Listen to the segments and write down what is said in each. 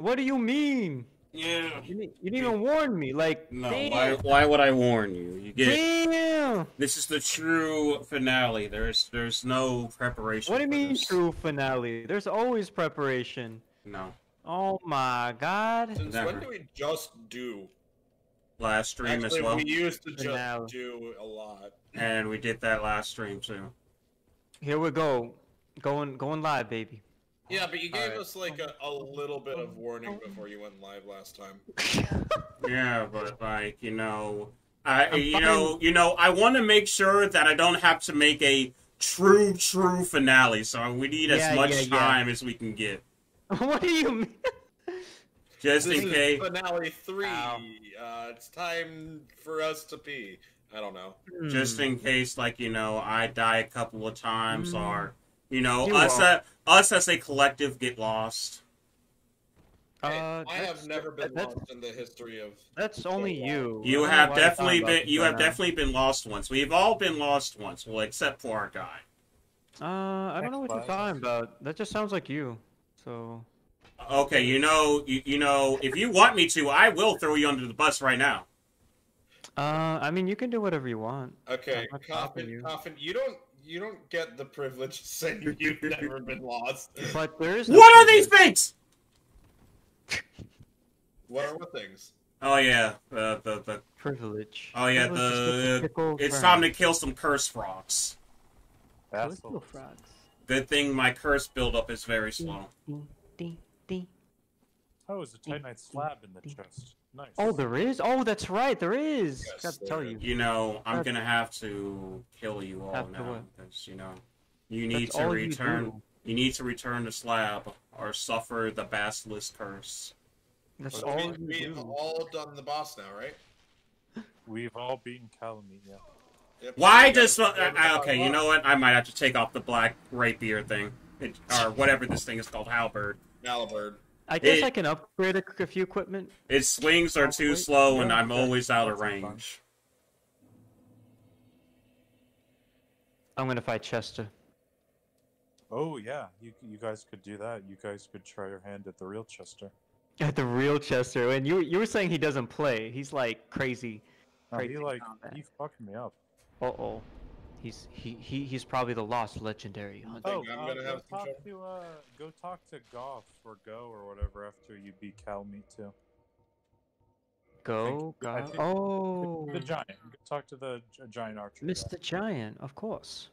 What do you mean? Yeah. You didn't even warn me. Like, no. Damn. Why would I warn you? You get damn. This is the true finale. There's no preparation. What do you mean this. True finale? There's always preparation. No. Oh my God. Since never. When do we just do? Last stream actually, as well. We used to just finale. Do a lot. And we did that last stream too. Here we go. Going live, baby. Yeah, but you gave right. us like a little bit of warning before you went live last time. Yeah, but like, you know, I want to make sure that I don't have to make a true finale. So we need as much time as we can get. What do you mean? Just this in case. Finale 3. It's time for us to pee. I don't know. Just in case, like, you know, I die a couple of times or. You know, us as a collective get lost. I have never been lost in the history of. That's only you. You have definitely been. You have definitely been lost once. We've all been lost once. Well, except for our guy. I don't know what you're talking about. That just sounds like you. So. Okay, you know, if you want me to, I will throw you under the bus right now. I mean, you can do whatever you want. Okay, Coffin, you don't. You don't get the privilege of saying you've never been lost. But there is no what privilege. Are these things? What are what things? Oh yeah, the privilege. Oh yeah, the it's frogs. Time to kill some curse frogs. That's cool. Frogs. Good thing my curse buildup is very slow. Oh, is a titanite slab in the chest? Nice. Oh, there is? Oh, that's right, there is! Yes, got to tell you. You know, I'm gonna have to kill you all now, because, you know, you need to return. You need to return the slab or suffer the basilisk curse. That's all you do. We've all done the boss now, right? We've all beaten Calamity. Yeah. Yep. Why does okay? You know what? I might have to take off the black rapier thing, or whatever this thing is called, halberd. Halberd. I guess I can upgrade a few equipment. Its swings are too slow, and I'm always out of range. I'm gonna fight Chester. Oh yeah, you guys could do that. You guys could try your hand at the real Chester. At the real Chester, and you were saying he doesn't play. He's like crazy. Crazy he fucked me up. Uh oh, he's probably the lost legendary hunter. Oh, I'm gonna have to go talk to Goff or Go or whatever after you beat Calamity too. Go, Goff. Oh, the giant. Go talk to the giant archer. Mr. Guy. Giant, of course.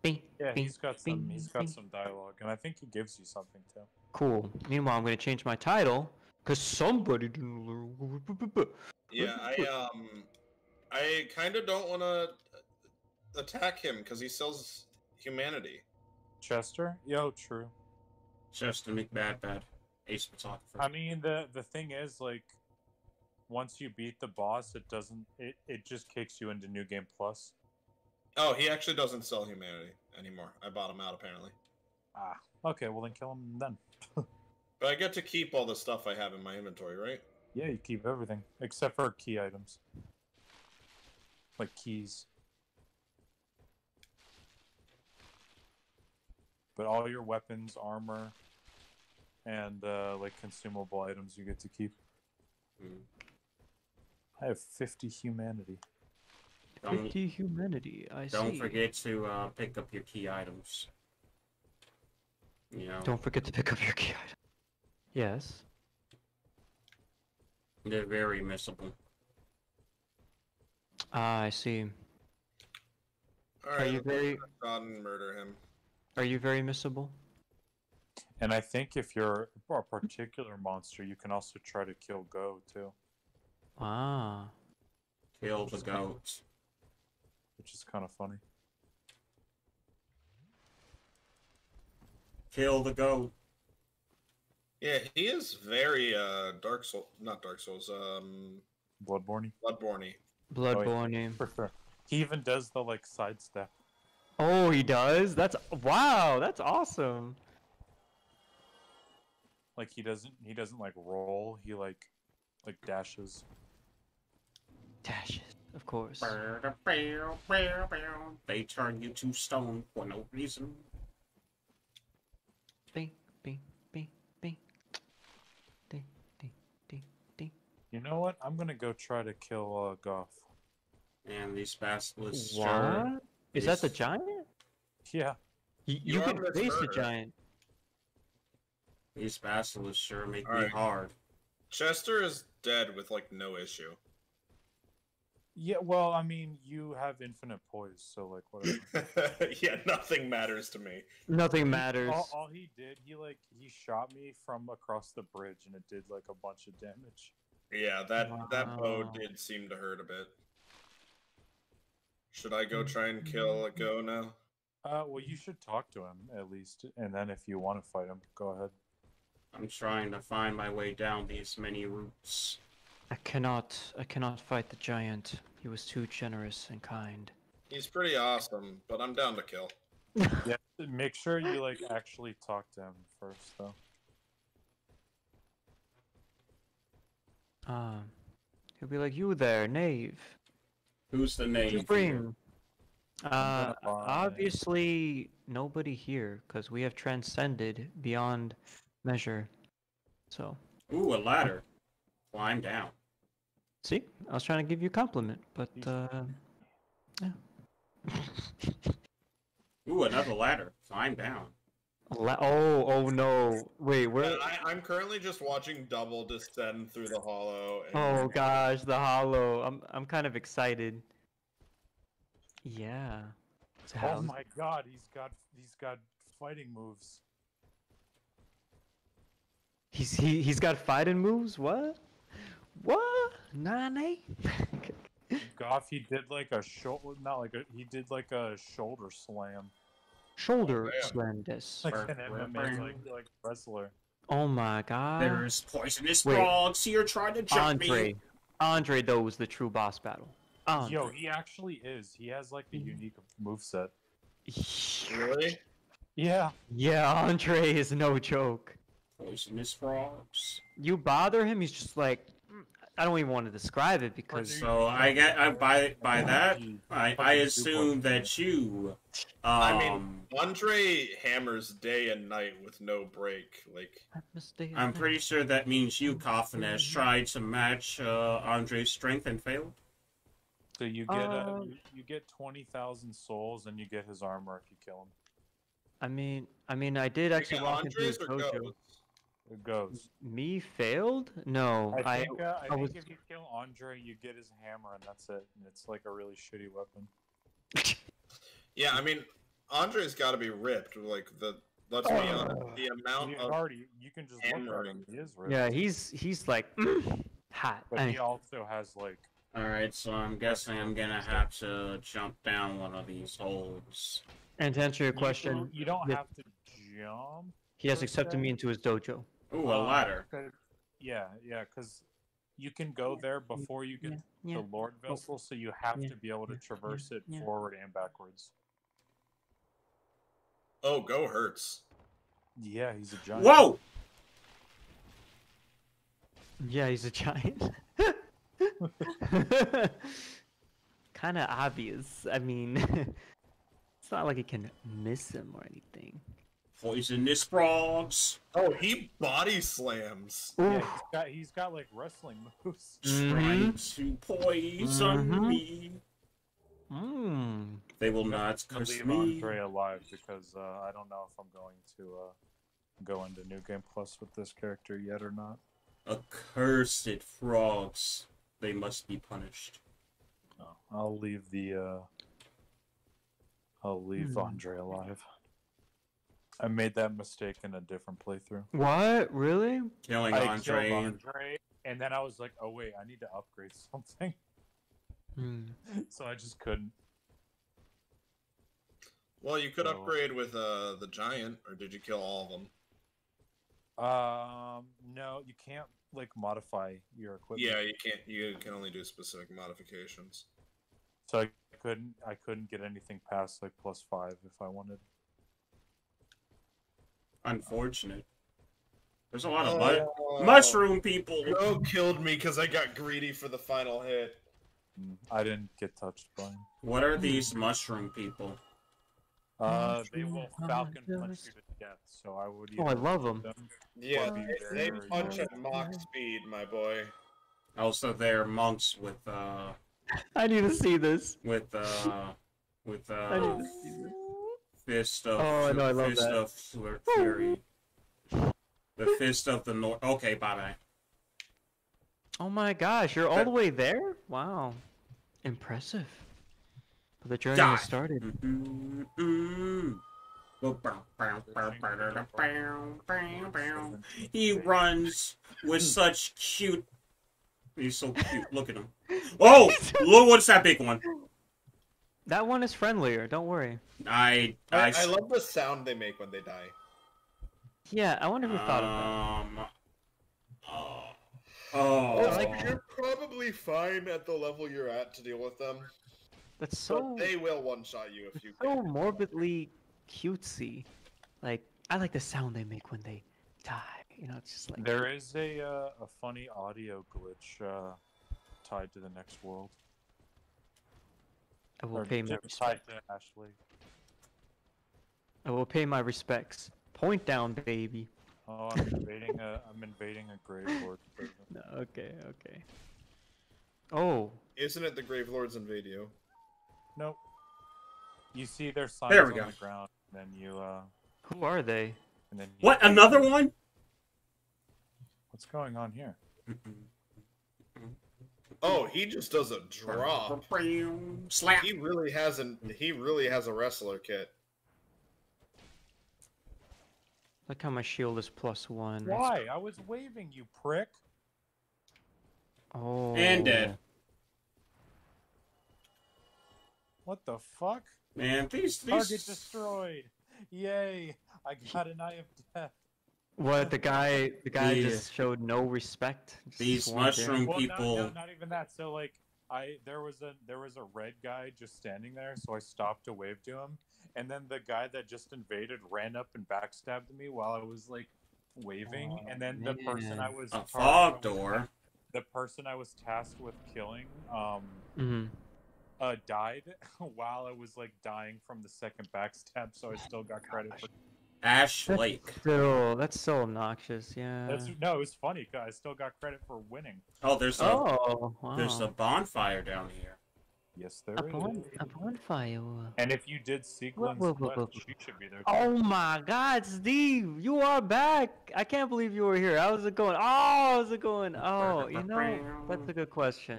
Bing, yeah, bing, he's got some dialogue, and I think he gives you something too. Cool. Meanwhile, I'm gonna change my title because somebody didn't. Yeah, I kind of don't want to attack him because he sells humanity. Chester? Yo, true. Chester McBadbad. Ace photographer. I mean, the thing is, like, once you beat the boss, it doesn't. It just kicks you into New Game Plus. Oh, he actually doesn't sell humanity anymore. I bought him out apparently. Ah, okay. Well, then kill him then. But I get to keep all the stuff I have in my inventory, right? Yeah, you keep everything except for key items, like keys. But all your weapons, armor, and like consumable items you get to keep. Mm. I have 50 humanity. 50 humanity, I see. Don't forget to pick up your key items. You know. Don't forget to pick up your key items. Yes. They're very missable. Ah, I see. All right, murder him. Are you very missable? And I think if you're a particular monster, you can also try to kill Go, too. Ah. Kill the goat. Which is kind of funny. Kill the goat. Yeah, he is very Dark Souls. Not Dark Souls. Bloodborne-y. Bloodborne-y. Bloodborne-y. For sure. He even does the, like, sidestep. Oh, he does? That's wow, that's awesome. Like he doesn't like roll, he like dashes. Dashes, of course. They turn you to stone for no reason. Bing, bing, bing, bing. know what? I'm gonna go try to kill Goth. And these basilisks. What? Is that the giant? Yeah. You can face the giant. These basilisks sure make me hard. Chester is dead with like no issue. Yeah, well, I mean, you have infinite poise, so like whatever. Yeah, nothing matters to me. Nothing matters. All he did, he shot me from across the bridge, and it did like a bunch of damage. Yeah, that bow did seem to hurt a bit. Should I go try and kill a Go now? Well, you should talk to him at least, and then if you want to fight him, go ahead. I'm trying to find my way down these many routes. I cannot fight the giant. He was too generous and kind. He's pretty awesome, but I'm down to kill. Yeah, make sure you actually talk to him first, though. He'll be like, "You there, knave." Who's the knave? You bring. Obviously nobody here, because we have transcended beyond measure. So. Ooh, a ladder. Climb down. See, I was trying to give you a compliment, but yeah. Ooh, another ladder. Climb down. Oh no! Wait, where? I'm currently just watching Double descend through the hollow. Oh gosh, the hollow! I'm kind of excited. Yeah. Oh my god, he's got fighting moves. He's got fighting moves. What? What? Nani? Goth, he did like a shoulder slam. Shoulder slam this. Like an MMA, like wrestler. Oh my god. There's poisonous dogs here trying to jump me. Andre, though, was the true boss battle. Andre. Yo, he actually is. He has like the unique moveset. Really? Yeah. Yeah, Andre is no joke. Poisonous frogs. You bother him, he's just like... I don't even want to describe it because... So, I assume that you... I mean, Andre hammers day and night with no break. Like, I'm pretty sure that means you, Coffiness, tried to match Andre's strength and failed. So you get 20,000 souls and you get his armor if you kill him. I mean, I did actually walk into his dojo. It goes. Me failed? No, I think if you kill Andre, you get his hammer, and that's it. And it's like a really shitty weapon. Yeah, I mean, Andre's got to be ripped. Like let's be honest, the amount of you can just look at him. He is ripped. Yeah, he's like hot. But he also has like. All right, so I'm guessing I'm gonna have to jump down one of these holes. And to answer your question, you don't have to jump. He has accepted me into his dojo. Ooh, a ladder. Yeah, because you can go there before you get the Lord Vessel, so you have to be able to traverse it forward and backwards. Oh, Go hurts. Yeah, he's a giant. Whoa! Yeah, he's a giant. Kind of obvious. I mean, it's not like he can miss him or anything. Poisonous frogs. Oh, he body slams. Yeah, he's got like wrestling moves. Trying to poison me. They will not come to me. Leave Andre alive because I don't know if I'm going to go into New Game Plus with this character yet or not. Accursed frogs. They must be punished. Oh, I'll leave the. I'll leave Andre alive. I made that mistake in a different playthrough. What? Really? Killing Andre, and then I was like, oh wait, I need to upgrade something. So I just couldn't. Well, you could upgrade with the giant, or did you kill all of them? No, you can't like modify your equipment. Yeah, you can't. You can only do specific modifications. So I couldn't get anything past like +5 if I wanted. Unfortunate. There's a lot of mushroom people. Go killed me because I got greedy for the final hit. I didn't get touched by him. What are these mushroom people? They will falcon punch you to death, so I would... Oh, I love them. Yeah, they punch at mock speed, my boy. Also, they're monks with. I need to see this. Fist of. Oh, I know, I love Fist that. Of Fury. The Fist of the North. Okay, bye bye. Oh my gosh, you're all the way there? Wow. Impressive. But the journey has started. He runs with such cute. He's so cute. Look at him. Oh! Look, what's that big one? That one is friendlier. Don't worry. I love the sound they make when they die. Yeah, I wonder who thought of that. You're probably fine at the level you're at to deal with them. That's so. But they will one-shot you if you. So morbidly cutesy. Like, I like the sound they make when they die. You know, it's just like. There is a funny audio glitch tied to the next world. I will pay my respects. Ash Lake. I will pay my respects. Point down, baby. Oh, I'm invading a Grave Lord. No, okay. Oh. Isn't it the Grave Lord's Invadio? Nope. You see their signs on the ground, and then you, Who are they? And then you another one? What's going on here? Oh, he just does a drop. Slap. He really has a wrestler kit. Look how my shield is +1. Why? I was waving, you prick. Oh. And dead. What the fuck? Man, these... Target destroyed. Yay. I got an Eye of Death. What, the guy just showed no respect? These mushroom people... Well, not even that. So, like, there was a red guy just standing there, so I stopped to wave to him. And then the guy that just invaded ran up and backstabbed me while I was, like, waving. Oh, and then the person I was... A fog door. The person I was tasked with killing died while I was, like, dying from the second backstab, so I still got credit for... Ash Lake. That's so obnoxious, yeah. No, it was funny, because I still got credit for winning. Oh, there's a bonfire down here. Yes, there is. A bonfire. And if you did Sequence Quest, you should be there. Oh my God, Steve, you are back! I can't believe you were here. How's it going? Oh, you know, that's a good question.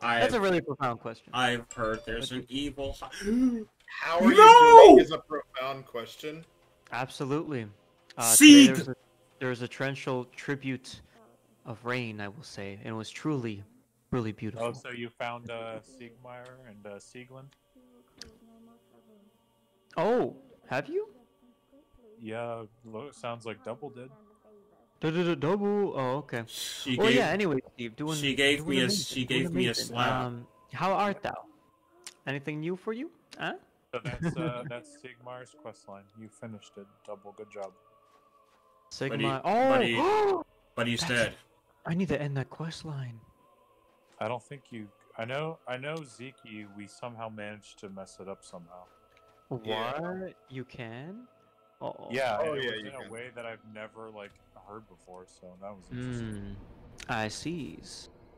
That's a really profound question. I've heard there's an evil. How are you doing is a profound question. Absolutely. There's a torrential tribute of rain, I will say, and it was truly. Really beautiful. Oh, so you found Siegmeyer and Sieglin? Oh, have you? Yeah, sounds like Double did. Double. Oh, okay. Anyway, Steve, she gave me a slap. How art thou? Anything new for you? Huh? So that's Siegmeyer's questline. You finished it, Double. Good job. Siegmeyer. But he's dead. I need to end that questline. I don't think you. I know, Ziki. We somehow managed to mess it up somehow. What? Yeah. You can? Uh-oh. Yeah. In a way that I've never heard before. So that was interesting. I see.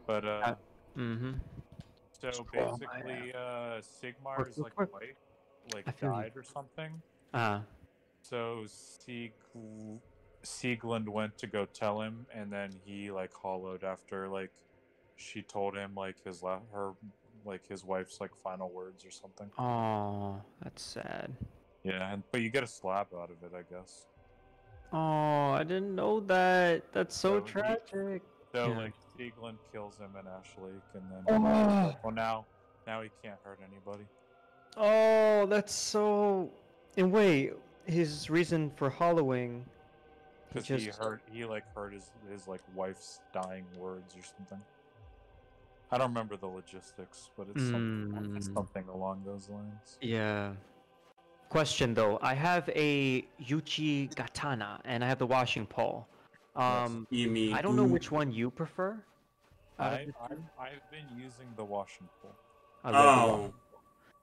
But So basically, Sigmar's wife died or something. So Sieglind went to go tell him, and then he hollowed after She told him his wife's final words or something. Oh, that's sad. Yeah, but you get a slap out of it, I guess. Oh, I didn't know that. That's so tragic. Sieglind kills him in Ash Lake, and then now he can't hurt anybody. Oh, that's so. And wait, his reason for hollowing. Because he heard his wife's dying words or something. I don't remember the logistics, but it's something along those lines. Yeah. Question though, I have a Yuchi Katana and I have the Washing Pole. I don't know which one you prefer. I've been using the Washing Pole.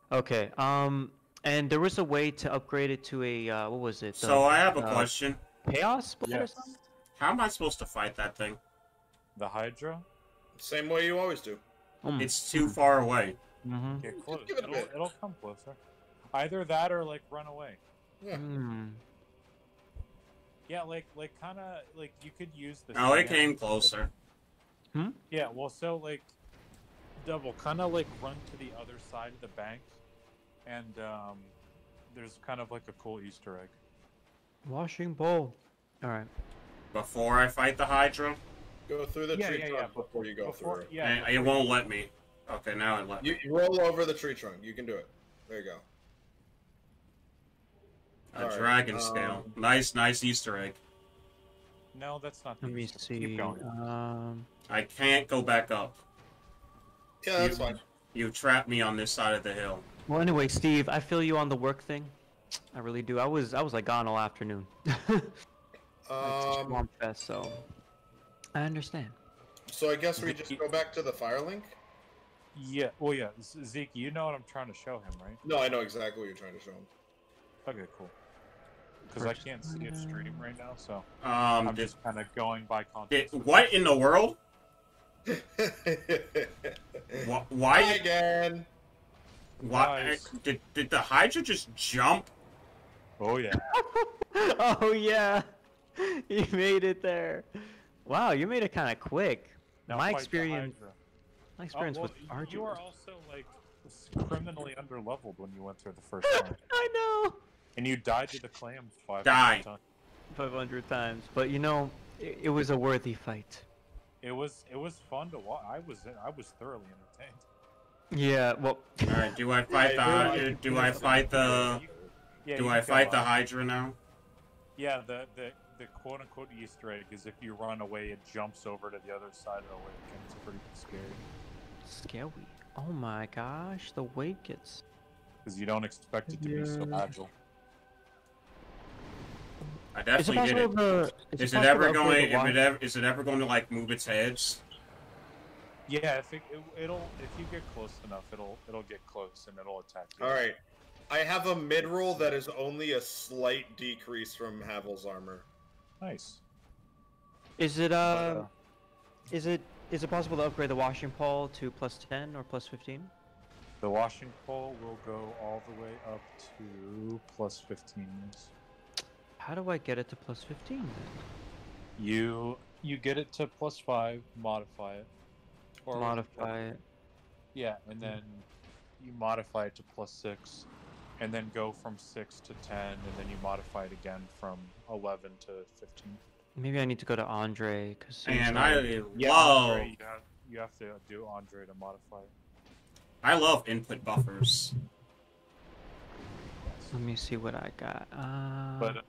Okay. And there was a way to upgrade it to a what was it? I have a question. Chaos Blade or something? How am I supposed to fight that thing? The Hydra? Same way you always do. It's too far away. Mm-hmm. Get close. Give it a bit. It'll come closer. Either that or like run away. Yeah. Mm. Yeah, like kind of like you could use the. Oh, it came closer. Hmm. Yeah. Well, so like, double kind of like run to the other side of the bank, and there's kind of like a cool Easter egg. Washing bowl. All right. Before I fight the Hydra. Go through the tree trunk before you go through it. Yeah, it won't let me. Okay, now it let me. You roll over the tree trunk. You can do it. There you go. A dragon scale. Nice Easter egg. No, that's not the Easter egg. Let me see. Keep going. I can't go back up. Yeah, that's fine. You trapped me on this side of the hill. Well, anyway, Steve, I feel you on the work thing. I really do. I was like gone all afternoon. Swamp fest, so... I understand. So I guess we just go back to the Firelink? Yeah. Well, yeah. Zeke, you know what I'm trying to show him, right? No, I know exactly what you're trying to show him. Okay, cool. Because I can't see a stream right now, so I'm just kind of going by context. What in the world? Why again? Why nice. Did the Hydra just jump? Oh yeah. Oh yeah. You made it there. Wow, you made it kind of quick. Now my experience was arduous. You are also like criminally underleveled when you went through the first time. I know. And you died to the clams 500 times. But you know, it was a worthy fight. It was fun to watch. I was thoroughly entertained. Yeah. Well. All right. Do I fight the Hydra now? Yeah. The quote-unquote Easter egg is if you run away, it jumps over to the other side of the lake, and it's pretty scary. Scary? Oh my gosh, the wake gets... Because you don't expect it to be so agile. I definitely did it. Is it ever going to like move its heads? Yeah, if you get close enough, it'll get close and it'll attack you. All right, I have a mid-roll that is only a slight decrease from Havel's armor. Nice. Is it possible to upgrade the washing pole to +10 or +15? The washing pole will go all the way up to +15. How do I get it to +15 then? You get it to +5, modify it. Or modify it. Yeah, and then you modify it to +6, and then go from 6 to 10, and then you modify it again from 11 to 15. Maybe I need to go to Andre because. And Andre, you have to do Andre to modify it. I love input buffers. Let me see what I got. But I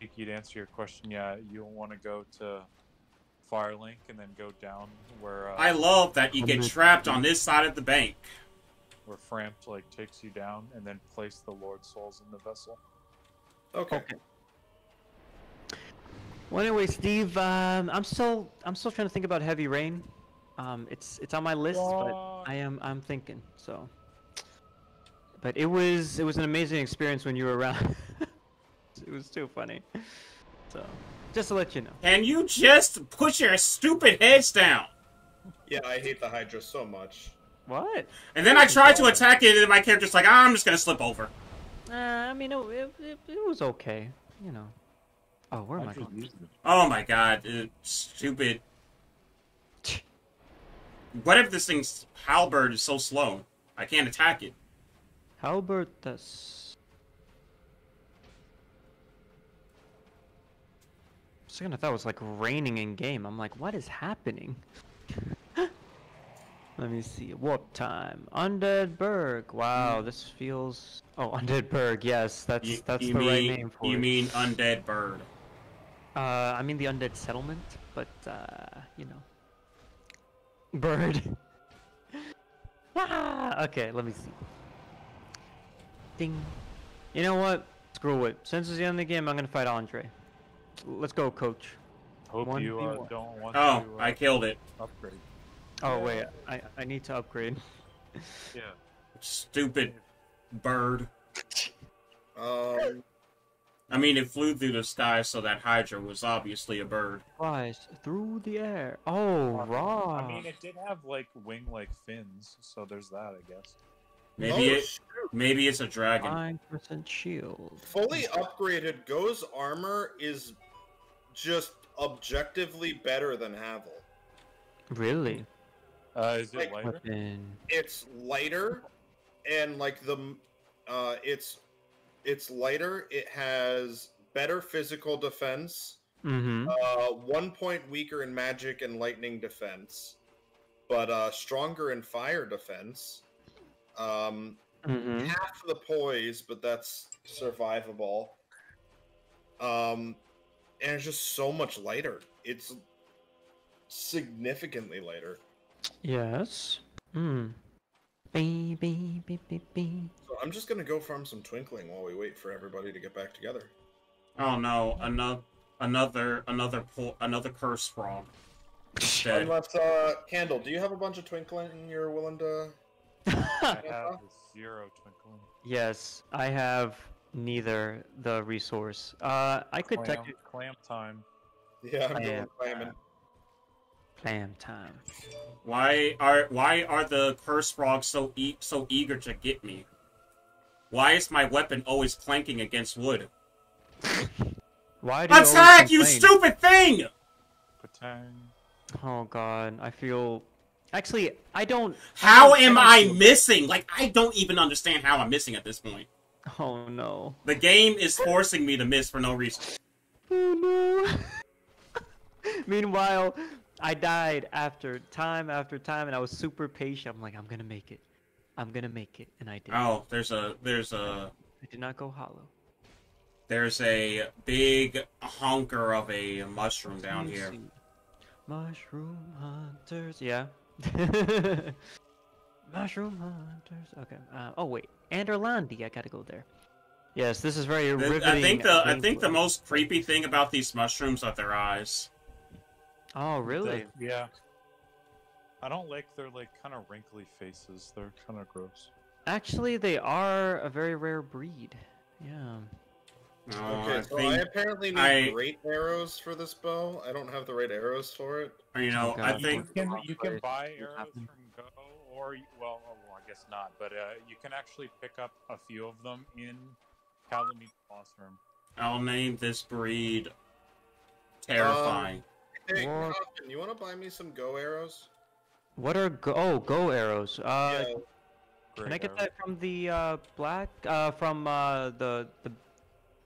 think you'd answer your question. Yeah, you'll want to go to Firelink and then go down where. I love that you get trapped on this side of the bank. Where Framp like takes you down and then place the Lord Souls in the vessel. Okay. Well, anyway, Steve, I'm still trying to think about Heavy Rain. It's on my list, but I'm thinking so. But it was an amazing experience when you were around. It was too funny. So just to let you know. And you just put your stupid heads down. Yeah, I hate the Hydra so much. What? And then I tried to attack it, and my character's like, I'm just gonna slip over. I mean, it was okay, you know. Oh, where am I going? Oh my god, stupid. What if this thing's halberd is so slow? I can't attack it. Halberd, that's... For a second I thought it was like raining in game. I'm like, what is happening? Let me see. Warp time. Undead Berg. Wow, this feels. Oh, Undead Berg. Yes, that's the right name for it. You mean Undead Berg? I mean the undead settlement, but you know, bird. Ah! Okay, let me see. Ding. You know what? Screw it. Since it's the end of the game, I'm gonna fight Andre. Let's go, Coach. Hope you don't want. Oh, to, I killed it. Upgrade. Oh, wait, I need to upgrade. Yeah. Stupid bird. I mean, it flew through the sky, so that Hydra was obviously a bird. Flies through the air. Oh, raw. I mean, it did have, like, wing-like fins, so there's that, I guess. Maybe it's a dragon. 9% shield. Fully upgraded, Go's armor is just objectively better than Havel. Really? Is it lighter? It's lighter, and like the, it's lighter. It has better physical defense. Mm-hmm. 1 point weaker in magic and lightning defense, but stronger in fire defense. Mm-hmm. Half the poise, but that's survivable. And it's just so much lighter. It's significantly lighter. Yes. Hmm. So I'm just gonna go farm some twinkling while we wait for everybody to get back together. Oh no! Another curse frog. Unless, Candle, do you have a bunch of twinkling you're willing to? I have zero twinkling. Yes, I have neither the resource. I could technically clam time. Yeah, I'm doing clamming. Clam time. Why are the curse frogs so eager to get me? Why is my weapon always clanking against wood? Why do you attack, you stupid thing? Oh god, I feel. Actually, I don't. How am I missing? Like, I don't even understand how I'm missing at this point. Oh no! The game is forcing me to miss for no reason. Oh no! Meanwhile. I died after time, and I was super patient. I'm like, I'm gonna make it. I'm gonna make it, and I did. Oh, there's a... I did not go hollow. There's a big honker of a mushroom down here. Mushroom hunters, yeah. Mushroom hunters, okay. Oh, wait, Anderlandi, I gotta go there. Yes, this is very riveting. I think the most creepy thing about these mushrooms are their eyes. Oh, really? Yeah. I don't like their, like, kind of wrinkly faces. They're kind of gross. Actually, they are a very rare breed. Yeah. Okay, so I apparently need great arrows for this bow. I don't have the right arrows for it. You know, I think... You can buy arrows from Go, or... Well, I guess not, but you can actually pick up a few of them in Calamity Monstrum. I'll name this breed Terrifying. Hey, Austin, you want to buy me some Go arrows? What are Go arrows? Yeah, can I get that from the from the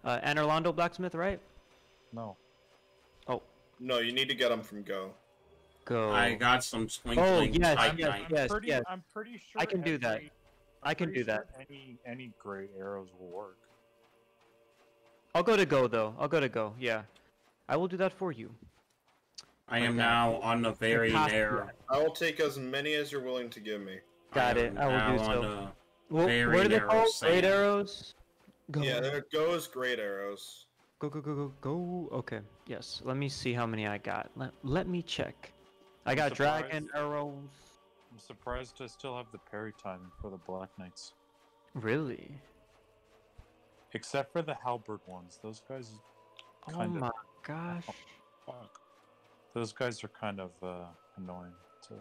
Anor Londo blacksmith, right? No. Oh. No, you need to get them from Go. Go. I got some twinkling. Oh yes, yes. I'm pretty sure I can do that. I can do that. Any gray arrows will work. I'll go to Go though. I'll go to Go. Yeah, I will do that for you. I am now on the very narrow. I will take as many as you're willing to give me. Got it. I will do so. What are they called? Great arrows? Go. Yeah, there goes great arrows. Go, go, go, go, go. Okay. Yes. Let me see how many I got. Let me check. I got dragon arrows. I'm surprised I still have the parry timing for the Black Knights. Really? Except for the halberd ones. Those guys kind of... Oh my gosh. Fuck. Those guys are kind of annoying, too.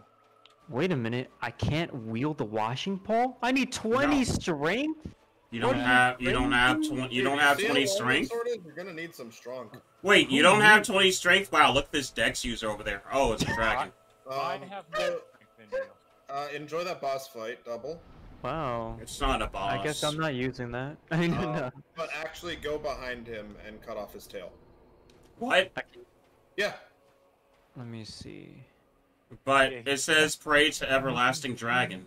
Wait a minute. I can't wield the washing pole? I need 20 strength? You don't have 20 strength? You're gonna need some strong. Wait, you don't have 20 strength? Wow, look at this Dex user over there. Oh, it's a dragon. Enjoy that boss fight, Double. Wow. It's not a boss. I guess I'm not using that. No. But actually go behind him and cut off his tail. What? Yeah. Let me see. But it says pray to everlasting dragon.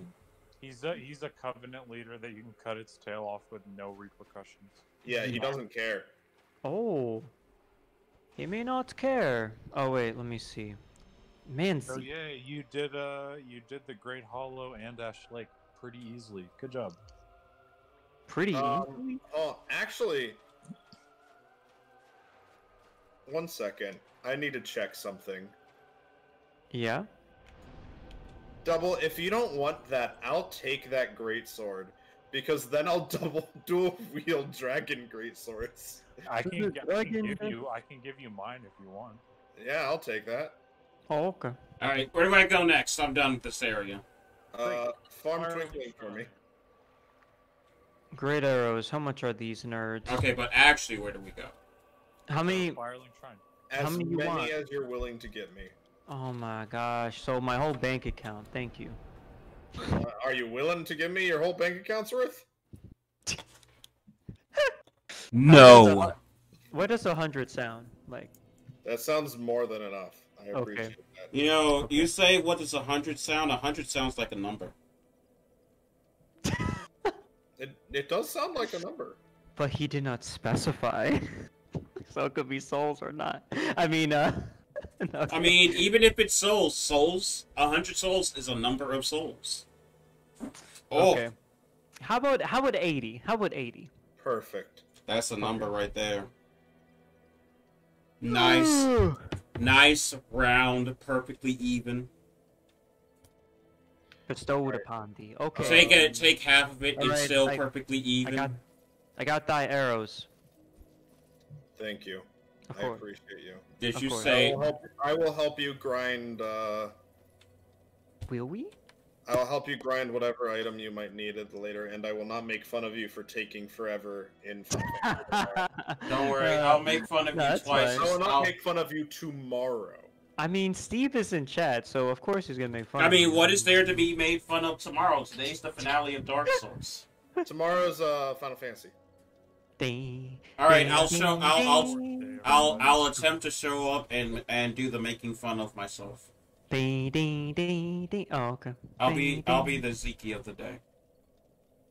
He's a covenant leader that you can cut its tail off with no repercussions. Yeah, he doesn't care. Oh. He may not care. Oh wait, let me see. Man. Oh yeah, you did the Great Hollow and Ash Lake pretty easily. Good job. Pretty easily? Oh, actually. 1 second. I need to check something. Yeah? Double, if you don't want that, I'll take that greatsword. because then I'll dual-wield dragon greatswords. I can give you mine if you want. Yeah, I'll take that. Oh, okay. Alright, where do I go next? I'm done with this area. Farm Twig Wing for me. Great arrows, how much are these, nerds? Okay, but actually, where do we go? How many? Firelink Shrine. As many as you're willing to give me. Oh my gosh, so my whole bank account, thank you. Are you willing to give me your whole bank account's worth? No. What does 100 sound like? That sounds more than enough. I appreciate that. You know, you say, what does 100 sound? 100 sounds like a number. It does sound like a number. But he did not specify. So it could be souls or not. I mean, no. I mean, even if it's souls, 100 souls is a number of souls. Oh. Okay. How about 80? How about 80? Perfect. That's a number right there. Nice. Ooh. Nice, round, perfectly even. Bestowed upon thee. Okay. Take half of it, it's right, still perfectly even. I got thy arrows. Thank you. I appreciate you. Did you say... I will help you grind... Will we? I will help you grind whatever item you might need at the later, and I will not make fun of you for taking forever in... Don't worry, I'll make fun of you twice. Right. I will not make fun of you tomorrow. I mean, Steve is in chat, so of course he's going to make fun of you. I mean, what is there to be made fun of tomorrow? Today's the finale of Dark Souls. Tomorrow's Final Fantasy. All right, I'll attempt to show up and do the making fun of myself. Oh, okay. I'll be the Ziki of the day.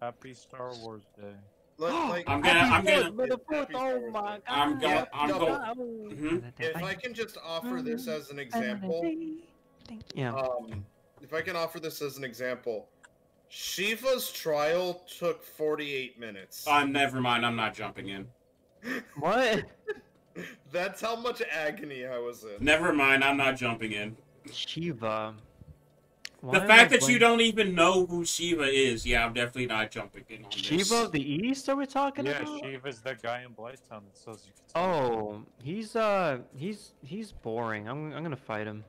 Happy Star Wars Day. If I can just offer this as an example. Yeah. If I can offer this as an example. Shiva's trial took 48 minutes. Never mind, I'm not jumping in. What? That's how much agony I was in. Never mind, I'm not jumping in. Shiva. The fact that you don't even know who Shiva is, yeah, I'm definitely not jumping in on this. Shiva of the East, are we talking about? Yeah, Shiva's that guy in Blighttown that sells you containers. Oh, he's boring. I'm gonna fight him.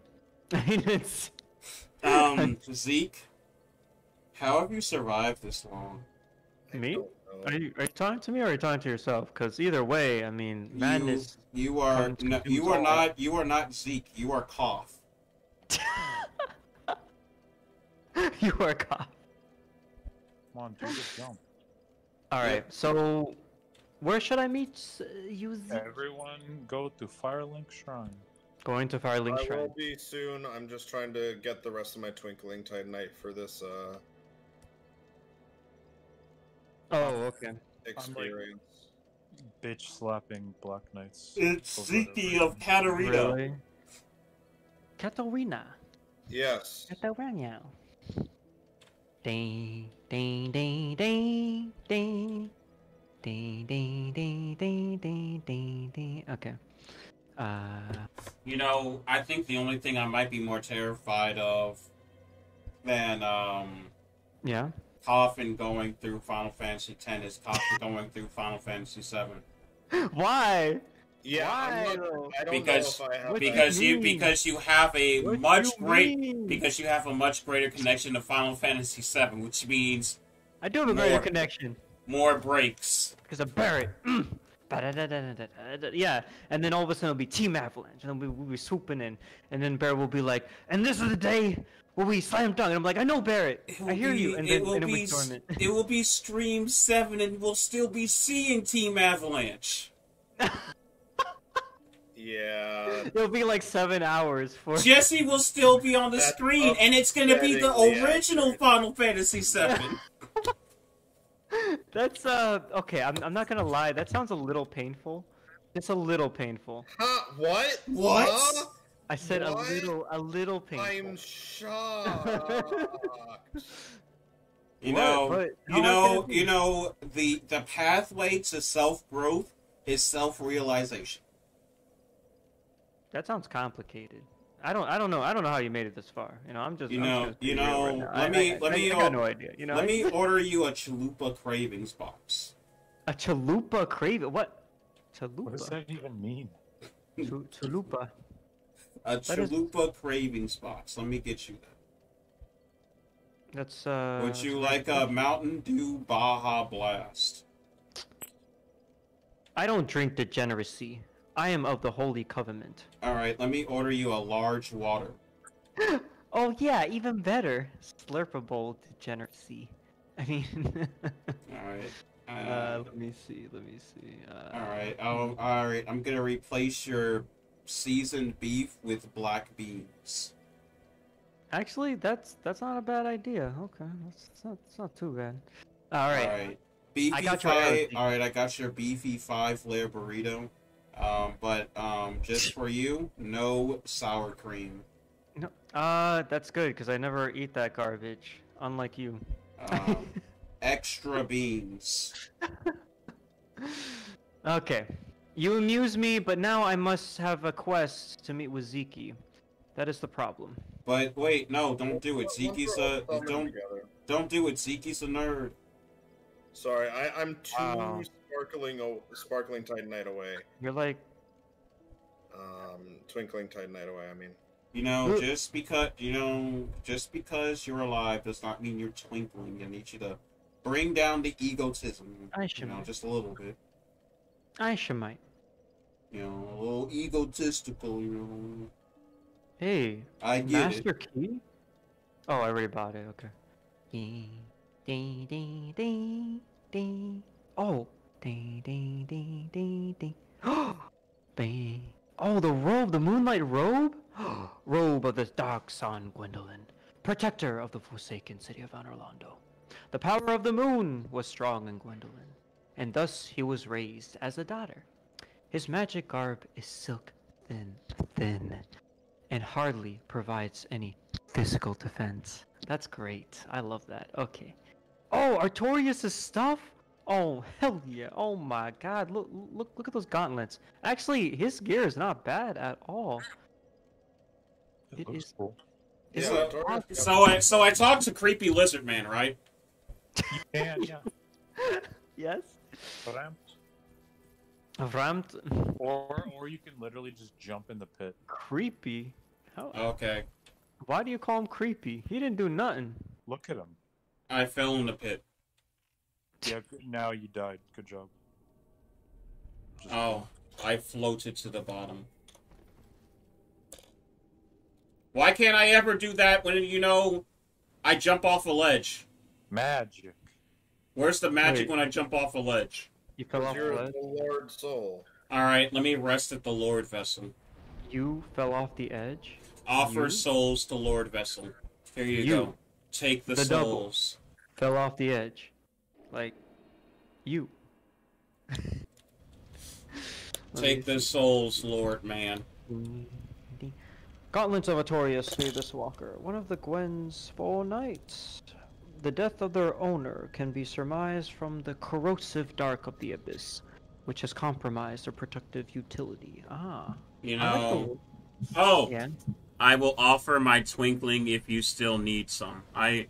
Zeke? How have you survived this long? Me? Are you talking to me or are you talking to yourself? Because either way, I mean, madness. You are not Zeke. You are Koth. You are Koth. Come on, dude, just jump. All right. So, where should I meet you? Zeke? Everyone, go to Firelink Shrine. Going to Firelink Shrine. I will be soon. I'm just trying to get the rest of my Twinkling Tide Knight for this. Oh, okay. Experience. Like bitch slapping Black Knights. It's Zeke of Katarina. Really? Katarina. Yes. Katarina. Ding, ding, ding, ding, ding. Ding, ding, ding, ding, ding, ding, ding. Okay. You know, I think the only thing I might be more terrified of than, Yeah? Coffin going through Final Fantasy X is Coffin going through Final Fantasy VII. Why? Yeah, why? Because you have a much greater connection to Final Fantasy VII, which means I do have a greater connection. More breaks. Because I bury it. Yeah, and then all of a sudden it'll be Team Avalanche, and then we'll be swooping in, and then Barrett will be like, and this is the day. Will we slam dunk? And I'm like, I know, Barrett. I hear you. And then we storm it. It will be Stream 7, and we'll still be seeing Team Avalanche. Yeah. It'll be like 7 hours for Jesse will still be on the screen, and it's going to be the original Final Fantasy VII. That's okay. I'm not going to lie. That sounds a little painful. It's a little painful. Huh? What? What? Huh? I said what? a little painful. I'm shocked. you know, the pathway to self-growth is self-realization. That sounds complicated. I don't know. I don't know how you made it this far. You know, I'm just right now. I got no idea. You know, let me order you a Chalupa Cravings box. A Chalupa Craving? What? Chalupa. What does that even mean? Chalupa. A Chalupa Cravings box. Let me get you that. That's Would you like a Mountain Dew Baja Blast? I don't drink degeneracy. I am of the Holy Covenant. Alright, let me order you a large water. Oh yeah, even better. Slurpable degeneracy. I mean... Alright. Let me see. Alright, I'm gonna replace your seasoned beef with black beans. Actually, that's not a bad idea. Okay, that's not too bad. Alright. Alright, I got your beefy 5-layer burrito. Just for you, no sour cream. No, that's good because I never eat that garbage, unlike you. Extra beans. Okay, you amuse me, but now I must have a quest to meet with Ziki. That is the problem. But wait, no, don't do it. Ziki's a don't do it. Ziki's a nerd. Sorry, I'm too. Sparkling Titanite away. You're like... Twinkling Titanite away, I mean. You know, just because you're alive does not mean you're twinkling. I need you to bring down the egotism. Just a little bit. You know, a little egotistical, you know. Hey, I get Master it. Key? Oh, I already bought it, okay. Ding, ding, ding, ding, ding. Oh! Ding, ding, ding, ding, ding. Bang. Oh, the robe, the moonlight robe? Robe of the dark sun, Gwyndolin, protector of the forsaken city of Anor Londo. The power of the moon was strong in Gwyndolin, and thus he was raised as a daughter. His magic garb is silk thin, and hardly provides any physical defense. That's great. I love that. Okay. Oh, Artorias' stuff? Oh, hell yeah. Oh my god. Look at those gauntlets. Actually, his gear is not bad at all. It is cool. So I talked to Creepy Lizard Man, right? You can, yeah. Yes. Rampt. Or you can literally just jump in the pit. Creepy? How? Okay. Why do you call him creepy? He didn't do nothing. Look at him. I fell in the pit. Yeah, now you died. Good job. Oh, I floated to the bottom. Why can't I ever do that when, you know, I jump off a ledge? Magic. Where's the magic when I jump off a ledge? You fell off a ledge? The Lord Soul. Alright, let me rest at the Lord Vessel. You fell off the edge? Offer souls to Lord Vessel. Here you go. Take the souls. Fell off the edge. Like, you. Take the souls, Lord Man. Gauntlets of Artorias through this walker, one of the Gwyn's four knights. The death of their owner can be surmised from the corrosive dark of the abyss, which has compromised their protective utility. Ah. You know. I will offer my twinkling if you still need some. I'm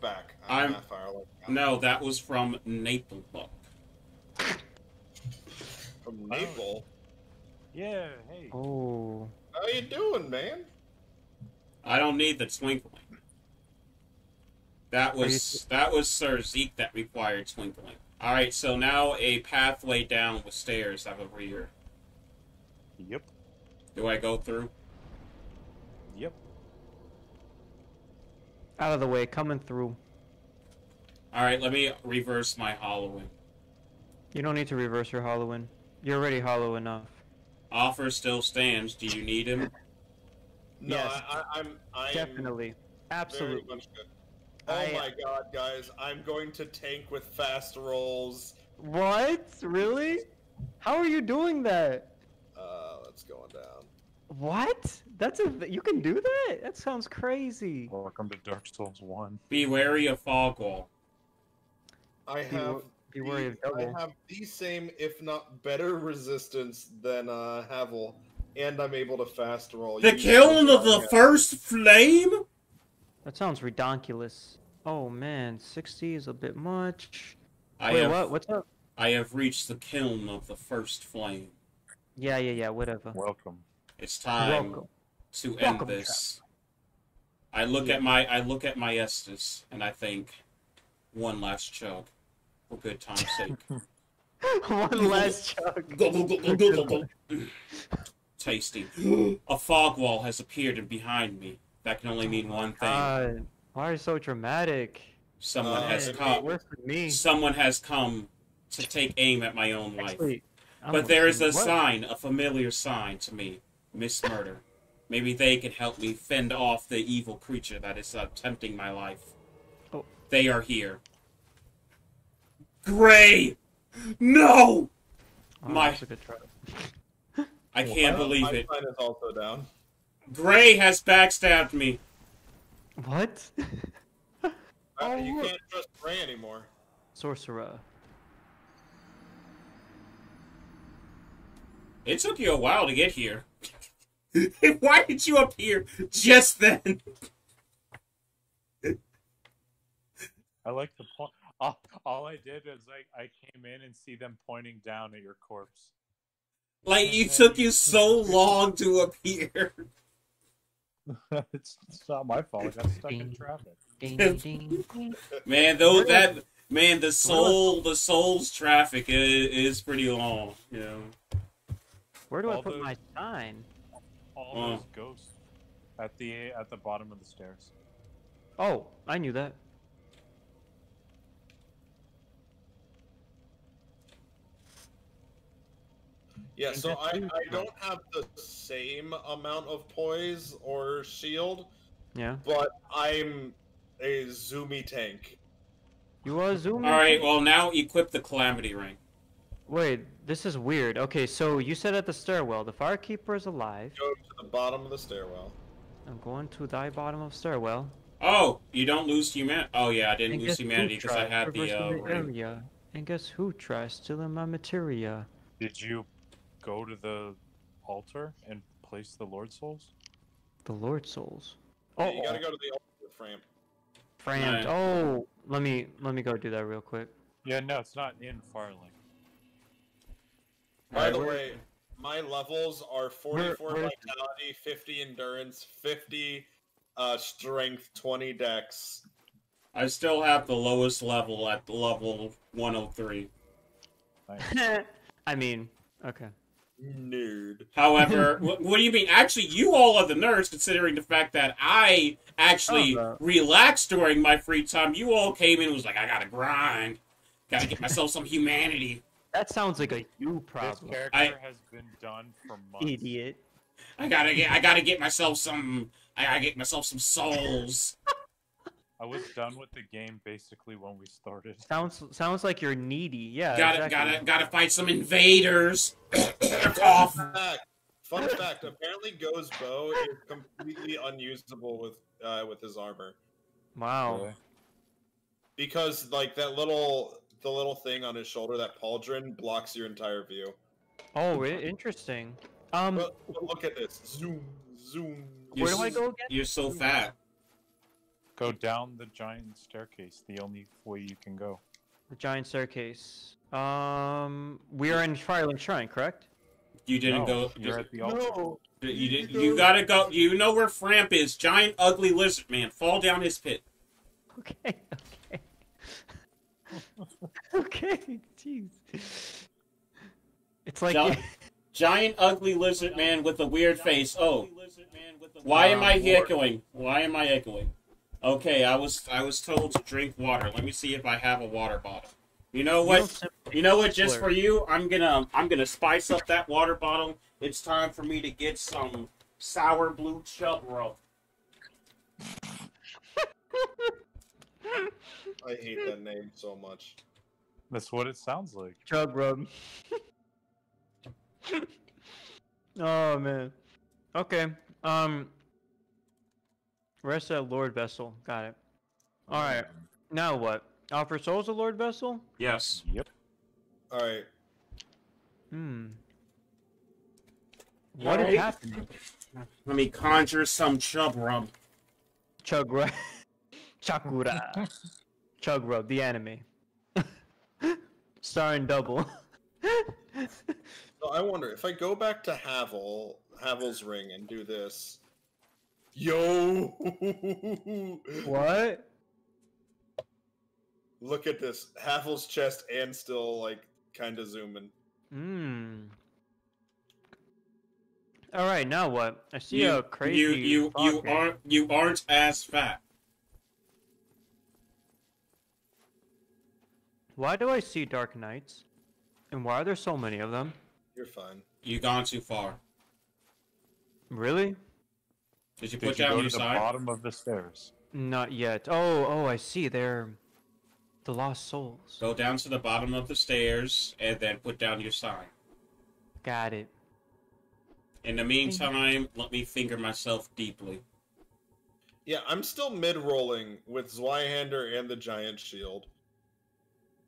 back. I'm at Firelink. No, that was from Naple. From Naple? Yeah, hey. Oh. How you doing, man? I don't need the twinkling. That was Sir Zeke that required twinkling. Alright, so now a pathway down with stairs up over here. Yep. Do I go through? Yep. Out of the way, coming through. Alright, let me reverse my hollowing. You don't need to reverse your hollowing. You're already hollow enough. Offer still stands. Do you need him? No, yes. I'm definitely. Absolutely. Very much good. Oh my god, guys. I'm going to tank with fast rolls. What? Really? How are you doing that? Let's go on down. What? You can do that? That sounds crazy. Welcome to Dark Souls 1. Be wary of Foggle. I have the same, if not better, resistance than Havel. and I'm able to fast roll. The Kiln of the First Flame? That sounds redonkulous. Oh man, 60 is a bit much. What's up? I have reached the Kiln of the First Flame. Yeah, whatever. Welcome. It's time to end this. I look at my Estus and I think, one last chug. For good time's sake. One last chug. Tasty. A fog wall has appeared behind me. That can only mean one thing. Why are you so dramatic? Someone has come. Someone has come to take aim at my own life. Actually, but there is a sign, a familiar sign to me. Miss Murder. Maybe they can help me fend off the evil creature that is tempting my life. Oh. They are here. Gray! No! Oh, my... That's a good try. I can't believe it. My sign is also down. Gray has backstabbed me. What? You can't trust Gray anymore. Sorcerer. It took you a while to get here. Why did you appear just then? I like the point. All I did was I came in and see them pointing down at your corpse. Like, it took you so long to appear. It's not my fault. I got stuck in traffic. Man, though that the soul's traffic is pretty long. You know. Where do I put my sign? All those ghosts at the bottom of the stairs. Oh, I knew that. Yeah, so I don't have the same amount of poise or shield. Yeah. But I'm a zoomy tank. You are zoomy. All right. Well, now equip the Calamity Ring. Wait, this is weird. Okay, so you said at the stairwell, the firekeeper is alive. Go to the bottom of the stairwell. I'm going to thy bottom of stairwell. Oh, you don't lose humanity. Oh yeah, I didn't lose humanity because I had the ring. And guess who tries stealing my materia? Did you go to the altar and place the Lord Souls? The Lord Souls. Oh, yeah, you gotta go to the altar, Framp. Framp. Right. Oh, let me go do that real quick. Yeah, no, it's not in Firelink. By the way, my levels are 44 vitality, 50 endurance, 50 strength, 20 dex. I still have the lowest level at level 103. Nice. I mean, okay. Nerd. However, what do you mean? Actually, you all are the nerds, considering the fact that I actually relaxed during my free time. You all came in and was like, I gotta grind. Gotta get myself some humanity. That sounds like a you problem. This character has been done for months. Idiot. I gotta get myself some souls. I was done with the game basically when we started. Sounds like you're needy. Yeah. Gotta fight some invaders. Off. Fun fact. Apparently, Go's bow is completely unusable with his armor. Wow. Yeah. Because like that little. The little thing on his shoulder, that pauldron, blocks your entire view. Oh, interesting. But look at this. Zoom, zoom. Where do I go again? You're so fat. Go down the giant staircase, the only way you can go. The giant staircase. We are in Firelink Shrine, correct? You didn't go. You're at the altar. No. You didn't. You gotta go. You know where Framp is. Giant, ugly lizard man. Fall down his pit. Okay. Okay, jeez. It's like giant ugly lizard man with a weird face. Oh, why am I echoing? Why am I echoing? Okay, I was told to drink water. Let me see if I have a water bottle. You know what? You know what? Just for you, I'm gonna spice up that water bottle. It's time for me to get some sour blue chub roll. I hate that name so much. That's what it sounds like. Chug Rub. Oh, man. Okay. Rest at Lord Vessel. Got it. Alright. Now what? Offer souls to Lord Vessel? Yes. Yep. Alright. What is happening? Let me conjure some chub rub. Chug rub. Chakura. Chug rub, the anime. Starring Double. So I wonder if I go back to Havel's ring and do this. Yo! What? Look at this. Havel's chest and still, like, kind of zooming. Mmm. Alright, now what? I see you, a crazy... You aren't as fat. Why do I see Dark Knights? And why are there so many of them? You're fine. You've gone too far. Really? Did you put down your side? The bottom of the stairs. Not yet. Oh, I see. They're the lost souls. Go down to the bottom of the stairs and then put down your sign. Got it. In the meantime, let me finger myself deeply. Yeah, I'm still mid-rolling with Zweihander and the Giant Shield.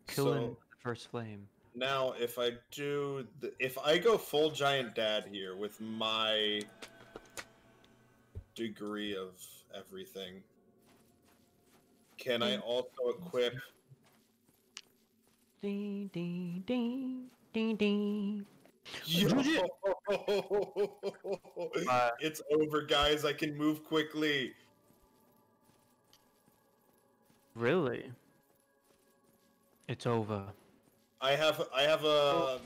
Killing the First Flame. Now, if I do... if I go full Giant Dad here with my degree of everything, can I also equip... Ding, ding, ding, ding, ding. Yo! It's over, guys. I can move quickly. Really? It's over. I have a... Oh,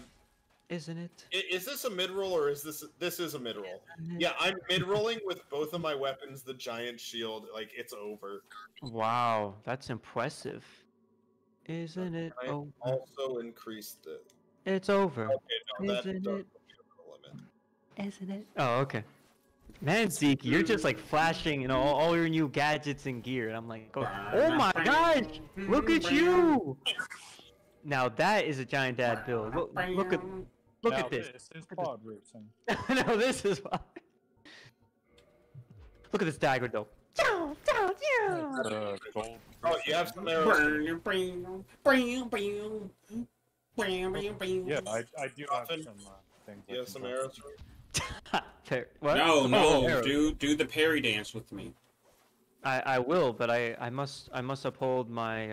isn't it? Is this a mid-roll or is this... This is a mid-roll. Yeah, I'm mid-rolling with both of my weapons, the giant shield. Like, it's over. Wow, that's impressive. Isn't it over? I also increased it. It's over. Okay, no, isn't it? Isn't it? Oh, okay. Man, Zeke, you're just like flashing, you know, all your new gadgets and gear. And I'm like, oh my gosh, look at you! Now that is a giant dad build. Look at this. No, this is pod. Look at this dagger though. Oh, you have some arrows. Yeah, I do have some things. You have some arrows. What? No, do the parry dance with me. I will, but I must uphold my.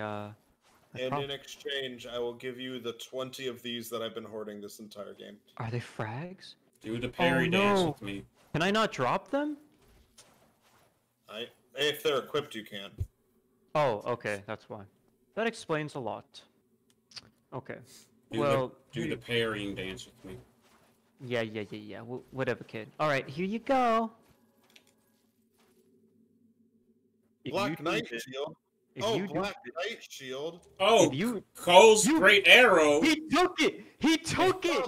And in exchange, I will give you the 20 of these that I've been hoarding this entire game. Are they frags? Do the parry dance with me. Can I not drop them? If they're equipped, you can. Oh, okay, that's why. That explains a lot. Okay. Do the parrying dance with me. Yeah. Whatever, kid. All right, here you go. Black Knight Shield. Black Knight Shield. Oh, Cole's great arrow. He took it. He took it.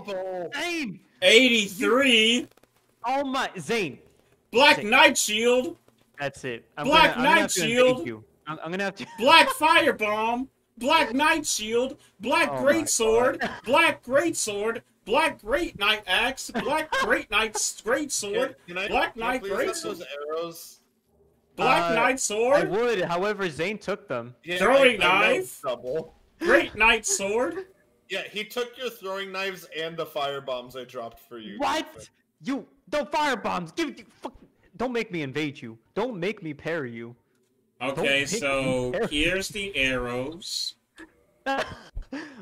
Zane. 83. Oh my, Zane. Black Knight Shield. That's it. Black Knight Shield. I'm gonna have to. Black Firebomb. Black Knight Shield. Black Great Sword. Black Great Sword. Black Great Knight Axe. Black Great Knight's Great Sword. Black Knight Great Sword. Arrows. Black Knight Sword? I would, however, Zane took them. Yeah, throwing knife? Great Knight Sword? Yeah, he took your throwing knives and the firebombs I dropped for you. What? David. You, the firebombs, don't make me invade you. Don't make me parry you. Okay, so here's the arrows.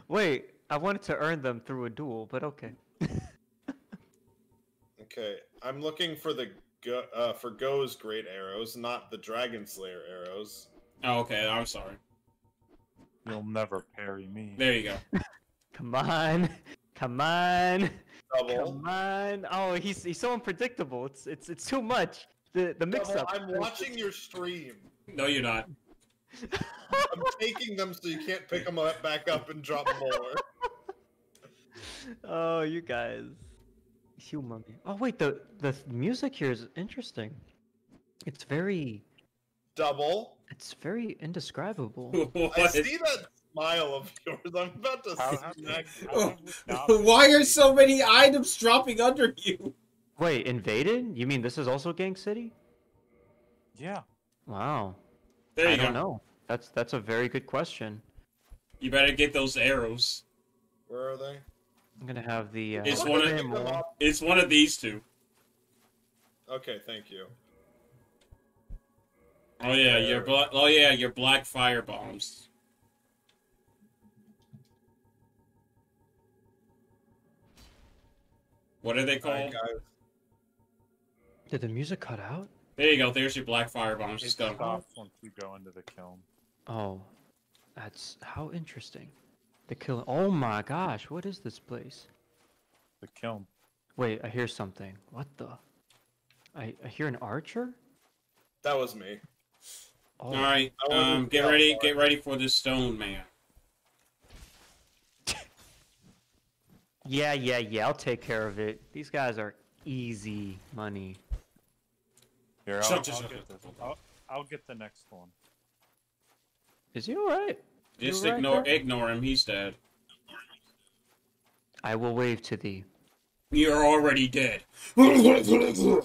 Wait, I wanted to earn them through a duel, but okay. Okay, I'm looking for the... for Go's great arrows, not the Dragon Slayer arrows. Oh, okay, I'm sorry. You'll never parry me. There you go. Come on. Double. Come on. Oh, he's so unpredictable. It's too much. The mix up. I'm watching your stream. No, you're not. I'm taking them so you can't pick them up, back up and drop more. Oh, you guys. Human. Oh wait, the music here is interesting. It's very double. It's very indescribable. I see that smile of yours. I'm about to smack you. Why are so many items dropping under you? Wait, invaded? You mean this is also Gang City? Yeah. Wow. There you go. I don't know. That's a very good question. You better get those arrows. Where are they? I'm gonna have the. It's one of these two. Okay, thank you. Oh yeah, your black fire bombs. What are they called? Did the music cut out? There you go. There's your black fire bombs. Just go. Once you go into the kiln. Oh, that's how interesting. The kiln. Oh my gosh, what is this place? The kiln. Wait, I hear something. What the? I hear an archer? That was me. Oh. All right, get ready for this stone man. Yeah, I'll take care of it. These guys are easy money. Here, I'll get the next one. Is he all right? Just ignore him. He's dead. I will wave to thee. You're already dead. Hello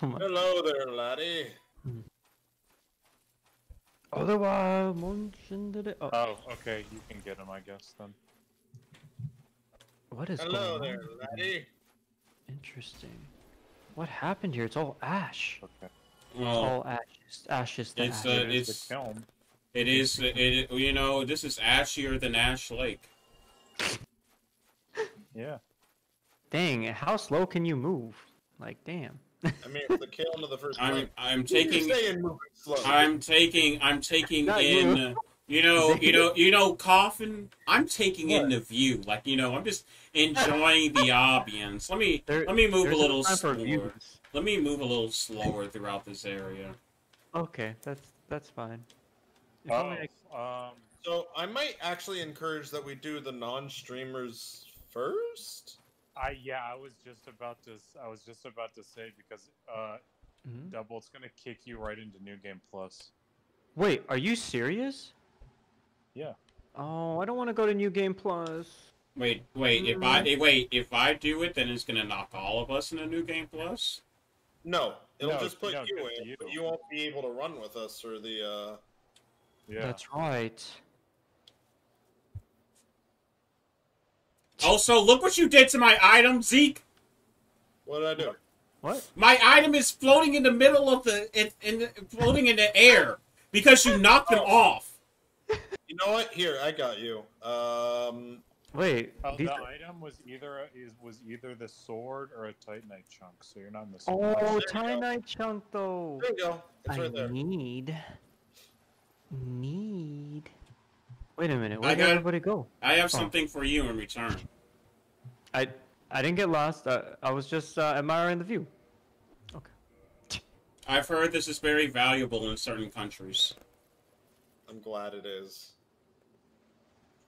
there, laddie. Otherwise, oh, okay, you can get him, I guess, then. What is Hello going there, on? Laddie. Interesting. What happened here? It's all ash. Okay. Well, it's all ashes. It's the kiln. It is. It. You know, this is ashier than Ash Lake. Yeah. Dang! How slow can you move? Like, damn. I mean, the kiln of the first. I'm taking in. Coffin. I'm taking in the view. Like, you know, I'm just enjoying the ambience. Let me move a little slower. Let me move a little slower throughout this area. Okay, that's fine. Oh, so I might actually encourage that we do the non-streamers first. I was just about to say, because Double's gonna kick you right into New Game Plus. Wait, are you serious? Yeah. Oh, I don't want to go to New Game Plus. Wait. If I do it, then it's gonna knock all of us into New Game Plus. No, it'll just put you in. But you won't be able to run with us or the. Yeah. That's right. Also, look what you did to my item, Zeke. What did I do? What? My item is floating in the middle of the floating in the air because you knocked them off. You know what? Here, I got you. Wait. The item was either the sword or a titanite chunk, so you're not missing. Oh, titanite chunk though. There you go. It's right there. I need. Wait a minute. Where did everybody go? I have something for you in return. I didn't get lost. I was just admiring the view. Okay. I've heard this is very valuable in certain countries. I'm glad it is.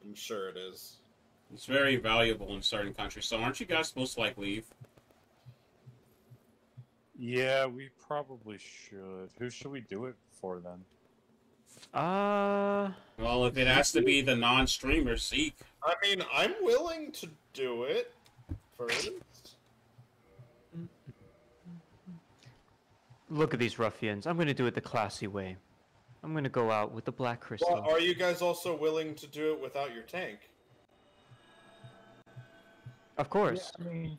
I'm sure it is. It's very valuable in certain countries. So aren't you guys supposed to like leave? Yeah, we probably should. Who should we do it for then? Well, if it has to be the non-streamer, Zeke. I mean, I'm willing to do it first. Look at these ruffians. I'm going to do it the classy way. I'm going to go out with the black crystal. Well, are you guys also willing to do it without your tank? Of course. Yeah, I mean...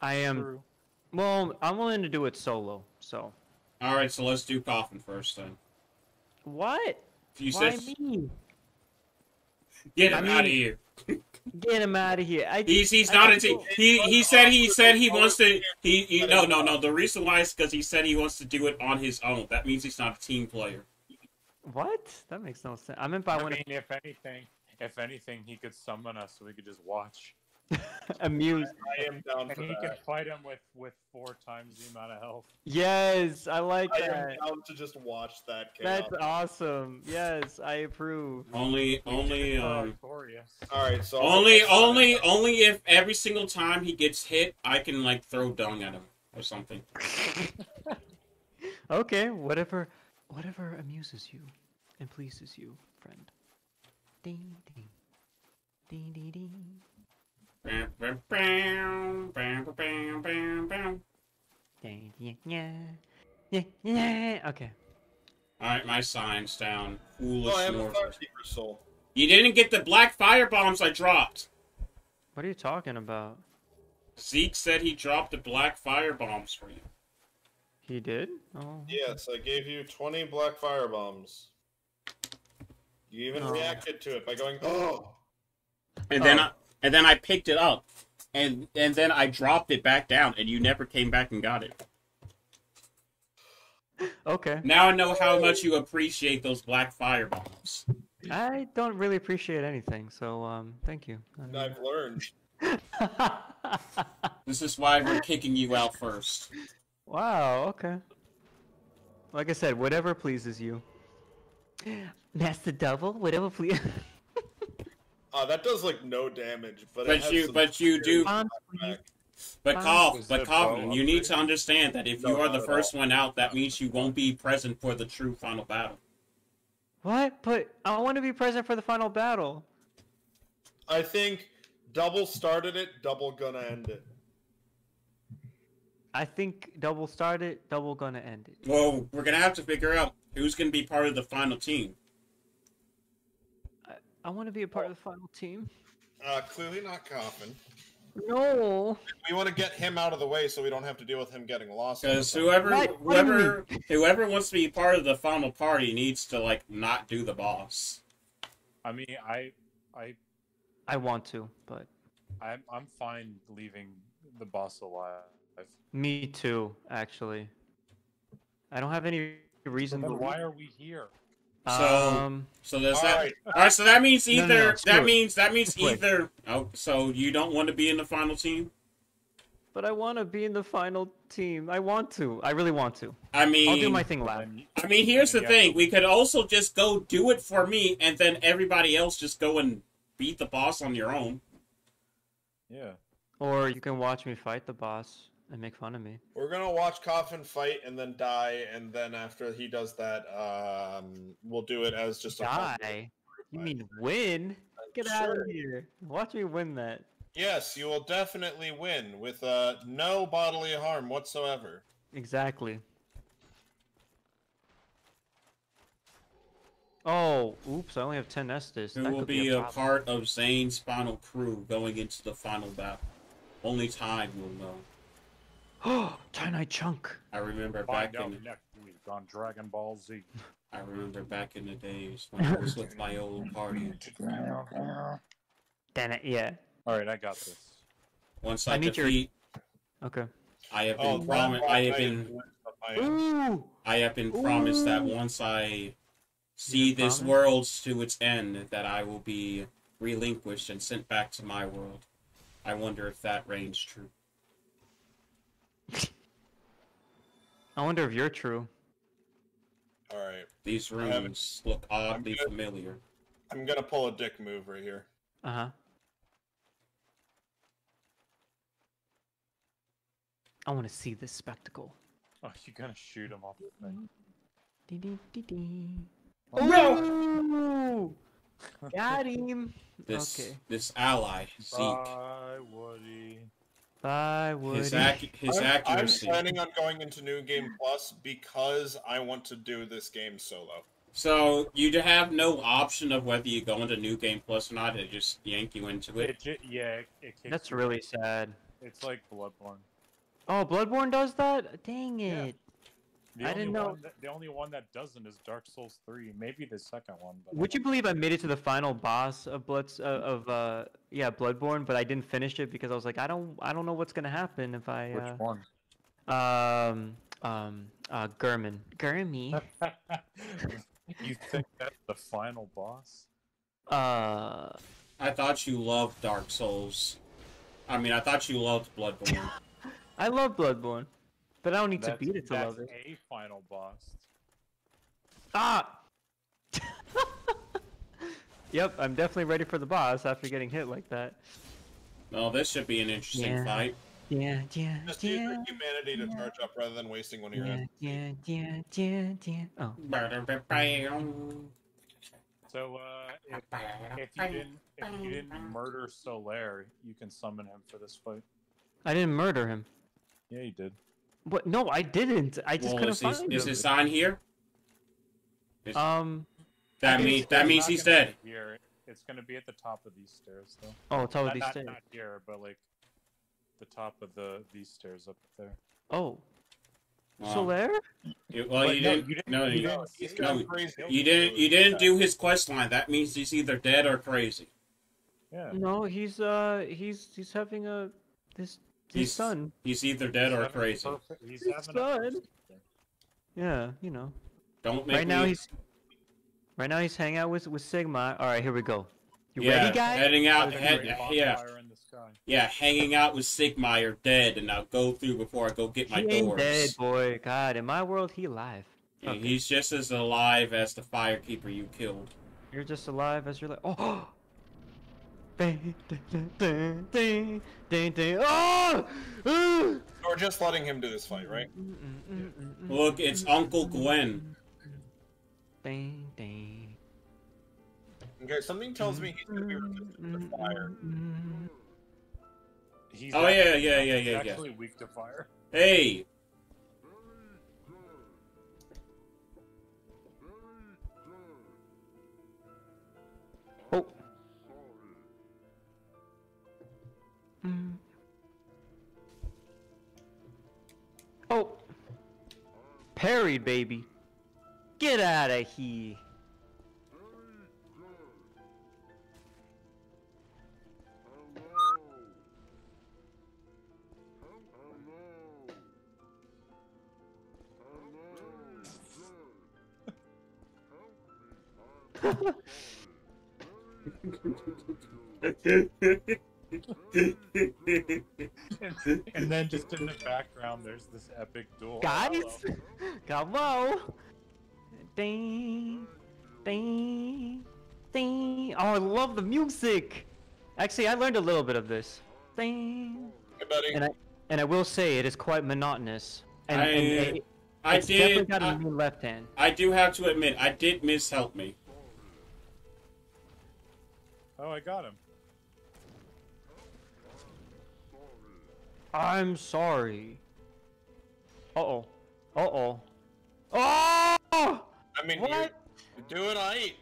I am... True. Well, I'm willing to do it solo, so... Alright, so let's do coffin first, then. What? Why me? Get him out of here. Get him out of here. He's not a team. He said he wants to... No. The reason why is because he said he wants to do it on his own. That means he's not a team player. What? That makes no sense. If anything, he could summon us so we could just watch. Amused. I am down for that. And he can fight him with 4 times the amount of health. Yes, I like that. I am down to just watch that chaos. That's awesome. Yes, I approve. Only if every single time he gets hit, I can like throw dung at him or something. Okay, whatever amuses you and pleases you, friend. Ding ding. Ding ding ding. Okay. Alright, my sign's down. Foolish. Oh, I have a Firekeeper soul. You didn't get the black fire bombs I dropped. What are you talking about? Zeke said he dropped a black firebombs for you. He did? Oh. Yes, I gave you 20 black firebombs. You even reacted to it by going, oh! And then I picked it up, and then I dropped it back down, and you never came back and got it. Okay. Now I know how much you appreciate those black firebombs. I don't really appreciate anything, so thank you. I've learned. This is why we're kicking you out first. Wow, okay. Like I said, whatever pleases you. Master Devil, whatever pleases... that does like no damage, but Colin, you need to understand that if you are the first one out, that means you won't be present for the true final battle. What? But I want to be present for the final battle. I think double started it, double gonna end it. I think double started, double gonna end it. Well, we're gonna have to figure out who's gonna be part of the final team. I want to be a part of the final team. Clearly not Coffin. No. We want to get him out of the way so we don't have to deal with him getting lost. Because whoever wants to be part of the final party needs to like not do the boss. I mean, I want to, but I'm fine leaving the boss alive. Me too, actually. I don't have any reason. But why are we here? So, so that means either so you don't want to be in the final team? But I want to be in the final team. I want to. I really want to. I mean, I'll do my thing loud. I mean, here's the thing. We could also just go do it for me, and then everybody else just go and beat the boss on your own. Yeah. Or you can watch me fight the boss and make fun of me. We're gonna watch Coffin fight and then die, and then after he does that, we'll do it as just a die. You mean win? Get out of here! Watch me win that. Yes, you will definitely win with no bodily harm whatsoever. Exactly. Oh, oops! I only have 10 Estus. It will be a part of Zane's final crew going into the final battle. Only time will know. Oh, Tiny Chunk. I remember back in the days when I was with my old party. Yeah. All right, I got this. Once I defeat, I have been promised that once I see this world to its end, that I will be relinquished and sent back to my world. I wonder if that reigns true. I wonder if you're true. Alright. These rooms look oddly familiar. I'm gonna pull a dick move right here. Uh-huh. I wanna see this spectacle. Oh, you're gonna shoot him off the thing. Oh, no! Got him! This ally, Zeke. Bye, Woody. His accuracy. I'm planning on going into New Game Plus because I want to do this game solo. So you have no option of whether you go into New Game Plus or not. They just yank you into it. That's really sad. It's like Bloodborne. Oh, Bloodborne does that? Dang it! Yeah. I didn't know. The only one that doesn't is Dark Souls 3. Maybe the second one. But would you believe I made it to the final boss of Bloodborne, but I didn't finish it because I was like, I don't know what's gonna happen if I. Which one? Gurman. Gurmy. You think that's the final boss? I thought you loved Dark Souls. I mean, I thought you loved Bloodborne. I love Bloodborne. But I don't need to beat it to love it. That's a final boss. Ah! Yep, I'm definitely ready for the boss after getting hit like that. Well, this should be an interesting fight. Yeah, yeah, just use your humanity to charge up rather than wasting one of your own. So, if you didn't murder Solaire, you can summon him for this fight. I didn't murder him. Yeah, you did. What? No, I didn't. I just couldn't find him. Is his sign here? That means he's dead. Here, it's gonna be at the top of these stairs, though. Oh, top of these stairs. Not here, but like the top of these stairs up there. Oh. Wow. Solaire? You didn't do his quest line. That means he's either dead or crazy. Yeah. No, he's having a his son. He's either dead or crazy. He's having a son. Yeah, you know. Don't make Right now he's hanging out with Sigma. All right, here we go. You ready, guys? Hanging out with Sigma. You're dead, and I'll go through before I go get my doors. He ain't dead, boy. God, in my world, he alive. Yeah, okay. He's just as alive as the firekeeper you killed. You're just alive as you're like. Oh. Oh! We're just letting him do this fight, right? Look, it's Uncle Gwen. Okay, something tells me he's gonna be resistant to fire. He's actually weak to fire. Hey! Oh. Oh. Parried, baby. Get out of here. And then just in the background there's this epic duel. Guys, come on. Ding, ding, ding. Oh, I love the music. Actually, I learned a little bit of this. Ding. Hey, buddy. And I will say it is quite monotonous. I do have to admit, I did miss Help Me. Oh, I got him. I'm sorry. Uh-oh. Uh-oh. Oh! I mean, what? Do it, I eat.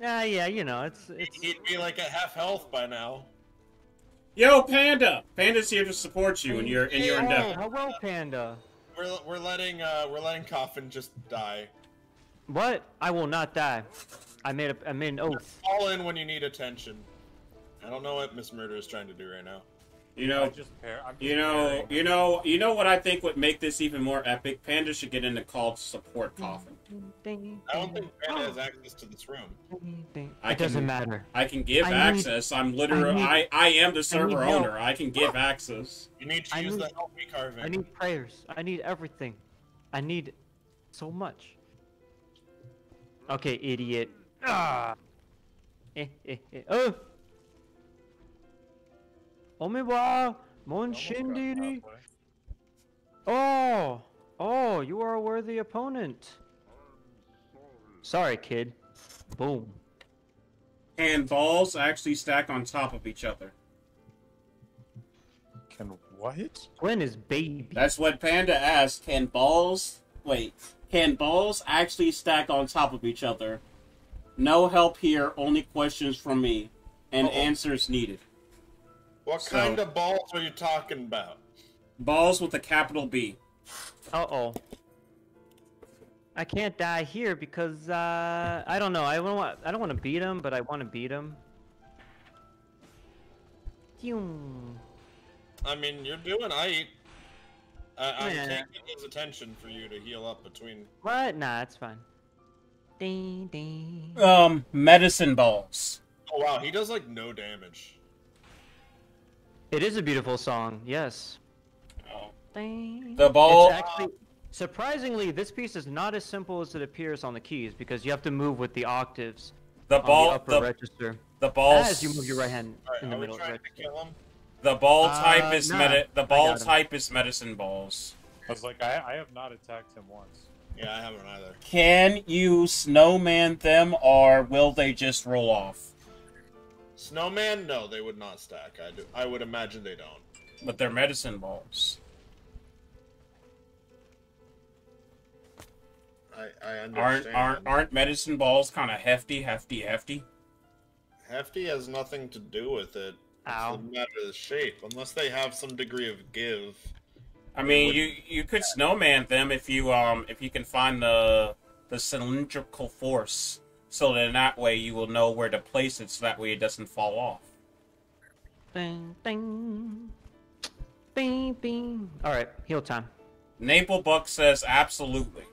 Yeah, you know, it's... He'd be like at half health by now. Yo, Panda! Panda's here to support you in your endeavor. Hello, Panda. We're letting Coffin just die. What? I will not die. I made an oath. Fall in when you need attention. I don't know what Miss Murder is trying to do right now. You know what I think would make this even more epic? Panda should get in the call to support Coffin. I don't think Panda has access to this room. It doesn't matter. I can give access. I am the server owner. I can give access. You need to use the Help Me carving. I need prayers. I need everything. I need so much. Okay, idiot. Ah. Oh. Omiwa, Monshindiri. Oh, you are a worthy opponent. Sorry, kid. Boom. And balls actually stack on top of each other. Can what? Gwen is baby. That's what Panda asked. Can balls actually stack on top of each other? No help here, only questions from me. And answers needed. What kind of balls are you talking about? Balls with a capital B. Uh-oh. I can't die here because I don't know. I don't want to beat him, but I want to beat him. I mean, you're doing aight. I can't get his attention for you to heal up between. What? Nah, it's fine. Ding ding. Medicine balls. Oh wow, he does like no damage. It is a beautiful song, yes. Oh. The ball. Actually, surprisingly, this piece is not as simple as it appears on the keys because you have to move with the octaves. The ball. On the upper register. The ball. As you move your right hand in the middle. The ball type is medicine balls. I was like, I have not attacked him once. Yeah, I haven't either. Can you snowman them, or will they just roll off? Snowman? No, they would not stack. I would imagine they don't. But they're medicine balls. I understand. Aren't medicine balls kind of hefty? Hefty has nothing to do with it. Ow. It doesn't matter the shape, unless they have some degree of give. I mean, you could snowman them if you can find the cylindrical force, so that in that way you will know where to place it, so that way it doesn't fall off. Bing, bing, bing, bing. All right, heal time. Naple Buck says absolutely.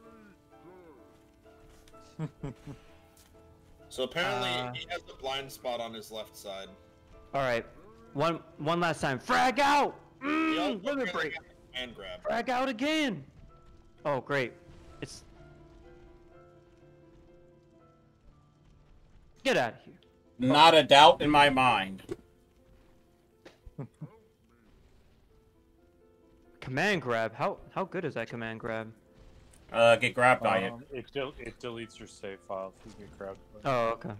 So apparently he has a blind spot on his left side. All right, one last time. Frag out. Limit break. And grab. Frag out again. Oh great, it's. Get out of here. Not a doubt in my mind. Command grab. How good is that command grab? Get grabbed by it. It deletes your save file if you get grabbed by it. Oh, okay.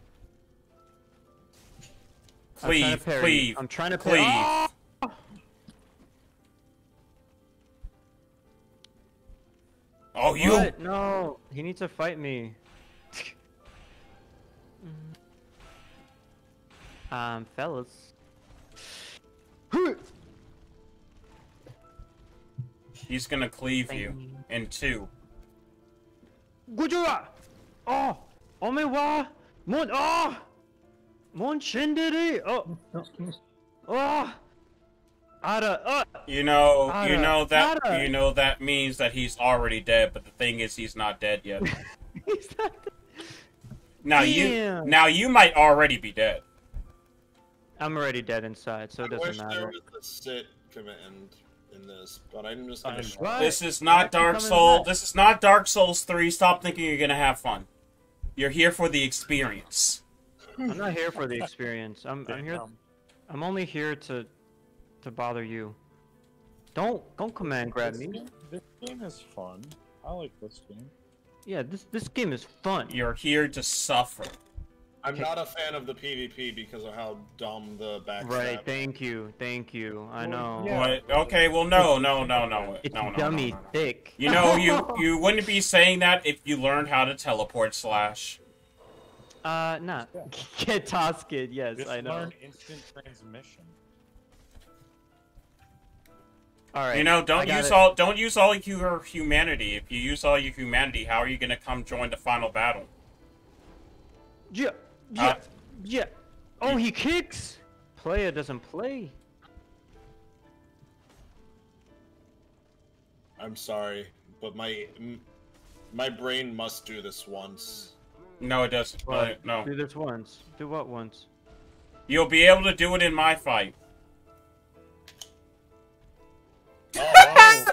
Cleave, cleave. I'm trying to cleave. Oh! Oh, you! What? No, he needs to fight me. Fellas. He's gonna cleave you in two. Gujura! Oh! Omewa! Mon! Oh! Mon Shindiri! Oh! Oh! Ada! You know that means that he's already dead, but the thing is, he's not dead yet. He's not dead. Now you might already be dead. I'm already dead inside, so it doesn't matter. I wish there was a sit command in this, but I'm just gonna... Right. This is not Dark Souls. This is not Dark Souls 3. Stop thinking you're gonna have fun. You're here for the experience. I'm not here for the experience. I'm here. I'm only here to bother you. Don't command grab me. This game is fun. I like this game. Yeah, this game is fun. You're here to suffer. I'm not a fan of the PvP because of how dumb the backstab is. Right, thank you. I know. What? Okay, well, no. It's dummy thick. You know, you wouldn't be saying that if you learned how to teleport slash. Nah. Get tossed, yes, just I know. Learn instant transmission. All right. You know, don't use all your humanity. If you use all your humanity, how are you gonna come join the final battle? Yeah. Yeah. Oh, he kicks. Player doesn't play. I'm sorry, but my brain must do this once. No, it doesn't. Well, no. Do this once. Do what once? You'll be able to do it in my fight. Oh,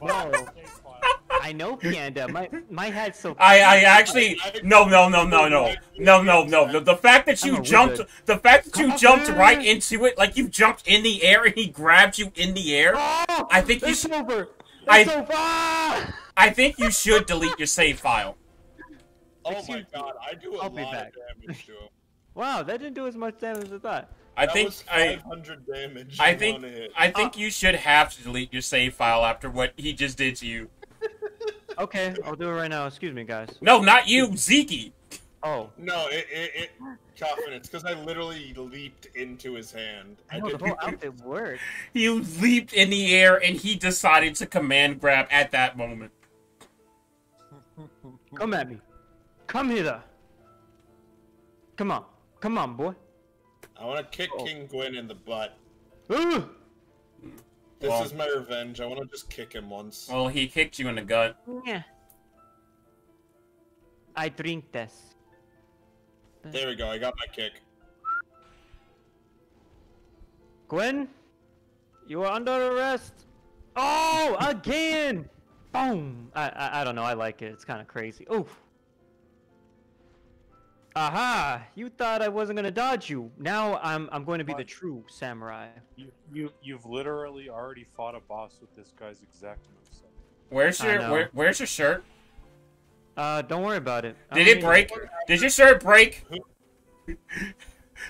wow. I know, Panda. My head's so. I actually no. The fact that you jumped right into it, like you jumped in the air and he grabbed you in the air. Oh, I think it's over. I think you should delete your save file. Oh my god, I do a lot of damage to him. Wow, that didn't do as much damage as I thought. I think you should have to delete your save file after what he just did to you. Okay, I'll do it right now. Excuse me, guys. No, not you, Zeke. Oh. No, it's because I literally leaped into his hand. I know, the whole outfit worked. You leaped in the air, and he decided to command grab at that moment. Come at me. Come hither. Come on. Come on, boy. I want to kick King Gwyn in the butt. Ooh. This is my revenge. I want to just kick him once. Well, he kicked you in the gut. Yeah. I drink this. There we go. I got my kick. Gwyn, you are under arrest. Oh, again. Boom. I don't know. I like it. It's kind of crazy. Oof. Aha! You thought I wasn't gonna dodge you. Now I'm going to be the true samurai. You've literally already fought a boss with this guy's exact moveset. Where's your shirt? Don't worry about it. Did it break? Did your shirt break?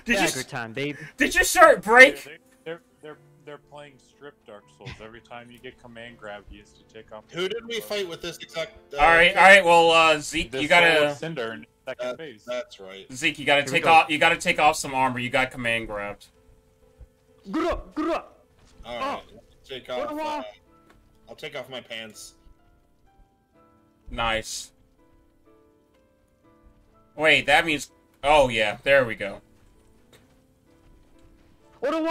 Dagger time, baby. Did your shirt break? They're playing strip Dark Souls. Every time you get command grab, you used to take off. Who did we fight with this exact? All right. Well, Zeke, you gotta. Cinder. That's right. Zeke, you gotta take off some armor. You got command grabbed. Alright, I'll take off my pants. Nice. Wait, that means... Oh yeah, there we go. Uh-oh,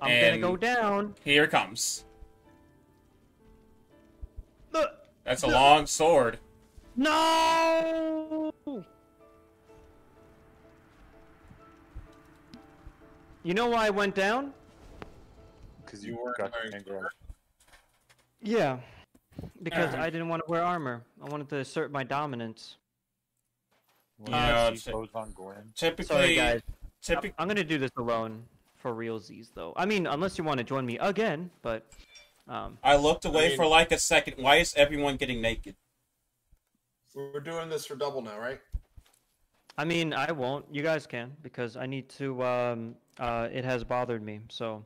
I'm gonna go down. Here it comes. That's a long sword. No! You know why I went down? Because you weren't wearing armor. Yeah. Because I didn't want to wear armor. I wanted to assert my dominance. Yeah, typically... Sorry, guys. I'm gonna do this alone. For realsies, though. I mean, unless you want to join me again, but... I looked away for like a second. Why is everyone getting naked? We're doing this for double now, right? I mean, I won't. You guys can, because I need to, it has bothered me, so...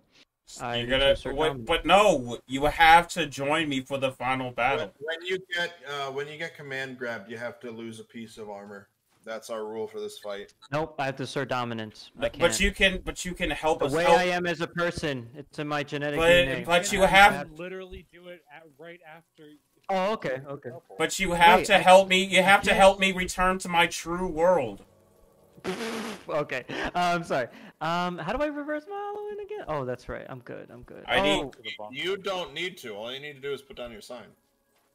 But no, you have to join me for the final battle. When you get command grabbed, you have to lose a piece of armor. That's our rule for this fight. Nope, I have to assert dominance. But you can help us. The way I am as a person, it's in my genetic DNA. But you have literally do it right after. Oh, okay, okay. But you have to help me. You have to help me return to my true world. Okay, I'm sorry. How do I reverse my Halloween again? Oh, that's right. I'm good. I'm good. You don't need to. All you need to do is put down your sign.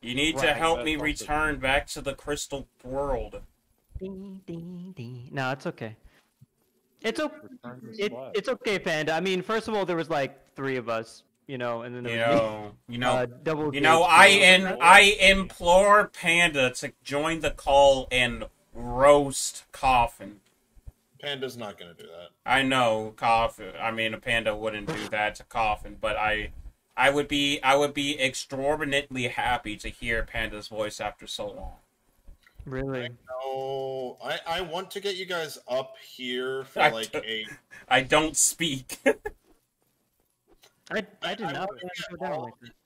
You need to help me return back to the crystal world. Ding, ding, ding. No, it's okay. It's okay, Panda. I mean, first of all, there was like 3 of us, you know, and then there was me. I implore Panda to join the call and roast Coffin. Panda's not gonna do that. I know, Coffin. I mean, a panda wouldn't do that to Coffin, but I would be extraordinarily happy to hear Panda's voice after so long. Really? No, I want to get you guys up here for like a... I don't speak. I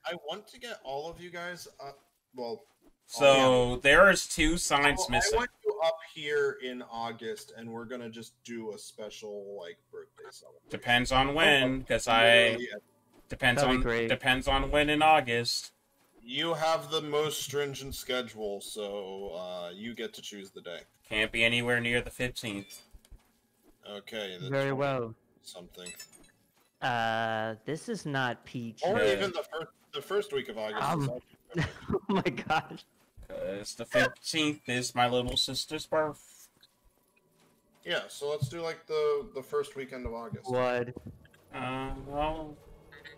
want to get all of you guys up. Well, so there's 2 signs missing. I want you up here in August, and we're gonna just do a special like birthday celebration. Depends on when, because depends on when in August. You have the most stringent schedule, so you get to choose the day. Can't be anywhere near the 15th. Okay. Very well. Something. This is not peach. Or even the first week of August. Oh my gosh. Because the 15th is my little sister's birth. Yeah, so let's do like the first weekend of August. What? Well...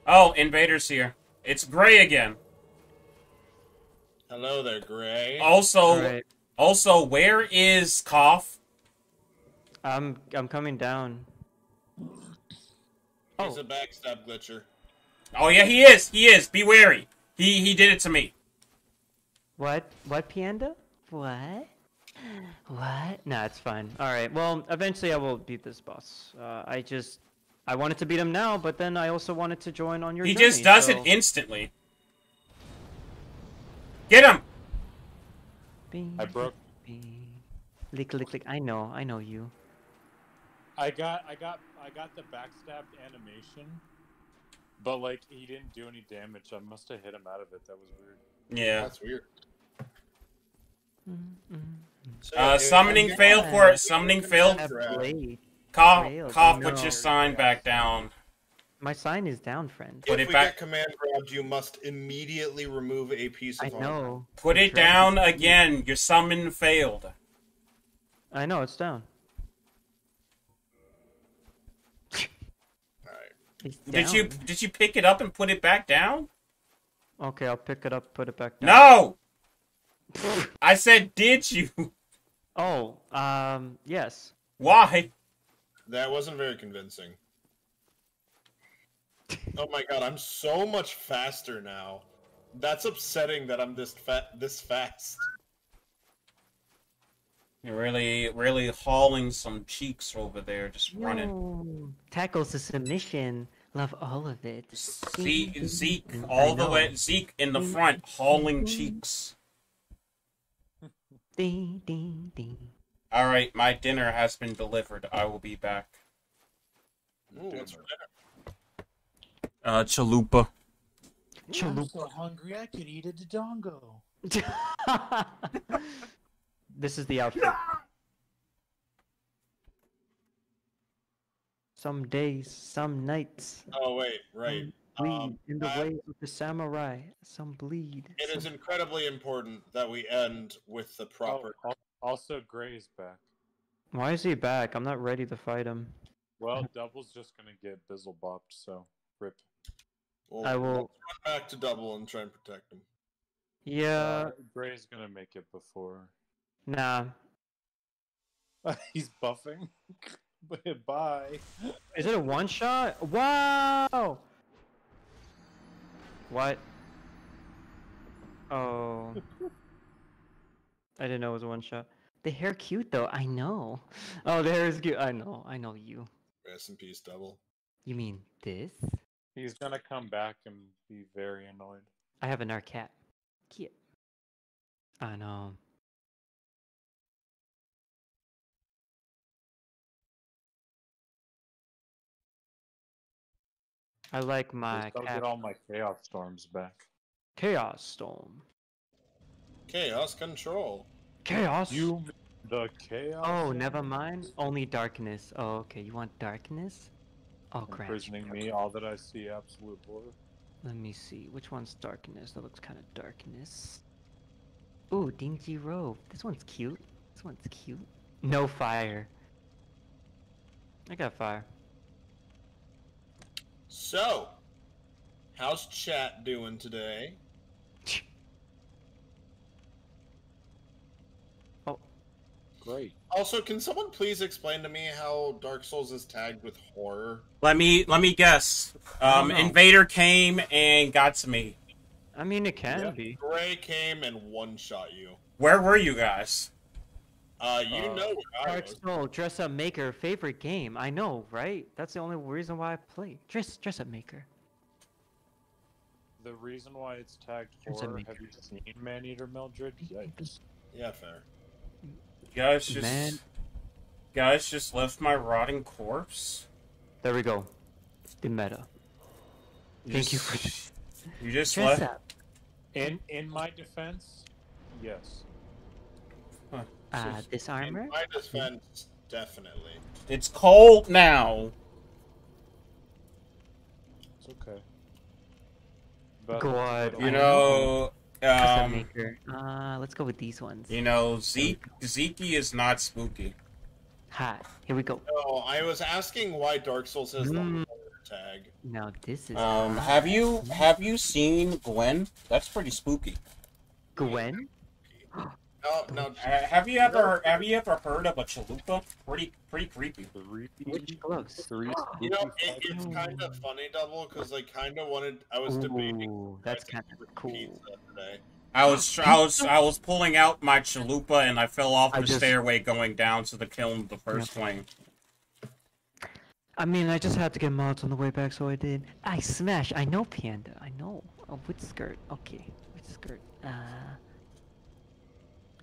Oh, Invader's here. It's Gray again. Hello there, Gray. Also, where is Koff? I'm coming down. He's a backstab glitcher. Oh yeah, he is. He is. Be wary. He did it to me. What? What, Panda? What? What? Nah, it's fine. All right. Well, eventually I will beat this boss. I wanted to beat him now, but then I also wanted to join on your journey. He just does it instantly. Get him! I broke. Lick, lick, lick. I know you. I got the backstabbed animation, but like he didn't do any damage. I must have hit him out of it. That was weird. Yeah, that's weird. Summoning failed for it. Summoning failed. Cough. Put your sign back down. My sign is down, friend. If we get command grabbed, you must immediately remove a piece of armor. I know. Put it down again. Your summon failed. I know, it's down. Alright. Did you pick it up and put it back down? Okay, I'll pick it up, put it back down. No! I said did you? Oh, yes. Why? That wasn't very convincing. Oh my god, I'm so much faster now. That's upsetting that I'm this fast. You're really hauling some cheeks over there, just running. Tackles the submission. Love all of it. Zeke all the way. Zeke in the front, hauling cheeks. Ding, ding, ding. Alright, my dinner has been delivered. I will be back. Ooh, what's for dinner? Chalupa. Chalupa. I'm so hungry I could eat a dodongo. This is the outfit. Some days, some nights. Oh wait, right. In the ways of the samurai, some bleed. It is incredibly important that we end with the proper. Oh, also, Gray's back. Why is he back? I'm not ready to fight him. Well, Double's just gonna get bizzle bopped, so rip. Well, I will run back to Double and try and protect him. Yeah. Gray's gonna make it before. Nah. He's buffing. Bye. Is it a one shot? Wow. What? Oh. I didn't know it was a one shot. The hair cute though, I know. Oh, the hair is cute. I know you. Rest in peace, Double. You mean this? He's gonna come back and be very annoyed. I have an Arcat. Cute. I know. I like my. I'll get all my chaos storms back. Chaos storm. Chaos control. Chaos. You the chaos. Oh, never mind. Only darkness. Oh, okay. You want darkness? Oh, crap. Imprisoning me. All that I see, absolute horror. Let me see. Which one's darkness? That looks kind of darkness. Ooh, dingy robe. This one's cute. This one's cute. No fire. I got fire. So, how's chat doing today? Oh, great. Also, can someone please explain to me how Dark Souls is tagged with horror? Let me guess. Invader came and got to me. I mean, it can be. Gray came and one-shot you. Where were you guys? You know where I was. Dark Souls, Dress Up Maker, favorite game. I know, right? That's the only reason why I play. Dress Up Maker. The reason why it's tagged horror, have you seen Man-Eater Mildred? Yikes. Yeah, fair. Guys just left my rotting corpse. There we go. The meta. Thank you for... You just left... Up. In my defense, yes. Huh. This armor? In my defense, definitely. It's cold now. It's okay. But, God, you know, let's go with these ones. You know, Zeke is not spooky. Hot. Here we go. No, I was asking why Dark Souls has the horror tag. No, this is. Have you seen Gwen? That's pretty spooky. Gwen? No. Have you ever heard of a chalupa? Pretty creepy. Which looks? You know, it's kind of funny, Double, because I kind of wanted. I was debating. That's kind of cool. Today. I was pulling out my chalupa and I fell off the stairway going down to the Kiln of the First Flame. I mean, I just had to get mods on the way back, so I did. I smash. I know, Panda. I know. Oh, with skirt. Okay, with skirt.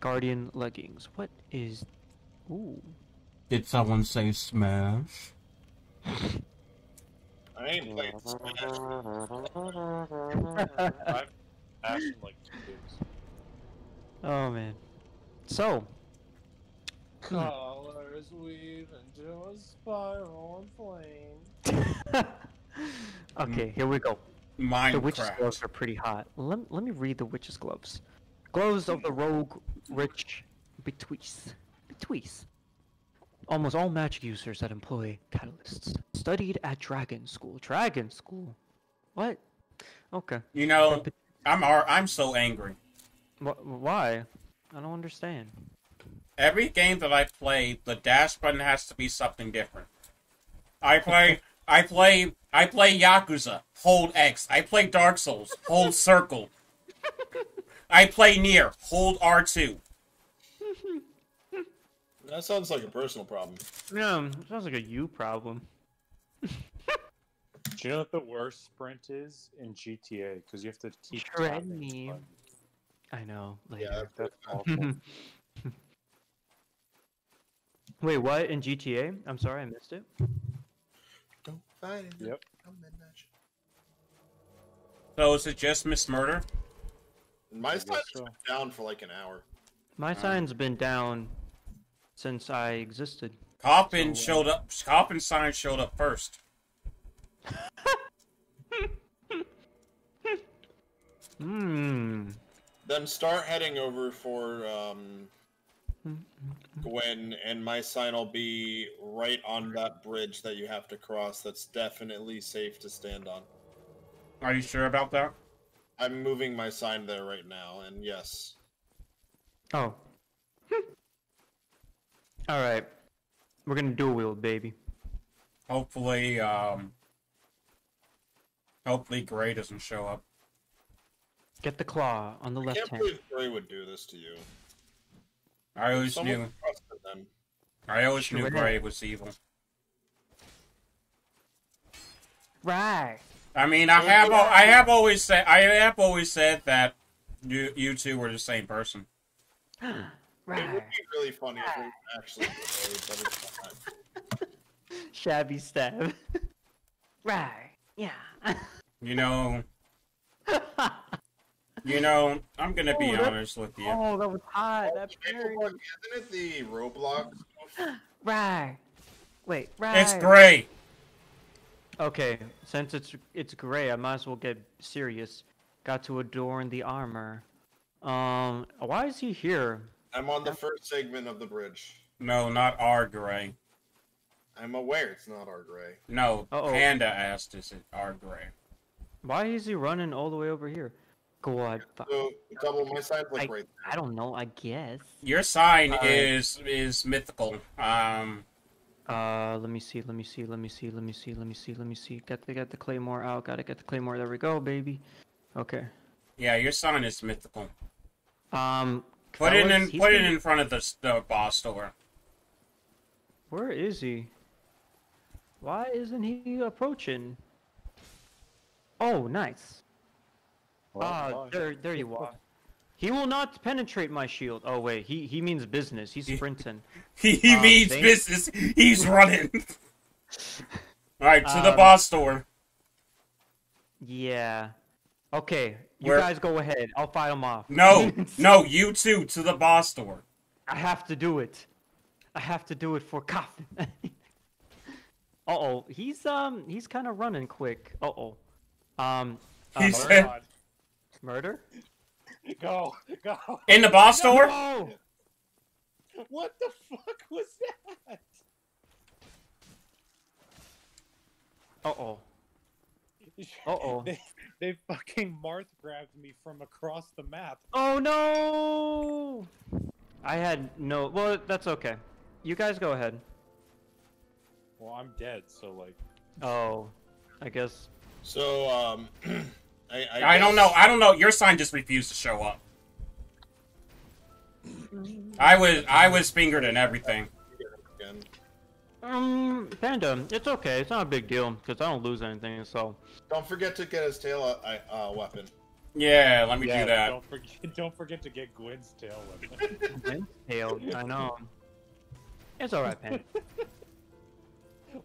Guardian leggings. What is? Ooh. Did someone say smash? I ain't played smash. I've actually like 2 days. Oh man. So. Colors weave into a spiral and flame. Okay, here we go. Minecraft. The witch's gloves are pretty hot. Let me read the witch's gloves. Gloves of the rogue rich betwixt. Almost all magic users that employ catalysts studied at Dragon School. Dragon School? What? Okay. You know, I'm so angry. Why? I don't understand. Every game that I play, the dash button has to be something different. I play Yakuza. Hold X. I play Dark Souls. Hold circle. I play Nier. Hold R2. That sounds like a personal problem. Yeah, it sounds like a you problem. Do you know what the worst sprint is in GTA? Because you have to keep treading. Me. I know. Later. Yeah, that's awful. Wait, what? In GTA? I'm sorry, I missed it. Don't fighting. Yep. So is it just Miss Murder? My sign's been down for like an hour. My sign's been down since I existed. Coppin showed up. Coppin's sign showed up first. Then start heading over for Gwyn, and my sign will be right on that bridge that you have to cross. That's definitely safe to stand on. Are you sure about that? I'm moving my sign there right now, and yes. Oh. Alright. We're gonna dual wield, baby. Hopefully, hopefully Gray doesn't show up. Get the claw on the left hand. I can't believe Gray would do this to you. I always knew. I always knew Gray was evil. Right. I mean, I have always said that you two were the same person. Right. It would be really funny if we actually did, but it's not. Shabby stab. Right. Yeah. You know. You know, I'm going to be honest with you. Oh, that was hot. Oh, that's very... Isn't it the Roblox? Right. Wait, right. It's Gray. Okay, since it's Gray, I might as well get serious. Got to adorn the armor. Why is he here? I'm on the first segment of the bridge. No, not our Gray. I'm aware it's not our Gray. No, Panda asked, is it our Gray? Why is he running all the way over here? God. So, double my sign, like right there. I don't know. I guess your sign is mythical. Let me see. Let me see. Let me see. Let me see. Let me see. Let me see. Got the claymore out. Gotta get the claymore. There we go, baby. Okay. Yeah, your sign is mythical. Put it in front of the boss door. Where is he? Why isn't he approaching? Oh, nice. Ah, there you are. He will not penetrate my shield. Oh wait, he means business. He's sprinting. He means business. He's running. All right, to the boss door. Yeah. Okay, you guys go ahead. I'll fight him off. No, no, you two to the boss door. I have to do it. I have to do it for Coffin. Uh-oh, he's kind of running quick. Uh-oh. He said... Murder? Go, go. In the boss door? No. What the fuck was that? Uh-oh. Uh-oh. They fucking Marth grabbed me from across the map. Oh, no! I had no... Well, that's okay. You guys go ahead. Well, I'm dead, so, like... Oh, I guess... So, I don't know. I don't know. Your sign just refused to show up. I was fingered and everything. Panda, it's okay. It's not a big deal because I don't lose anything. So don't forget to get his tail weapon. Yeah, let me do that. Don't forget to get Gwyn's tail weapon. Gwyn's tail. I know. It's all right, Panda.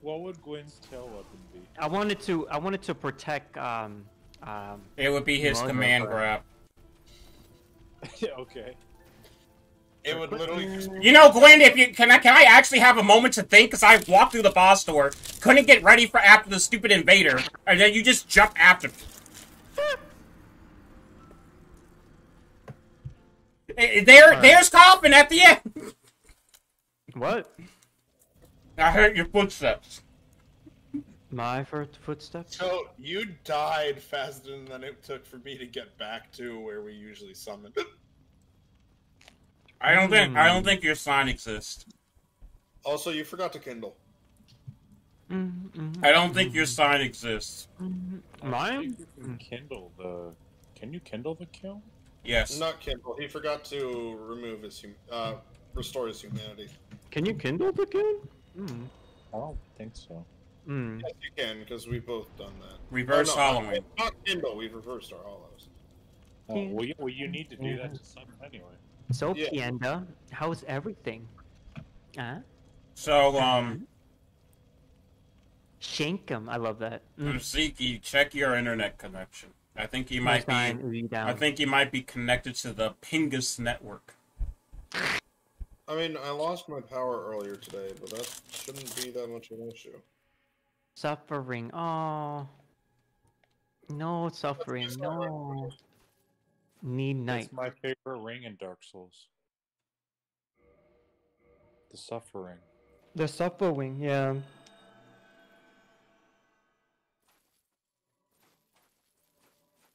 What would Gwyn's tail weapon be? I wanted to protect. It would be his command grab. Okay. It would literally. You know, Gwyn, if you can I actually have a moment to think? Because I walked through the boss door, couldn't get ready for after the stupid invader, and then you just jump after me. There's Coffin at the end. What? I heard your footsteps. My first footsteps? So, you died faster than it took for me to get back to where we usually summon. I don't think your sign exists. Also, you forgot to kindle. I don't think your sign exists. Mine? Can you kindle the kill? Yes. Not kindle. He forgot to remove his... restore his humanity. Can you kindle the kill? I don't think so. Yes, you can, because we've both done that. Reverse hollowing. Not Kindle, we've reversed our hollows. Oh, well, you need to do that to summon anyway. So, yeah. Panda, how's everything? So, Shank him. I love that. Uziki, check your internet connection. I think he might be. I think he might be connected to the Pingus network. I mean, I lost my power earlier today, but that shouldn't be that much of an issue. Suffering. Oh. No suffering. No. Need night. That's my favorite ring in Dark Souls. The suffering. The suffering. Yeah.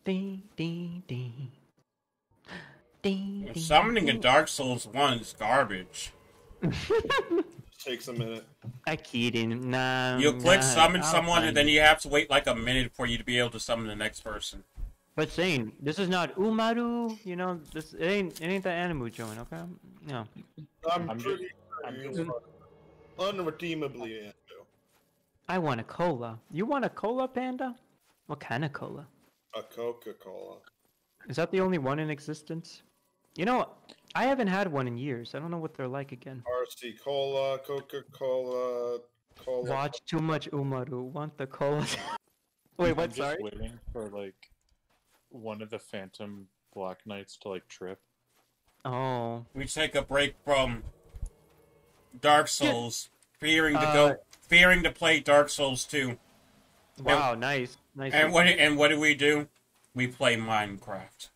Ding, ding, ding. Ding, ding, summoning in Dark Souls 1 is garbage. Takes a minute. I kidding. Nah. You click summon someone and then you have to wait like a minute for you to be able to summon the next person. But saying this is not Umaru, you know, this it ain't the Animu joint, okay? No. I'm unredeemably Animu. I want a cola. You want a cola, Panda? What kind of cola? A Coca-Cola. Is that the only one in existence? You know, I haven't had one in years. I don't know what they're like again. RC Cola, Coca-Cola, Cola. Watch too much Umaru. Want the cola? Wait, what? I'm just sorry? Waiting for like one of the Phantom Black Knights to like trip. Oh. We take a break from Dark Souls, fearing to play Dark Souls 2. Wow, and, nice. Nice. And what do? We play Minecraft.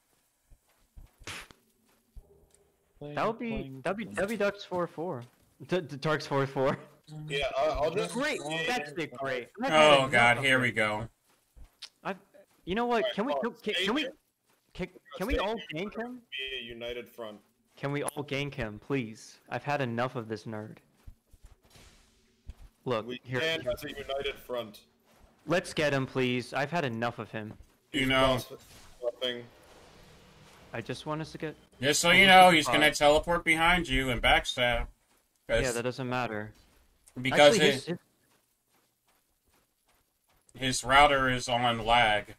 That'll be Darks 4-4. Darks 4-4. Yeah, I'll just... Great! That's the great. Oh god, here we go. You know what, can we all gank him? Be a united front. Can we all gank him, please? I've had enough of this nerd. Look, we here. We can as a united front. Let's get him, please. I've had enough of him. You know, I just want us to get... Just so you know, he's gonna teleport behind you and backstab. Yeah, that doesn't matter. Because actually, his router is on lag.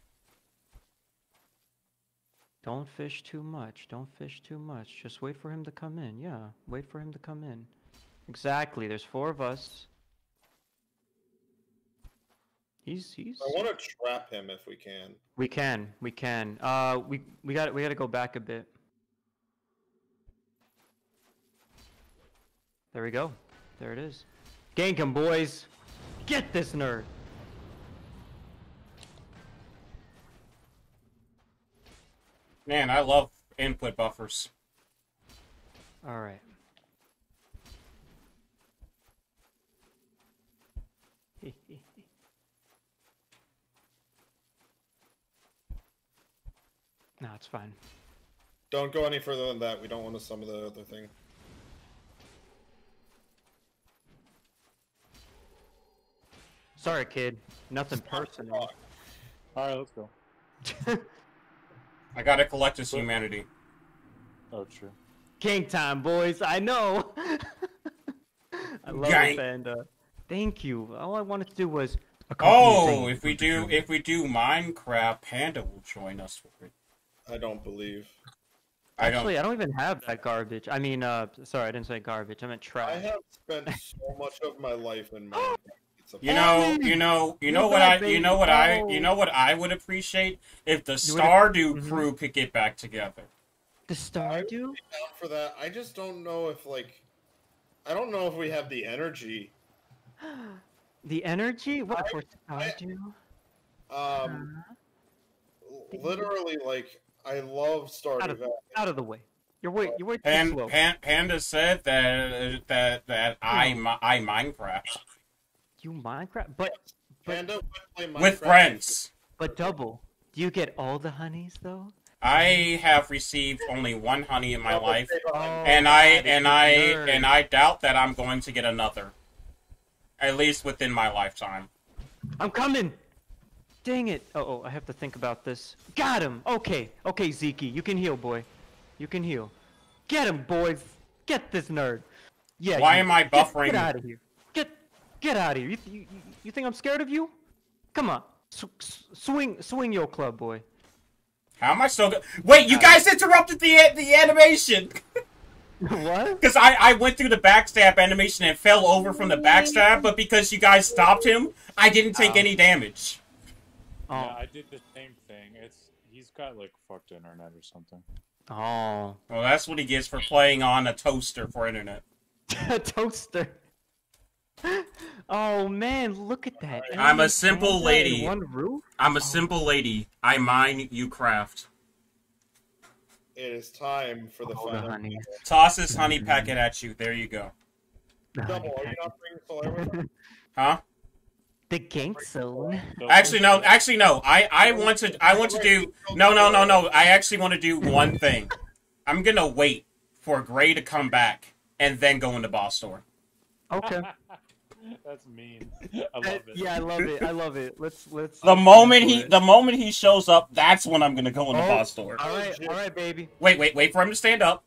Don't fish too much. Don't fish too much. Just wait for him to come in. Yeah, wait for him to come in. Exactly. There's four of us. I want to trap him if we can. We can. We gotta go back a bit. There we go. There it is. Gank him, boys. Get this nerd. Man, I love input buffers. All right. No, it's fine. Don't go any further than that. We don't want to summon the other thing. Sorry, kid. Nothing personal. Alright, let's go. I gotta collect his humanity. Oh, true. Gank time, boys. I know. I love it, Panda. Thank you. All I wanted to do was... Oh, if we do Minecraft, Panda will join us for it. I don't believe. Actually, I don't even have that garbage. I mean, sorry, I didn't say garbage. I meant trash. I have spent so much of my life in Minecraft. You know what I would appreciate if the Stardew crew could get back together. The Stardew? For that, I just don't know if I don't know if we have the energy. The energy? What for Stardew? Literally, I love Stardew Valley. Out of the way. You're way too slow. Panda said that I Minecraft. You Minecraft, but Panda would play Minecraft with friends. But double. Do you get all the honeys though? I have received only one honey in my life, and I doubt that I'm going to get another. At least within my lifetime. I'm coming. Dang it! I have to think about this. Got him! Okay, Zeke, you can heal, boy. You can heal. Get him, boys! Get this nerd! Yeah. Why am I buffering? Get out of here! Get out of here! You think I'm scared of you? Come on, swing your club, boy. How am I still? Wait, you guys interrupted the animation. What? Because I went through the backstab animation and fell over from the backstab, but because you guys stopped him, I didn't take any damage. Oh, yeah, I did the same thing. He's got like fucked internet or something. Oh, well, that's what he gets for playing on a toaster for internet. A toaster. Oh man, look at that. I'm a simple lady. One roof? I'm a simple lady. I mine, you craft. It is time for the final. Honey. Tosses honey packet at you. There you go. Double, are you not bringing Solaire with us? Huh? The gank zone. Actually no. I actually want to do one thing. I'm gonna wait for Gray to come back and then go into boss store. Okay. That's mean. I love it. Yeah, I love it. I love it. Let's. The moment he shows up, that's when I'm gonna go in the boss store. All right, baby. Wait for him to stand up.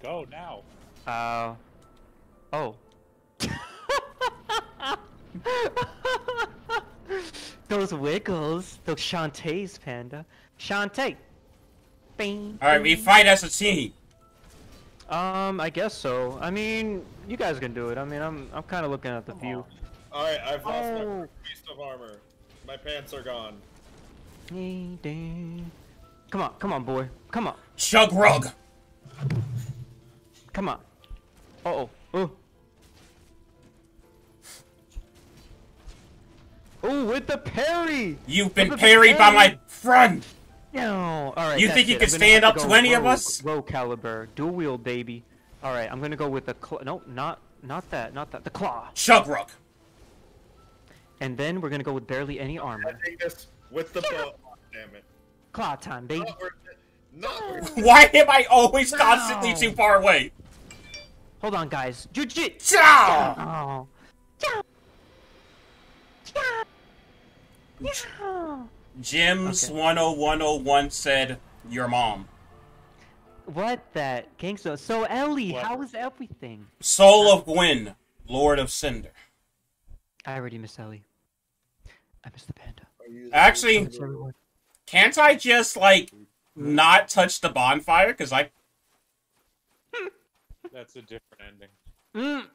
Go now. Those wiggles, those Shantae's panda. Shantae. Bing. All right, we fight as a team. I guess so. I mean, you guys can do it. I mean, I'm kind of looking at the view. All right, I've lost my piece of armor. My pants are gone. Come on, boy. Come on. Chug rug. Come on. Oh, with the parry. You've been parried by my friend. No. All right. You think you can stand up to any of us? Low caliber, dual wield, baby. All right, I'm gonna go with the claw. No, not that. The claw. Chug-rook. And then we're gonna go with barely any armor. I think that's with the bow. Damn it. Claw time, baby. No. Why am I always constantly too far away? Hold on, guys. Jiu-jitsu. Ciao. Ciao. Jim's 10101 said, your mom. What that? Gangsta. So, Ellie, what? How is everything? Soul of Gwyn, Lord of Cinder. I already miss Ellie. I miss the panda. Actually, can't I just, like, not touch the bonfire? Because I... That's a different ending.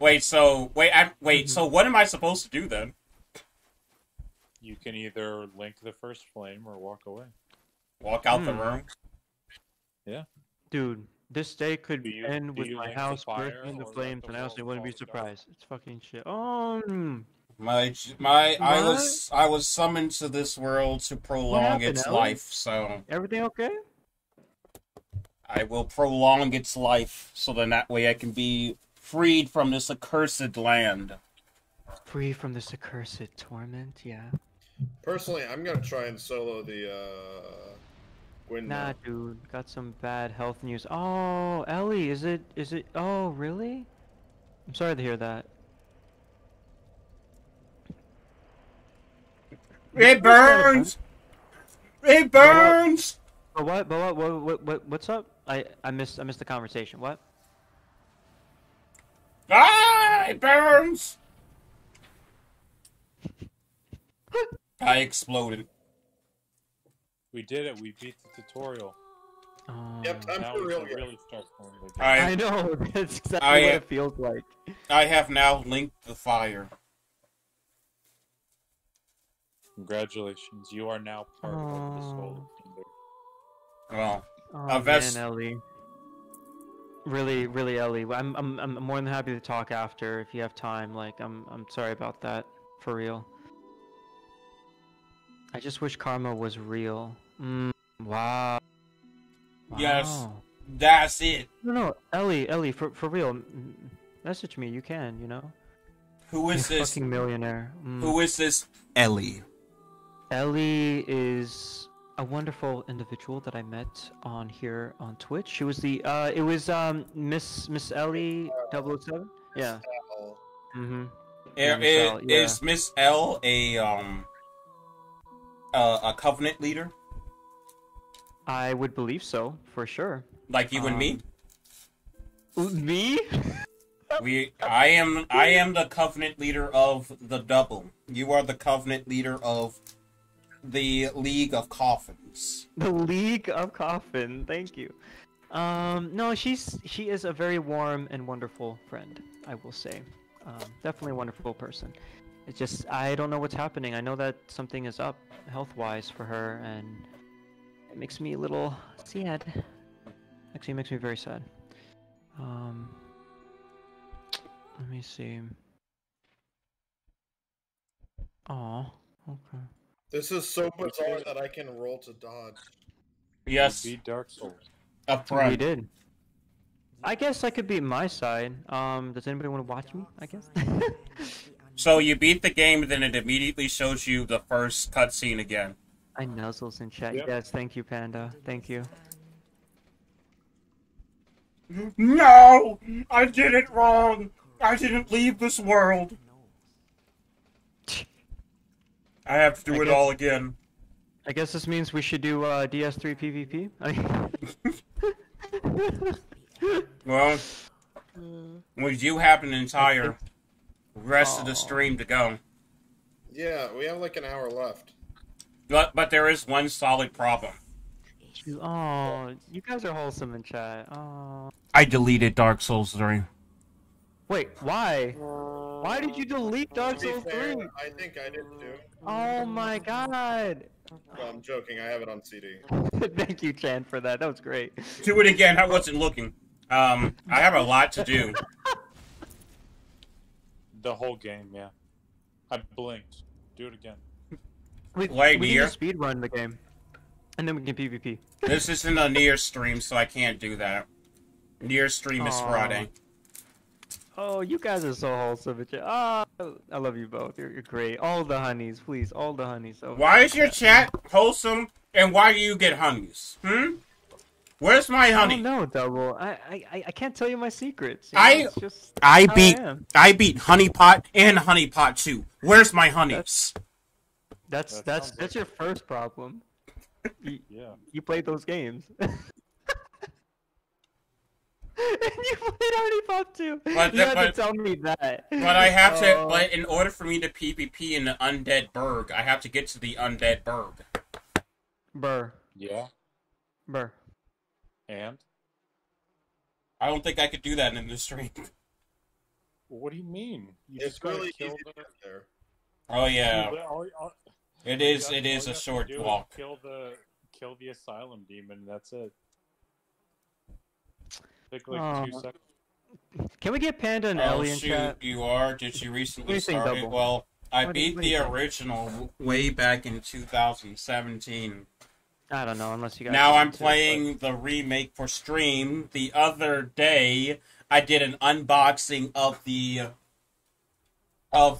Wait, so what am I supposed to do then? You can either link the first flame or walk away. Walk out the room? Yeah. Dude, this day could end with my house bursting into flames, and I honestly wouldn't be surprised. It's fucking shit. I was summoned to this world to prolong its life, so... Everything okay? I will prolong its life, so then that way I can be freed from this accursed land. Free from this accursed torment, yeah. Personally, I'm gonna try and solo the Gwyn. Nah, dude, got some bad health news. Oh, Ellie, is it? Oh, really? I'm sorry to hear that. It burns. It burns. But what? But what? What's up? I missed the conversation. What? Ah! It burns. I exploded. We did it. We beat the tutorial. Yep, I'm for real. Really I know. That's exactly what it feels like. I have now linked the fire. Congratulations. You are now part of the soul of Cinder. Well, Ellie. Really, really, Ellie. I'm more than happy to talk after if you have time. Like, I'm sorry about that. For real. I just wish karma was real. Wow. Yes, that's it. No, Ellie, for real, message me. You can, you know. Who is this fucking millionaire? Who is this Ellie? Ellie is a wonderful individual that I met on here on Twitch. She was the Miss Ellie 007. Yeah. Is Miss L a covenant leader? I would believe so, for sure. Like you and me? Me? I am the covenant leader of the double. You are the covenant leader of the League of Coffins. Coffins. The League of Coffin. Thank you. No, she is a very warm and wonderful friend, I will say. Definitely a wonderful person. It's just, I don't know what's happening. I know that something is up health-wise for her, and it makes me a little sad. Actually, it makes me very sad. Let me see. Oh, okay. This is so bizarre that I can roll to dodge. Yes. Beat Dark Souls. Up front. We did. I guess I could beat my side. Does anybody want to watch me? I guess. So you beat the game, then it immediately shows you the first cutscene again. I nuzzles in chat. Yep. Yes, thank you, Panda. Thank you. No! I did it wrong! I didn't leave this world! I have to do it all again. I guess this means we should do DS3 PvP? Well, we do have an entire rest of the stream to go. Yeah, we have like an hour left. But there is one solid problem. Oh, you guys are wholesome in chat. Oh. I deleted Dark Souls 3. Wait, why? Why did you delete Dark Souls 3? I think I did too. Oh my god. Well, I'm joking. I have it on CD. Thank you, Chan, for that. That was great. Do it again. I wasn't looking. I have a lot to do. The whole game, yeah. I blinked. Do it again. We can speedrun the game. And then we can PvP. This isn't a Nier stream, so I can't do that. Nier stream is Friday. Oh, you guys are so wholesome. Oh, I love you both. You're great. All the honeys, please. All the honeys. Oh, why is your chat wholesome, and why do you get honeys? Hmm? Where's my honey? I don't know, Double. I can't tell you my secrets. You know, I beat Honeypot and Honeypot 2. Where's my honeys? That's your first problem. You played those games. And you played Honeypot too. You had to tell me that. But I have to. But in order for me to PvP in the Undead Berg, I have to get to the Undead Berg. Burr. Yeah. Burr. And? I don't think I could do that in this stream. What do you mean? It's really easy to get there. Oh yeah. It is a short walk. Kill the asylum demon. That's it. Take like 2 seconds. Can we get Panda and Ellie in chat? You are. Did you recently start it? Well, I beat the original way back in 2017. I don't know, unless you guys. Now I'm playing the remake for stream. The other day, I did an unboxing of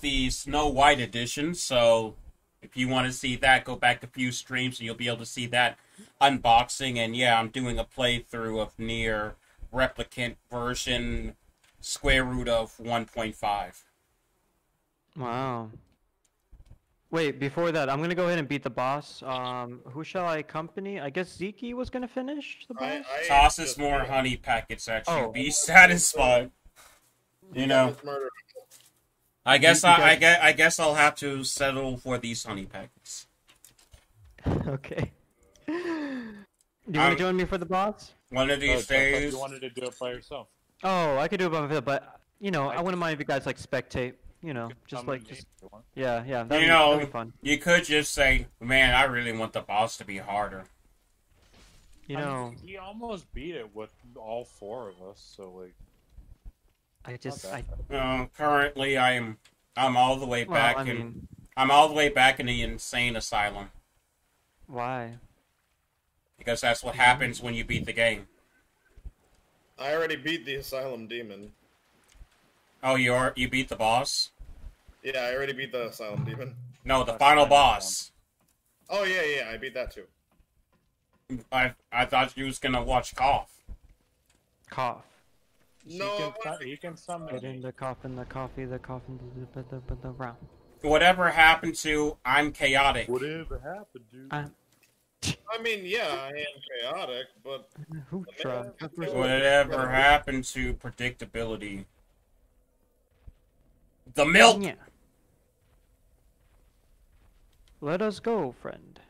the Snow White edition. So. If you want to see that, go back a few streams and you'll be able to see that unboxing. And yeah, I'm doing a playthrough of Nier Replicant version √1.5. Wow. Wait, before that, I'm going to go ahead and beat the boss. Who shall I accompany? I guess Ziki was going to finish the boss? Toss us more honey packets at you. Oh. Be satisfied. You know. I guess I guess I'll have to settle for these honey packets. Okay. Do you want to join me for the boss? One of these days. Like you wanted to do it by yourself. Oh, I could do it by myself, but you know, I wouldn't mind if you guys like spectate. You know, yeah. You know, that'd be fun. You could just say, "Man, I really want the boss to be harder." You know, I mean, he almost beat it with all four of us, so like. Currently I'm all the way back I'm all the way back in the insane asylum. Why? Because that's what happens when you beat the game. I already beat the asylum demon. Oh, you beat the boss? Yeah, I already beat the asylum demon. No, the final boss. Oh yeah, I beat that too. I thought you was gonna watch Cough. No, you can summon it in the coffin, the round. Whatever happened to I'm chaotic. Whatever happened to? I mean, yeah, I am chaotic, but who tried? Whatever happened to predictability? The milk. Yeah. Let us go, friend.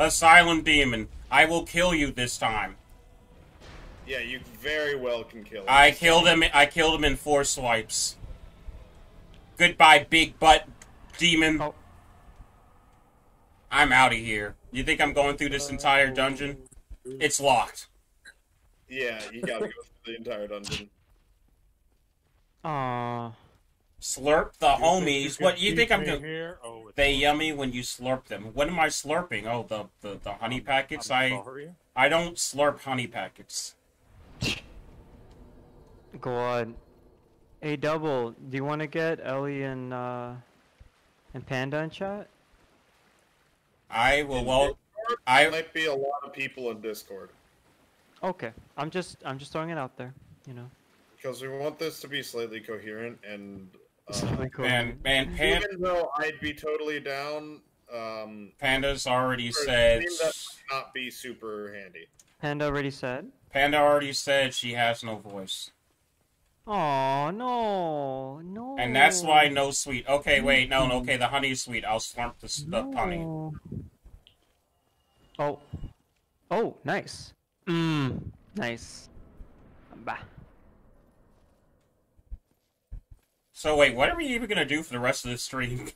Asylum Demon, I will kill you this time. Yeah, you very well can kill him. I killed him in 4 swipes. Goodbye, big butt demon. Oh. I'm out of here. You think I'm going through this entire dungeon? It's locked. Yeah, you gotta go through the entire dungeon. Aww. Slurp the homies. What you think I'm gonna? Oh, they yummy when you slurp them. What am I slurping? Oh, the honey packets. I don't slurp honey packets. Go on. Hey, Double, do you want to get Ellie and Panda in chat? I will. Well, I might be a lot of people in Discord. Okay, I'm just throwing it out there, you know. Because we want this to be slightly coherent and. And Panda. Even though I'd be totally down. Panda's already said. That might not be super handy. Panda already said she has no voice. Oh no, no. And that's why no sweet. Okay, wait, no, okay, the honey's sweet. I'll slurp the honey. Oh, oh, nice. Mmm, nice. Bah. So wait, what are we even gonna do for the rest of this stream?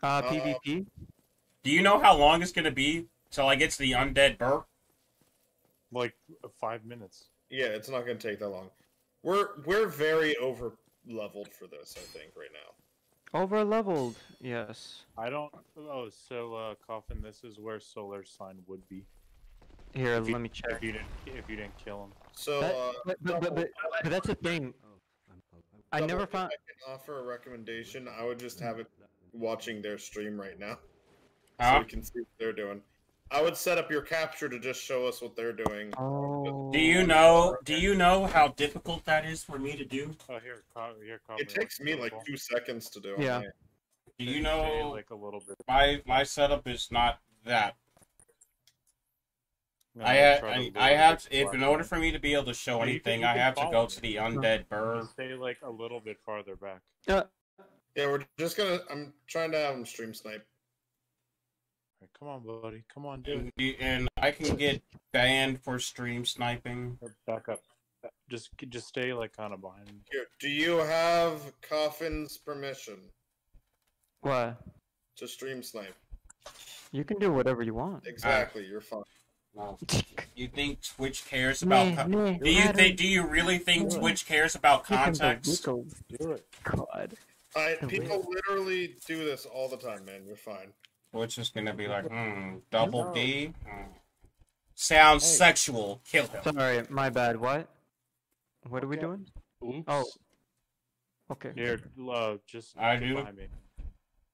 PvP. Do you know how long it's gonna be till I get to the Undead Berg? Like 5 minutes. Yeah, it's not gonna take that long. We're very over leveled for this, I think, right now. Over leveled, yes. I don't. Oh, so Coffin, this is where Solaire's sign would be. Here, let me check. If you didn't kill him. So, that, but that's the thing. I never found. I can offer a recommendation. I would just have it watching their stream right now, so we can see what they're doing. I would set up your capture to just show us what they're doing. Oh. Do you know how difficult that is for me to do? Oh, here, it takes me like 2 seconds to do. Yeah. It. Do you know? Like a little bit. My setup is not that. No, I have to, in order for me to be able to show anything, you can I have to go to the Undead Bird. Stay like a little bit farther back. Yeah, we're just gonna. I'm trying to have him stream snipe. Come on, buddy. Come on, dude. And I can get banned for stream sniping. Back up. Just stay like kind of behind. Here, do you have Coffin's permission? What? To stream snipe. You can do whatever you want. Exactly. You're fine. Wow. You think Twitch cares about? Do you really think Twitch cares about context? God. People literally do this all the time, man. You're fine. Which is gonna be like, double D. Sounds sexual. Kill him. Sorry, my bad. What? What are we doing? Oops. Oh. Okay. Here, love. Just. I do.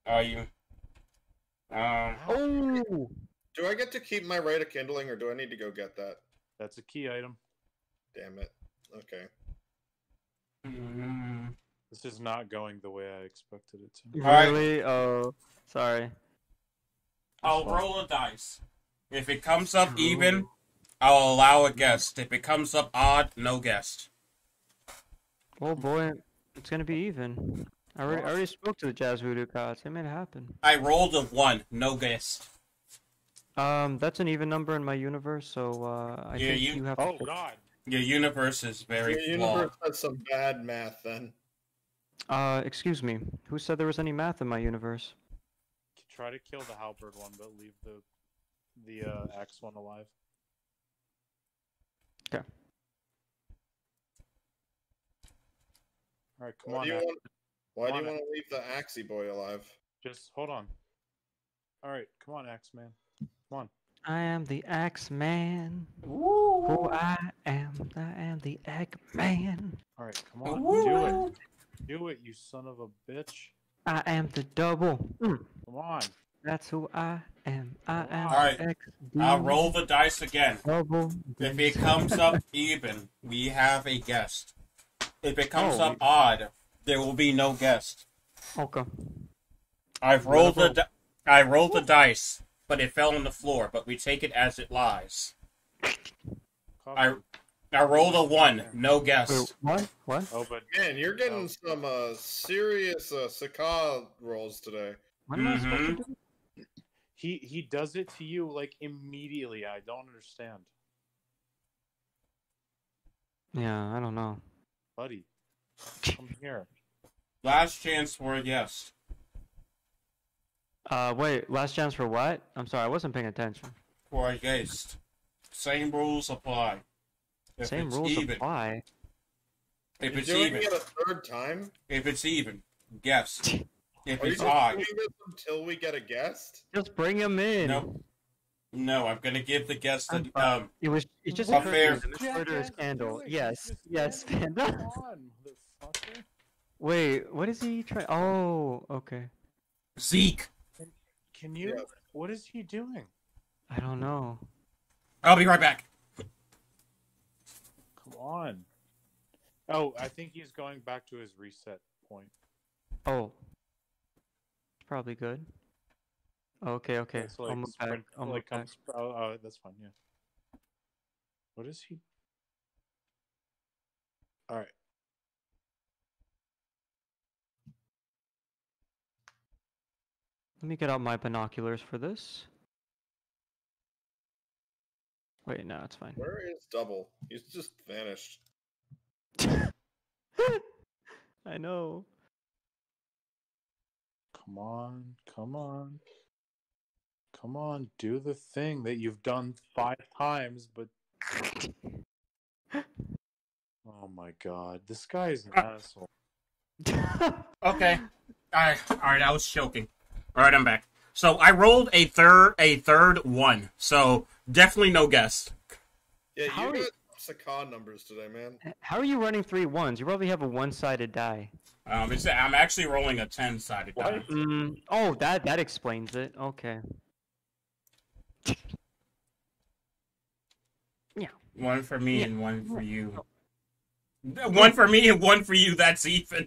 Are you? Oh. Do I get to keep my right of kindling, or do I need to go get that? That's a key item. Damn it. Okay. This is not going the way I expected it to. Really? Oh, sorry. I'll roll a dice. If it comes up even, I'll allow a guest. If it comes up odd, no guest. Oh boy, it's gonna be even. I already spoke to the Jazz Voodoo Gods. They made it happen. I rolled a 1, no guest. That's an even number in my universe, so I think you have. Oh God! Your universe is very flawed. Your universe has some bad math, then. Excuse me. Who said there was any math in my universe? Try to kill the halberd one, but leave the axe one alive. Okay. All right, come on. Why do you want to leave the axey boy alive? Just hold on. All right, come on, axe man. Come on. I am the Axe Man. Woo! Who I am the Axe Man. All right, come on, do it, you son of a bitch. I am the double. Come on. That's who I am. All right, I'll roll the dice again. Double. If it comes up even, we have a guest. If it comes up odd, there will be no guest. Okay. I rolled the dice. But it fell on the floor, but we take it as it lies. I rolled a 1, no guess. What? Oh, but man, you're getting some serious Sakal rolls today. What am I supposed to do? He does it to you like immediately. I don't understand. Yeah, I don't know. Buddy, come here. Last chance for a guest. Wait, last chance for what? I'm sorry, I wasn't paying attention. For a guest. Same rules apply. Same rules apply? If it's even. You're doing it a third time? If it's even. Guest. If it's odd. Are you just doing this until we get a guest? Just bring him in. No. No, I'm gonna give the guest it just a fair... murderous candle. Yes. Yes, Panda. Wait, what is he trying? Oh, okay. Zeke! Can you... Yeah. What is he doing? I don't know. I'll be right back. Come on. Oh, I think he's going back to his reset point. Oh. Probably good. Okay, okay. So like, back. Oh, that's fine, yeah. What is he... Alright. Let me get out my binoculars for this. Wait, no, it's fine. Where is Double? He's just vanished. I know. Come on, come on. Come on, do the thing that you've done 5 times, but... Oh my god, this guy is an asshole. Okay. Alright, I was joking. All right, I'm back. So I rolled a third one. So definitely no guess. Yeah, you got Sakan numbers today, man. How are you running 3 ones? You probably have a one-sided die. I'm actually rolling a 10-sided die. Oh, that explains it. Okay. Yeah. One for me and one for you. One for me and one for you. That's even.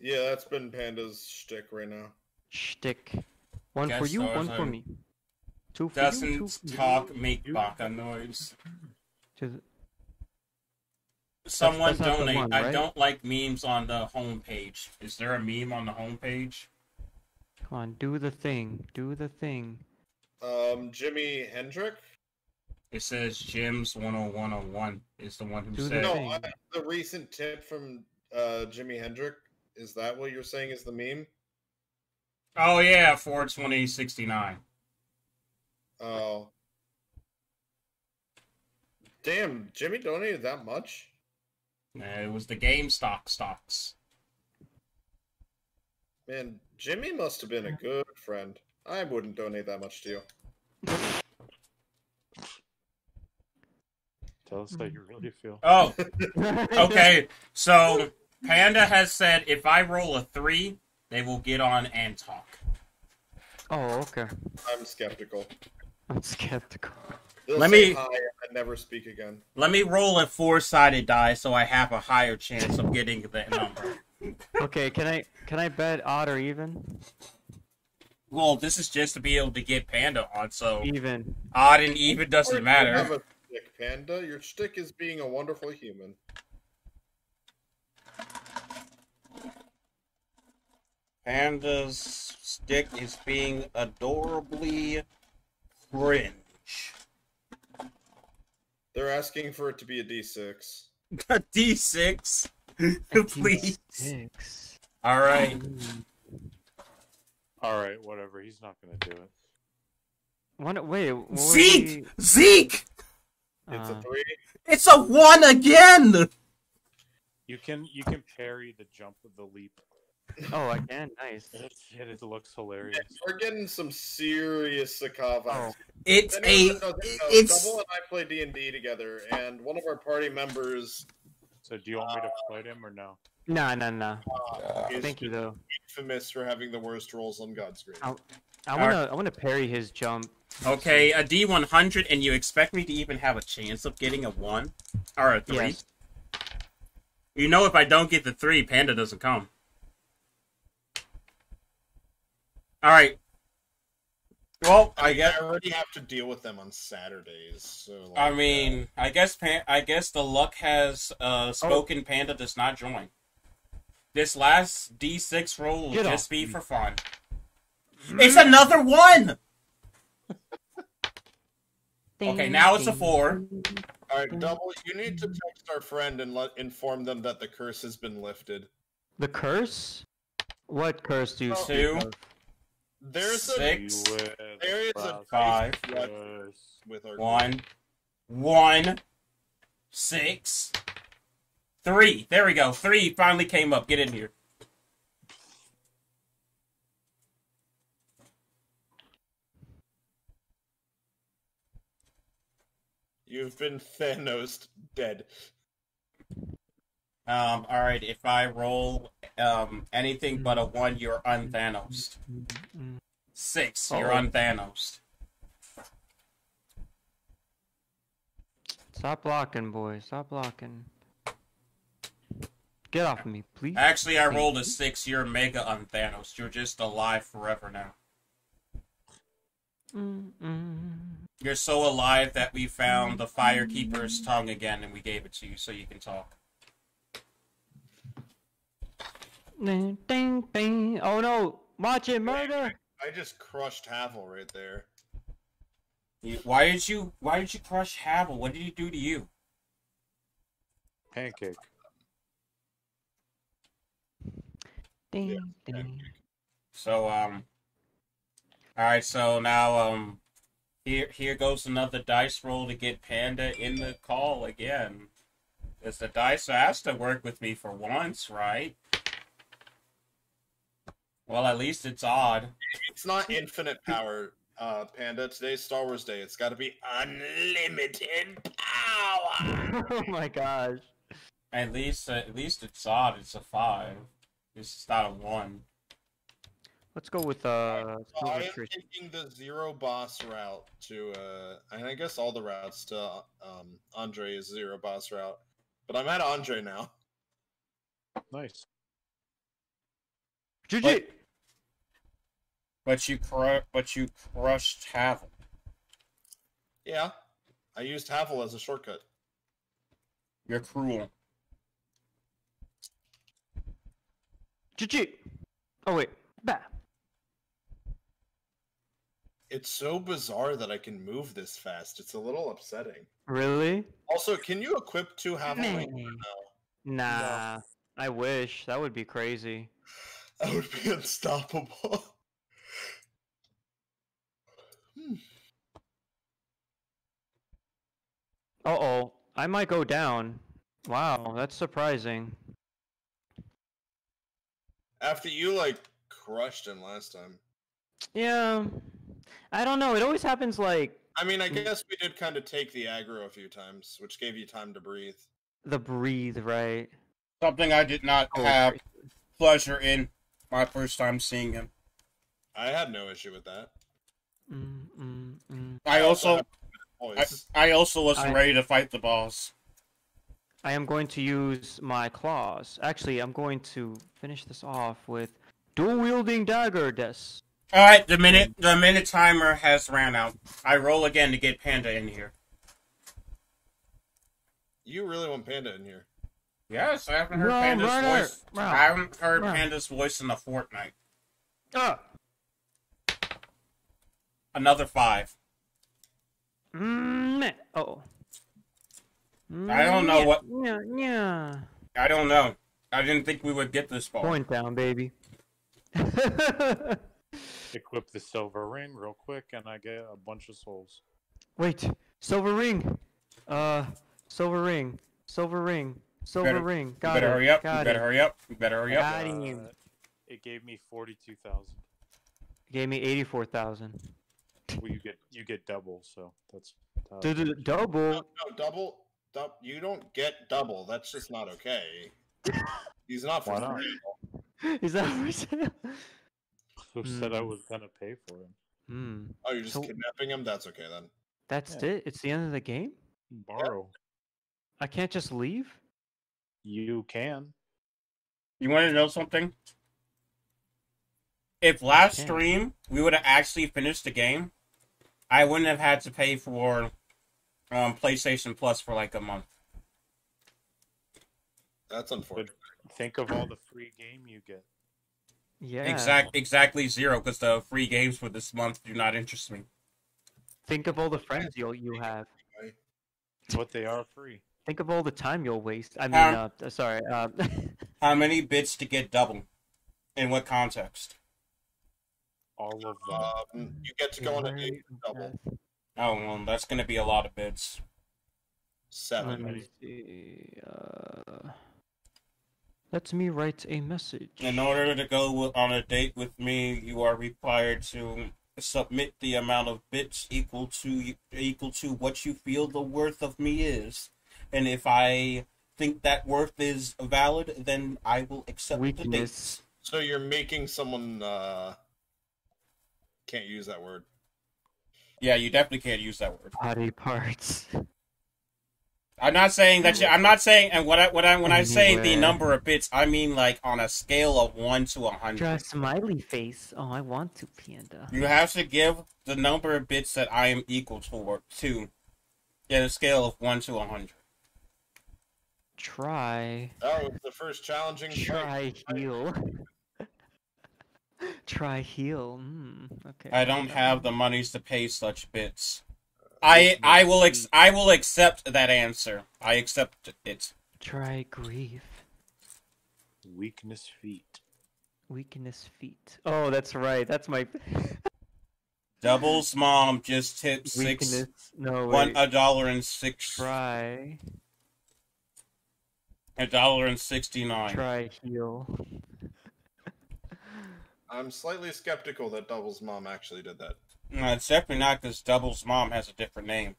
Yeah, that's been Panda's shtick right now. Shtick. One for you, one for me. Two for you, two for me. Doesn't talk, make baka noise. Someone donate. I don't like memes on the homepage. Is there a meme on the homepage? Come on, do the thing. Do the thing. Jimmy Hendrick? It says Jim's 10101 is the one who said... No, the recent tip from Jimi Hendrick. Is that what you're saying is the meme? Oh, yeah, 42069. Oh. Damn, Jimmy donated that much? It was the GameStop stocks. Man, Jimmy must have been a good friend. I wouldn't donate that much to you. Tell us how you really feel. Oh, okay, so... Panda has said, if I roll a 3, they will get on and talk. Oh, okay. I'm skeptical. I'm skeptical. They'll say hi and never speak again. Let me roll a 4-sided die so I have a higher chance of getting that number. Okay, can I bet odd or even? Well, this is just to be able to get Panda on, so... Even. Odd and even doesn't matter. You have a shtick, Panda. Your shtick is being a wonderful human. Panda's stick is being adorably cringe. They're asking for it to be a D6. A D6? Please. D6. All right. All right, whatever. He's not going to do it. Wait. Zeke! We... Zeke! It's a 3. It's a 1 again! You can parry the jump of the leap. Oh, I can. Nice. It looks hilarious. We're getting some serious Sakava. Double and I play D&D together, and one of our party members. So, do you want me to fight him or no? No. Thank you, though. Infamous for having the worst rolls on God's grade. I want to parry his jump. Okay, a D100, and you expect me to even have a chance of getting a 1 or a 3? Yes. You know, if I don't get the 3, Panda doesn't come. Alright. Well, I guess I already have to deal with them on Saturdays. So like, I mean, I guess the luck has spoken. Panda does not join. This last D6 roll will just be for fun. It's another one! Okay, now it's a 4. Alright, Double, you need to text our friend and inform them that the curse has been lifted. The curse? What curse do you see? 2. There's 6. There is a 5. With our 1. 6. 3. There we go. 3 finally came up. Get in here. You've been Thanos'd dead. Alright, if I roll anything but a 1, you're un-Thanos'd. 6, you're un-Thanos'd. Stop blocking, boy. Stop blocking. Get off of me, please. Actually, I rolled a 6. You're mega un-Thanos'd. You're just alive forever now. You're so alive that we found the Firekeeper's tongue again, and we gave it to you so you can talk. Ding, ding, ding. Oh no! Watch it, murder! I just crushed Havel right there. Why did you crush Havel? What did he do to you? Pancake. Ding, ding. So all right. So now Here goes another dice roll to get Panda in the call again. Because the dice asked to work with me for once, right? Well, at least it's odd. It's not infinite power, Panda. Today's Star Wars Day. It's got to be unlimited power. Oh my gosh! At least it's odd. It's a 5. It's not a 1. Let's go with I am taking the 0 boss route to and I guess all the routes to Andre is 0 boss route, but I'm at Andre now. Nice. GG. But you crushed Havel. Yeah, I used Havel as a shortcut. You're cruel. GG. Oh wait. Bah. It's so bizarre that I can move this fast. It's a little upsetting. Really? Also, can you equip 2 Havelwings? Nah. I wish. That would be crazy. That would be unstoppable. Uh-oh. I might go down. Wow, that's surprising. After you, like, crushed him last time. Yeah. I don't know. It always happens like... I mean, I guess we did kind of take the aggro a few times, which gave you time to breathe. The breathe, right. Something I did not have pleasure in my first time seeing him. I had no issue with that. I also wasn't ready to fight the boss. I am going to use my claws. Actually, I'm going to finish this off with dual-wielding dagger, Des. All right, the minute timer has ran out. I roll again to get Panda in here. You really want Panda in here? Yes, I haven't heard Panda's voice. I haven't heard Panda's voice in a fortnight. Another 5. I don't know what. Yeah. I don't know. I didn't think we would get this far. Point down, baby. Equip the silver ring real quick, and I get a bunch of souls. Wait, silver ring, silver ring. Got it. You better hurry up. It gave me 42,000. Gave me 84,000. Well, you get double, so that's double. No, double. You don't get double. That's just not okay. He's not for sale. He's not for sale. Who said I was gonna pay for him? Oh, you're just kidnapping him? That's okay then. That's it? It's the end of the game? Borrow. I can't just leave? You can. You want to know something? If last stream we would have actually finished the game, I wouldn't have had to pay for PlayStation Plus for like a month. That's unfortunate. But think of all the free game you get. Yeah. Exactly zero, because the free games for this month do not interest me. Think of all the friends you have. But they are free. Think of all the time you'll waste. I mean, sorry. How many bits to get double? In what context? All of them. You get to go on an 8 and double. Oh, well, that's going to be a lot of bits. 7. Let me see. Let me write a message. In order to go on a date with me, you are required to submit the amount of bits equal to what you feel the worth of me is, and if I think that worth is valid, then I will accept the dates. So you're making someone can't use that word. Yeah, you definitely can't use that word. Body parts. I'm not saying that. I'm not saying. And when I say the number of bits, I mean like on a scale of 1 to 100. Draw a smiley face. Oh, I want to, Panda. You have to give the number of bits that I am equal to, in a scale of 1 to 100. Try. That was the first challenging. Try heal. Try heal. Okay. I don't have the monies to pay such bits. I will accept that answer. I accept it. Try grief. Weakness feet. Weakness feet. Oh, that's right. That's my. Doubles mom just tipped $1.06. Try. $1.69. Try heal. I'm slightly skeptical that Doubles mom actually did that. No, it's definitely not, because Double's mom has a different name.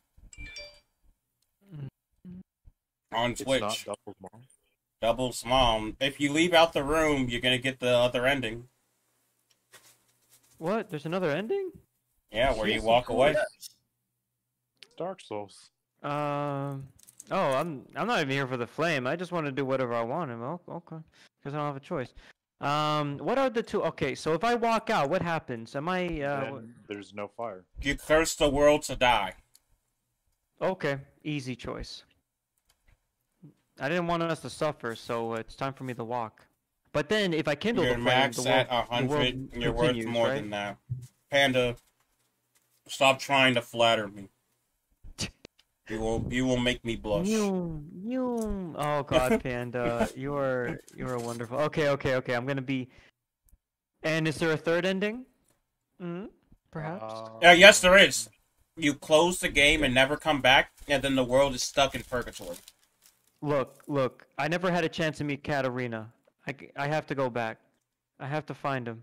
On Twitch. It's not Double's mom. Double's mom. If you leave out the room, you're going to get the other ending. What? There's another ending? Yeah, where you walk away. Dark Souls. Oh, I'm not even here for the flame. I just want to do whatever I want. Oh, okay. Because I don't have a choice. What are the two? Okay, so if I walk out, what happens? Am I, There's no fire. You curse the world to die. Okay, easy choice. I didn't want us to suffer, so it's time for me to walk. But then, if I kindle the flame, the world continues, right? You're max at 100, you're worth more than that. Panda, stop trying to flatter me. You will make me blush. You. Oh God, Panda, you're a wonderful. Okay. I'm gonna be. And is there a third ending? Perhaps. Yes, there is. You close the game and never come back, and then the world is stuck in purgatory. Look. I never had a chance to meet Katarina. I have to go back. I have to find him.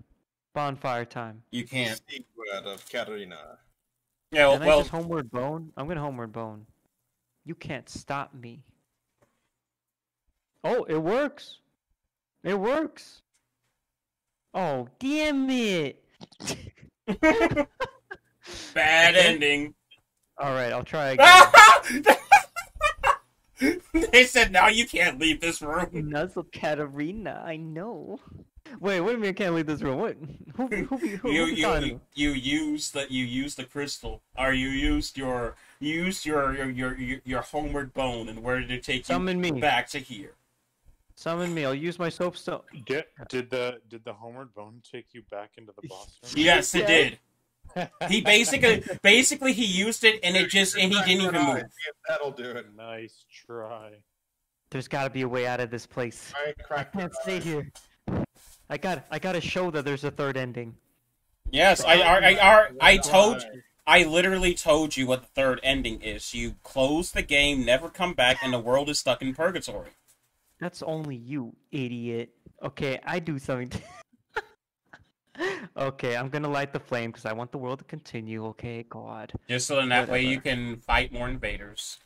Bonfire time. You can't. The secret of Katarina. Yeah. Well, I just homeward bone. I'm gonna homeward bone. You can't stop me. Oh, it works. It works. Oh, damn it. Bad ending. All right, I'll try again. They said, now you can't leave this room. Nuzzle Katarina, I know. Wait, what do you mean I can't leave this room? What? Who you used the crystal, or you used your homeward bone, and where did it take you back to here? Summon me. I'll use my soapstone. Did the homeward bone take you back into the boss room? Yes, it did. He basically he used it, and it just and he didn't even move. That'll do it. Nice try. There's got to be a way out of this place. I can't stay here. I got to show that there's a third ending. Yes, I literally told you what the third ending is. You close the game, never come back, and the world is stuck in purgatory. That's only you, idiot. Okay, I do something. Okay, I'm gonna light the flame because I want the world to continue. Okay, God. Just so in that way you can fight more invaders.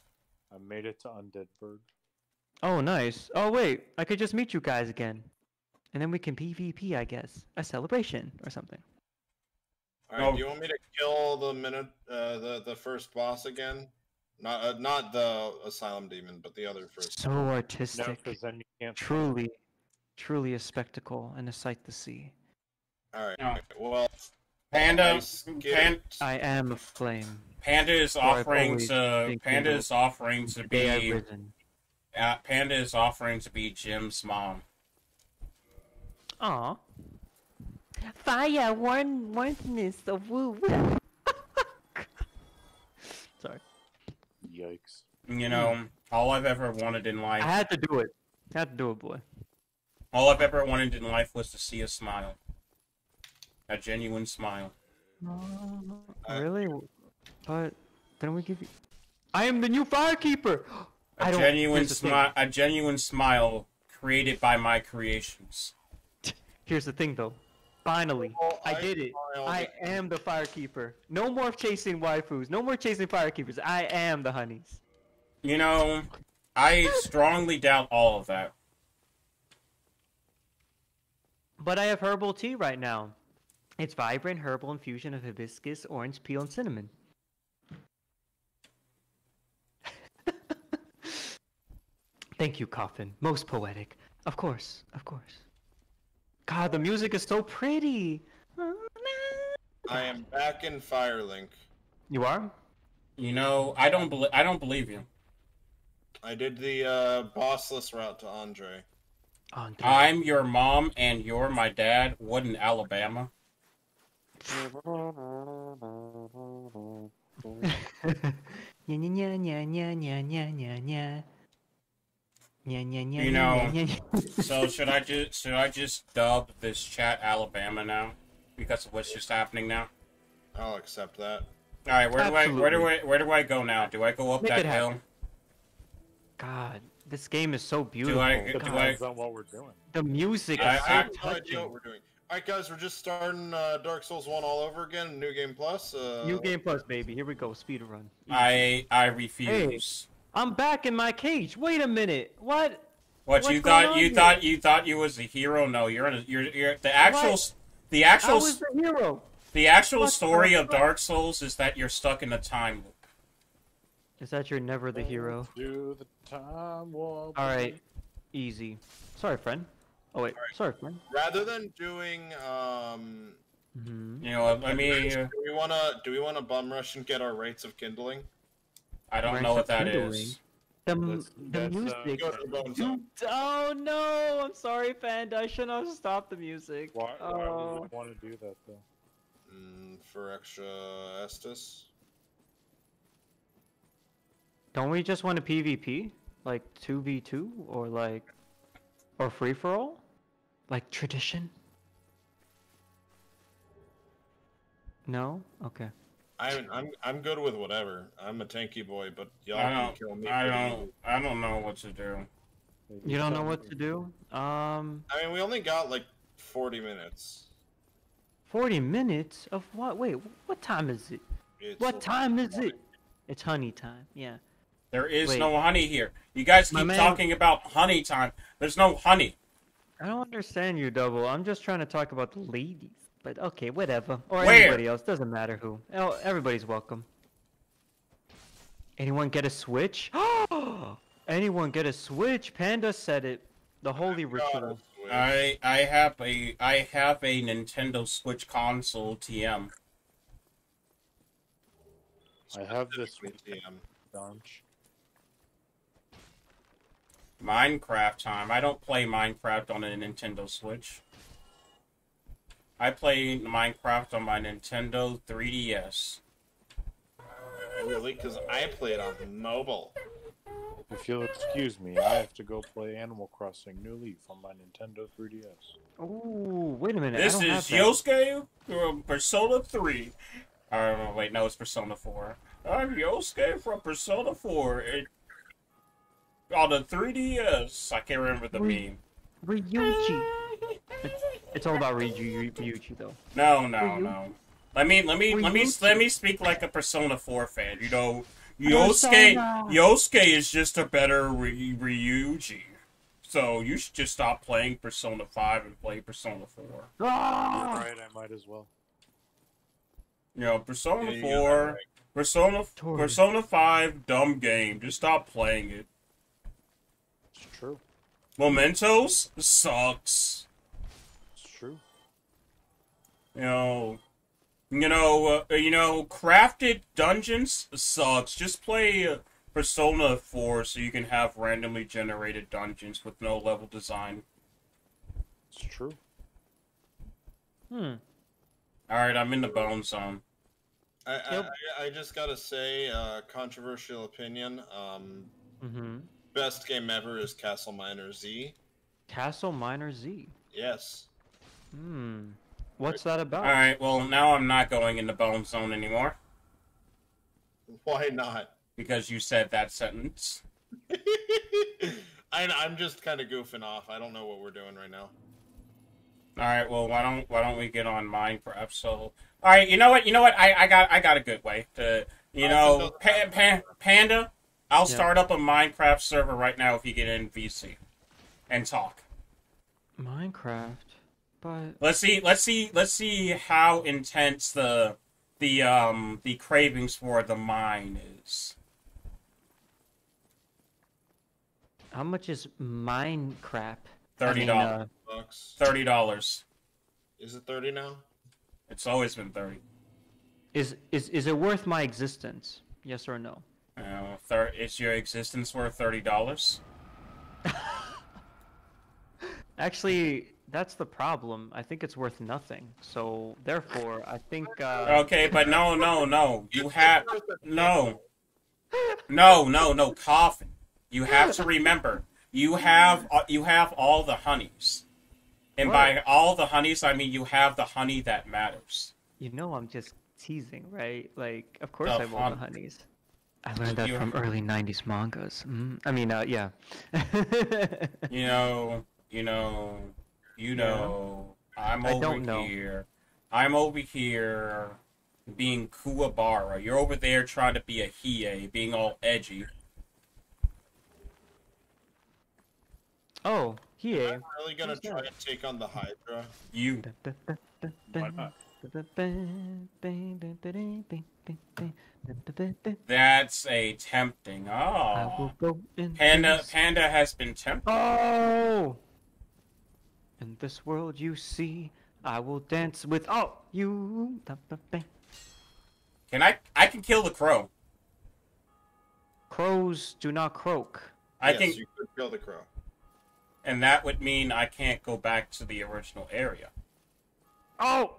I made it to Undead Berg. Oh, nice. Oh, wait, I could just meet you guys again. And then we can PvP, I guess. A celebration or something. Alright, do you want me to kill the first boss again? Not the Asylum Demon, but the other first. So artistic. No, 'cause then you can't truly a spectacle and a sight to see. Alright, well... I am a flame. Panda is offering to be Jim's mom. Aw. Fire warmthness of woo. Sorry. Yikes. You know, all I've ever wanted in life. I had to do it. I had to do it, boy. All I've ever wanted in life was to see a smile. A genuine smile. Really? But then we give you. I am the new firekeeper. A genuine smile created by my creations. Here's the thing, though. Finally, I did it. I am the firekeeper. No more chasing waifus. No more chasing firekeepers. I am the honeys. You know, I strongly doubt all of that. But I have herbal tea right now. It's vibrant herbal infusion of hibiscus, orange peel, and cinnamon. Thank you, Coffin. Most poetic. Of course, of course. God, the music is so pretty. I am back in Firelink. You are? You know, I don't believe you. I did the bossless route to Andre. Andre. I'm your mom and you're my dad. What in Alabama? You know, so should I just dub this chat Alabama now because of what's just happening now? I'll accept that. All right, where do I go now? Do I go up that hill? God, this game is so beautiful. Depends on what we're doing. The music is so touching. What we're doing. All right, guys, we're just starting Dark Souls 1 all over again. New Game Plus. New Game Plus, baby. Here we go. Speed run. I refuse. Hey, I'm back in my cage. Wait a minute. What? What you thought you was a hero? No, you're the actual. I was the hero. The actual story of Dark Souls is that you're stuck in a time loop. Is that you're never the hero? Do the time warp. All right, easy. Sorry, friend. Oh wait, right. Sorry, friend. Rather than doing, you know, I mean, do we wanna bum rush and get our rates of kindling? I don't know what that is. The music. Oh no! I'm sorry, friend. I should not have stopped the music. Why would you want to do that though? For extra Estus. Don't we just want a PvP, like 2v2, or like, or free for all, like tradition? No, okay. I'm good with whatever. I'm a tanky boy, but y'all can kill me. I don't know what to do. You don't know what to do? I mean, we only got like 40 minutes. 40 minutes of what? Wait, what time is it? It's honey time. Yeah. There is no honey here. You guys keep talking about honey time. There's no honey. I don't understand you, Double. I'm just trying to talk about the ladies. But okay, whatever. Or anybody else. Doesn't matter who. Everybody's welcome. Anyone get a Switch? Anyone get a Switch? Panda said it. The holy ritual. I have a Nintendo Switch console TM. I have this TM launch. Minecraft time. I don't play Minecraft on a Nintendo Switch. I play Minecraft on my Nintendo 3DS. Really? Because I play it on mobile. If you'll excuse me, I have to go play Animal Crossing New Leaf on my Nintendo 3DS. Oh, wait a minute. This is Yosuke from Persona 3. Oh, wait, no, it's Persona 4. I'm Yosuke from Persona 4. On the 3DS. I can't remember the meme. Ryuichi. It's all about Ryuichi, though. No. Let me speak like a Persona 4 fan. You know, Yosuke is just a better Ryuichi. So you should just stop playing Persona 5 and play Persona 4. Ah! Right, I might as well. You know, Persona 4, right. Persona 5, dumb game. Just stop playing it. It's true. Mementos sucks. It's true. You know, crafted dungeons sucks. Just play Persona 4 so you can have randomly generated dungeons with no level design. It's true. All right, I'm in the bone zone. I just gotta say, controversial opinion. Best game ever is Castle Miner Z. Castle Miner Z. Yes. What's that about? All right. Well, now I'm not going in the bone zone anymore. Why not? Because you said that sentence. I'm just kind of goofing off. I don't know what we're doing right now. All right. Well, why don't we get on Minecraft? So, all right. You know what? You know what? I got a good way to Panda. I'll start up a Minecraft server right now if you get in VC, and talk. Minecraft, but let's see how intense the cravings for the mine is. How much is Minecraft? $30. I mean, $30. Is it 30 now? It's always been 30. Is it worth my existence? Yes or no? Is your existence worth $30? Actually, that's the problem. I think it's worth nothing. So therefore, I think. Okay, but no. You have no coffin. You have to remember, you have all the honeys, and by all the honeys, I mean you have the honey that matters. You know, I'm just teasing, right? Like, of course I want the honeys. I learned that from early '90s mangas. I mean, yeah. You know. I'm over here being Kuwabara. You're over there trying to be a hiei, being all edgy. Oh, yeah. I'm really gonna try to take on the Hydra. You. That's a tempting. Oh. Panda has been tempted. Oh. In this world you see, I will dance with all you. Can I can kill the crow. Crows do not croak. Yes, you could kill the crow. And that would mean I can't go back to the original area. Oh!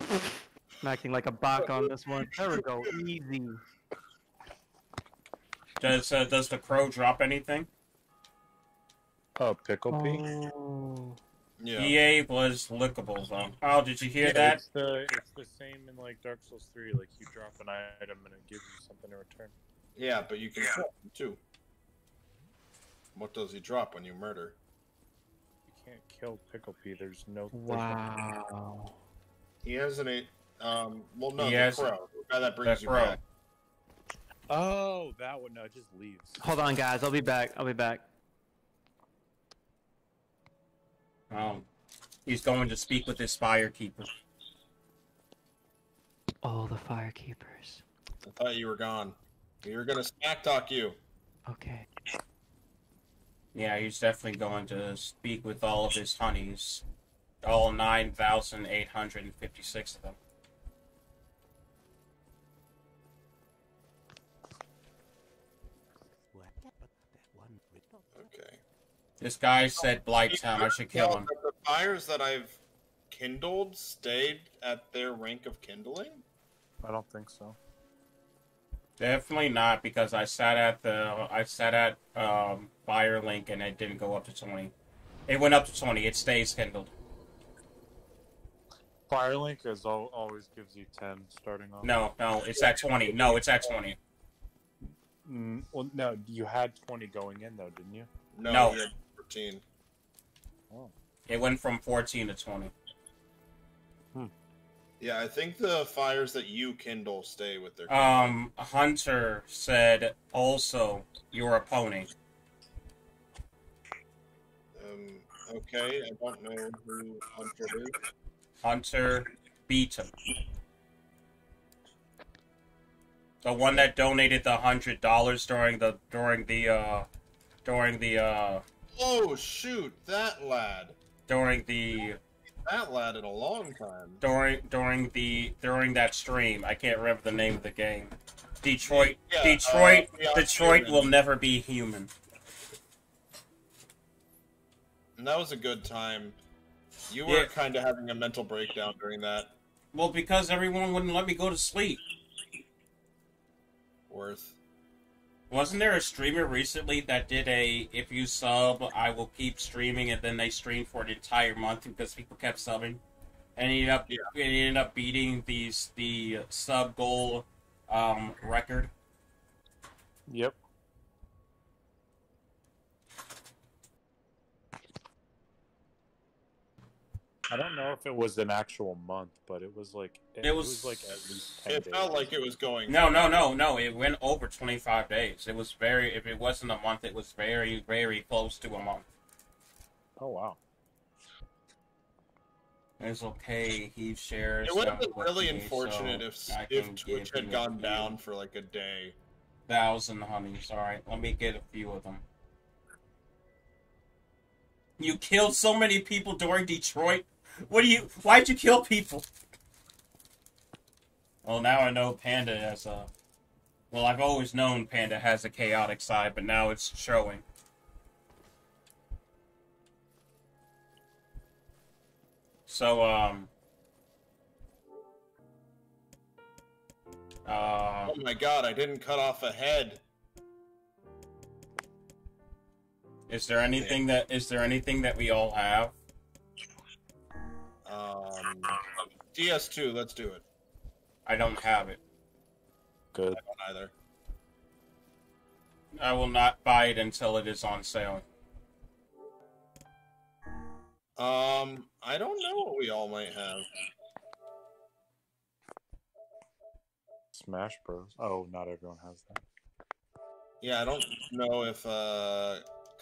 I'm acting like a bot on this one. There we go. Easy. Does the crow drop anything? Oh, pickle pea. Oh. Yeah. EA was lickable, though. Oh, did you hear that? It's the same in, like, Dark Souls 3. Like, you drop an item and it gives you something in return. Yeah, but you can drop them, too. What does he drop when you murder? Can't kill Pickle Pea. There's no. Wow. He has an. Well, no. The crow. The guy that brings you back. Oh, that one. No, it just leaves. Hold on, guys. I'll be back. He's going to speak with his fire keeper. All the fire keepers. I thought you were gone. We were gonna smack talk you. Okay. Yeah, he's definitely going to speak with all of his honeys. All 9,856 of them. Okay. This guy said Blighttown, I should kill him. The fires that I've kindled stayed at their rank of kindling? I don't think so. Definitely not, because I sat at Firelink and it didn't go up to 20. It went up to 20. It stays kindled. Firelink is always gives you 10 starting off. No, it's at 20. No, it's at 20. Well, no, you had 20 going in though, didn't you? No. You had 14. Oh. It went from 14 to 20. Yeah, I think the fires that you kindle stay with their... Hunter said also you're a pony. Okay, I don't know who Hunter is. Hunter Beaton. The one that donated the $100 during the Oh shoot, that lad. That lad in a long time. During that stream, I can't remember the name of the game. Detroit will never be human. And that was a good time. You were kind of having a mental breakdown during that. Well, because everyone wouldn't let me go to sleep. Worth. Wasn't there a streamer recently that did a, if you sub, I will keep streaming, and then they streamed for an entire month because people kept subbing? And it ended up beating the sub goal record. Yep. I don't know if it was an actual month, but it was like it was like at least 10 days. It felt like it was going. No. It went over 25 days. It was very. If it wasn't a month, it was very, very close to a month. Oh wow. It's okay. He shares. It would have been really unfortunate if Twitch had gone down for like a day. 1,000 honeys. All right, let me get a few of them. You killed so many people during Detroit. What do you? Why'd you kill people? Well, now I know Panda has a. Well, I've always known Panda has a chaotic side, but now it's showing. So oh my God! I didn't cut off a head. Is there anything that we all have? DS2, let's do it. I don't have it. Good. I don't either. I will not buy it until it is on sale. I don't know what we all might have. Smash Bros. Oh, not everyone has that. Yeah, I don't know if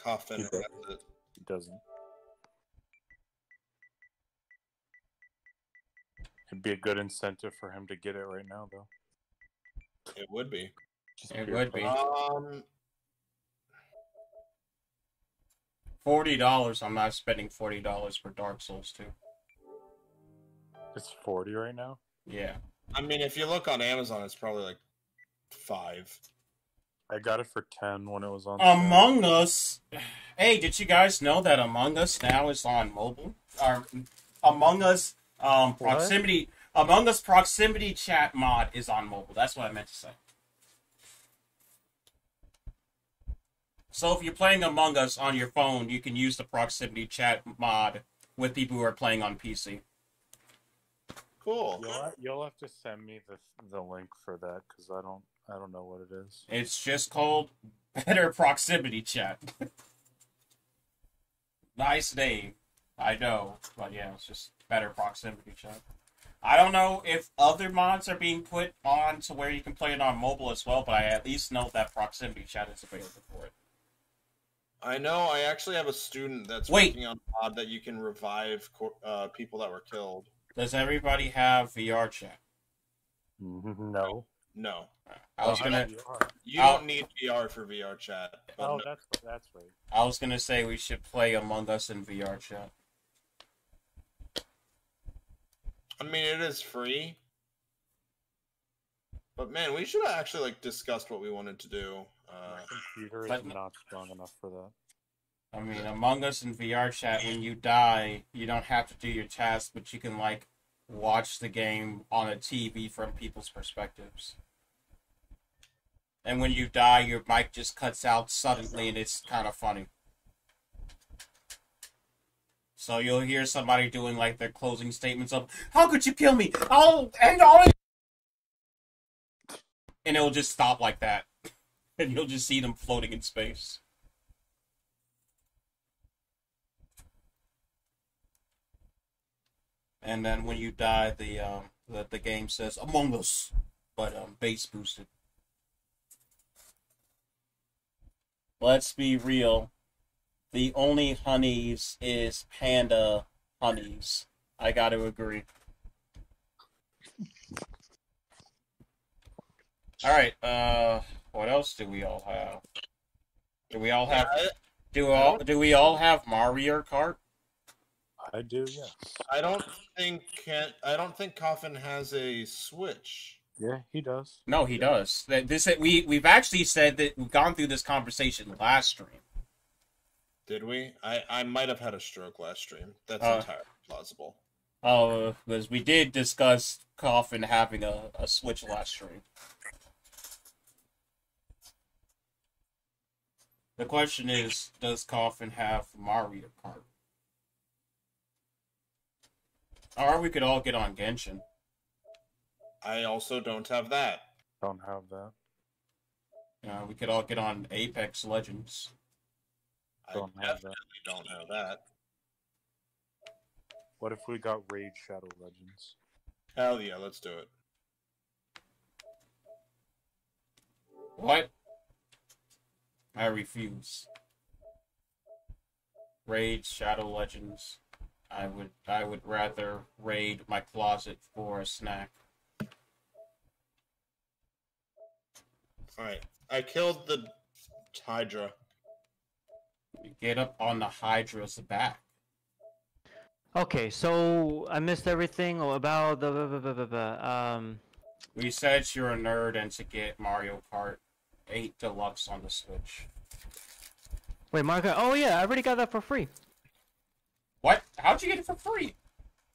Coffin has it. He doesn't. It'd be a good incentive for him to get it right now, though. It would be. It would be. $40. I'm not spending $40 for Dark Souls 2. It's 40 right now? Yeah. I mean, if you look on Amazon, it's probably like 5. I got it for 10 when it was on. Among Us. Hey, did you guys know that Among Us now is on mobile? Or Among Us proximity. What? Among Us proximity chat mod is on mobile. That's what I meant to say. So if you're playing Among Us on your phone, you can use the proximity chat mod with people who are playing on PC. Cool. You'll have to send me the link for that because I don't know what it is. It's just called Better Proximity Chat. Nice name. I know. But yeah, it's just Better Proximity Chat. I don't know if other mods are being put on to where you can play it on mobile as well, but I at least know that Proximity Chat is available for it. I know. I actually have a student that's working on a mod that you can revive people that were killed. Does everybody have VR chat? No. No. I was gonna. You don't need VR for VR chat. Oh, no. that's right. I was gonna say we should play Among Us in VR chat. I mean, it is free, but man, we should have actually like discussed what we wanted to do. My computer is not strong enough for that. I mean, Among Us in VR chat. When you die, you don't have to do your task, but you can like watch the game on a TV from people's perspectives. And when you die, your mic just cuts out suddenly, and it's kind of funny. So you'll hear somebody doing, like, their closing statements of, "How could you kill me? I'll end all..." And it'll just stop like that. And you'll just see them floating in space. And then when you die, the game says, "Among Us," but bass boosted. Let's be real. The only honeys is Panda honeys. I got to agree. All right. What else do we all have? Do we all have Mario Kart? I do. Yeah. I don't think Coffin has a Switch. Yeah, he does. No, he does. We've actually said that we've gone through this conversation last stream. Did we? I might have had a stroke last stream. That's entirely plausible. Oh, because we did discuss Coffin having a Switch last stream. The question is, does Coffin have Mario Kart? Or we could all get on Genshin. I also don't have that. Don't have that. We could all get on Apex Legends. I definitely don't have that. What if we got Raid Shadow Legends? Hell yeah, let's do it. What? I refuse. Raid Shadow Legends. I would rather raid my closet for a snack. Alright. I killed the Hydra. Get up on the Hydra's back. Okay, so I missed everything about the we said you're a nerd and to get Mario Kart 8 Deluxe on the Switch. Wait, Mario Kart? Oh yeah, I already got that for free. What? How'd you get it for free?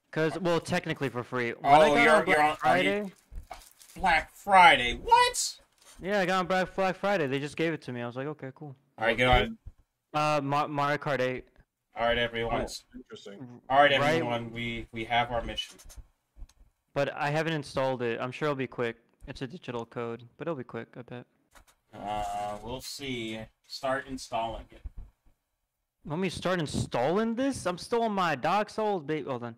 Because, well, technically for free. When I got on Black Friday. What? Yeah, I got on Black Friday. They just gave it to me. I was like, okay, cool. All right, get on. Mario Kart 8. All right, everyone. Oh, interesting. All right, everyone. Right? We have our mission. But I haven't installed it. I'm sure it'll be quick. It's a digital code, but it'll be quick, I bet. We'll see. Start installing it. Let me start installing this? I'm still on my Dark Souls, baby. Hold on.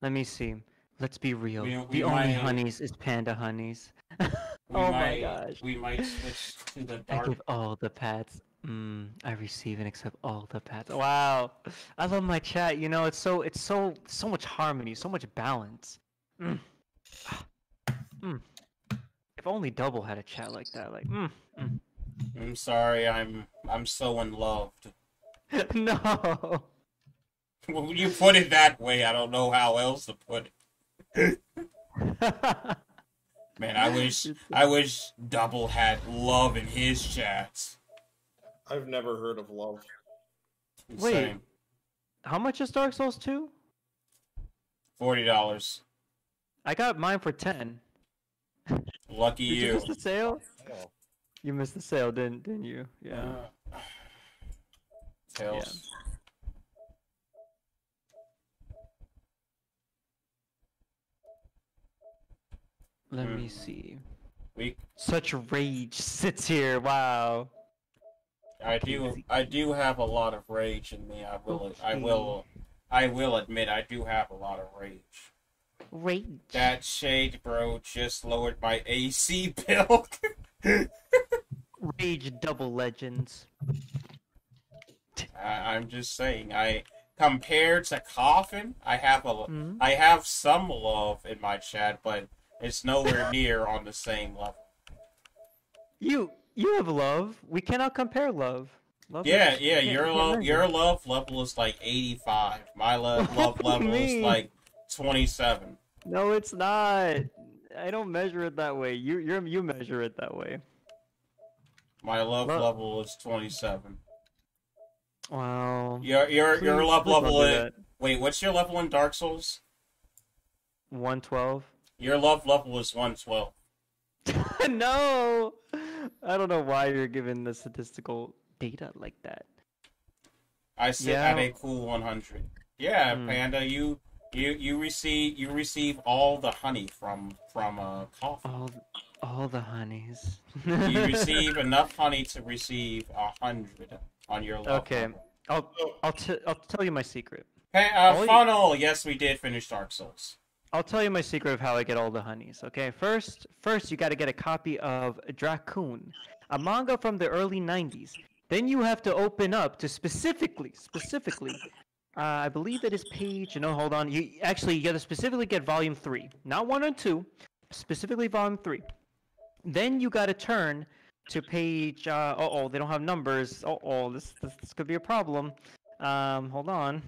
Let me see. Let's be real. The only honeys is Panda Honeys. oh my gosh. We might switch to the dark. I give all the pats. I receive and accept all the pats. Wow. I love my chat. You know, it's so much harmony, so much balance. If only Double had a chat like that. Like, I'm sorry. I'm so unloved. No. When you put it that way, I don't know how else to put it. Man, I wish Double had love in his chats. I've never heard of love. Wait, how much is Dark Souls 2? $40. I got mine for 10. Lucky you. You missed the sale. Oh. You missed the sale, didn't you? Yeah. Tails. Yeah. Let me see. Such rage sits here. Wow. I do have a lot of rage in me. I will admit I do have a lot of rage. Rage. That shade, bro, just lowered my AC bill. Rage Double Legends. I'm just saying, compared to Coffin, I have some love in my chat, but it's nowhere near on the same level. You have love. We cannot compare love. Your love level is like 85. My love level is like 27. No, it's not. I don't measure it that way. You measure it that way. My love level is 27. Wow. Your love level is... Wait, what's your level in Dark Souls? 112. Your love level is 112. No! I don't know why you're giving the statistical data like that. I sit at a cool 100. Yeah, Panda, you receive all the honey from Coffin. All the honeys. You receive enough honey to receive 100. On your level. Okay, I'll tell you my secret. Hey, funnel. Yes, we did finish Dark Souls. I'll tell you my secret of how I get all the honeys. Okay, first you got to get a copy of Dracoon, a manga from the early '90s. Then you have to open up to specifically. I believe it is page. No, hold on. You got to specifically get volume 3, not 1 or 2. Specifically, volume 3. Then you got to turn to page, they don't have numbers. This could be a problem. Hold on.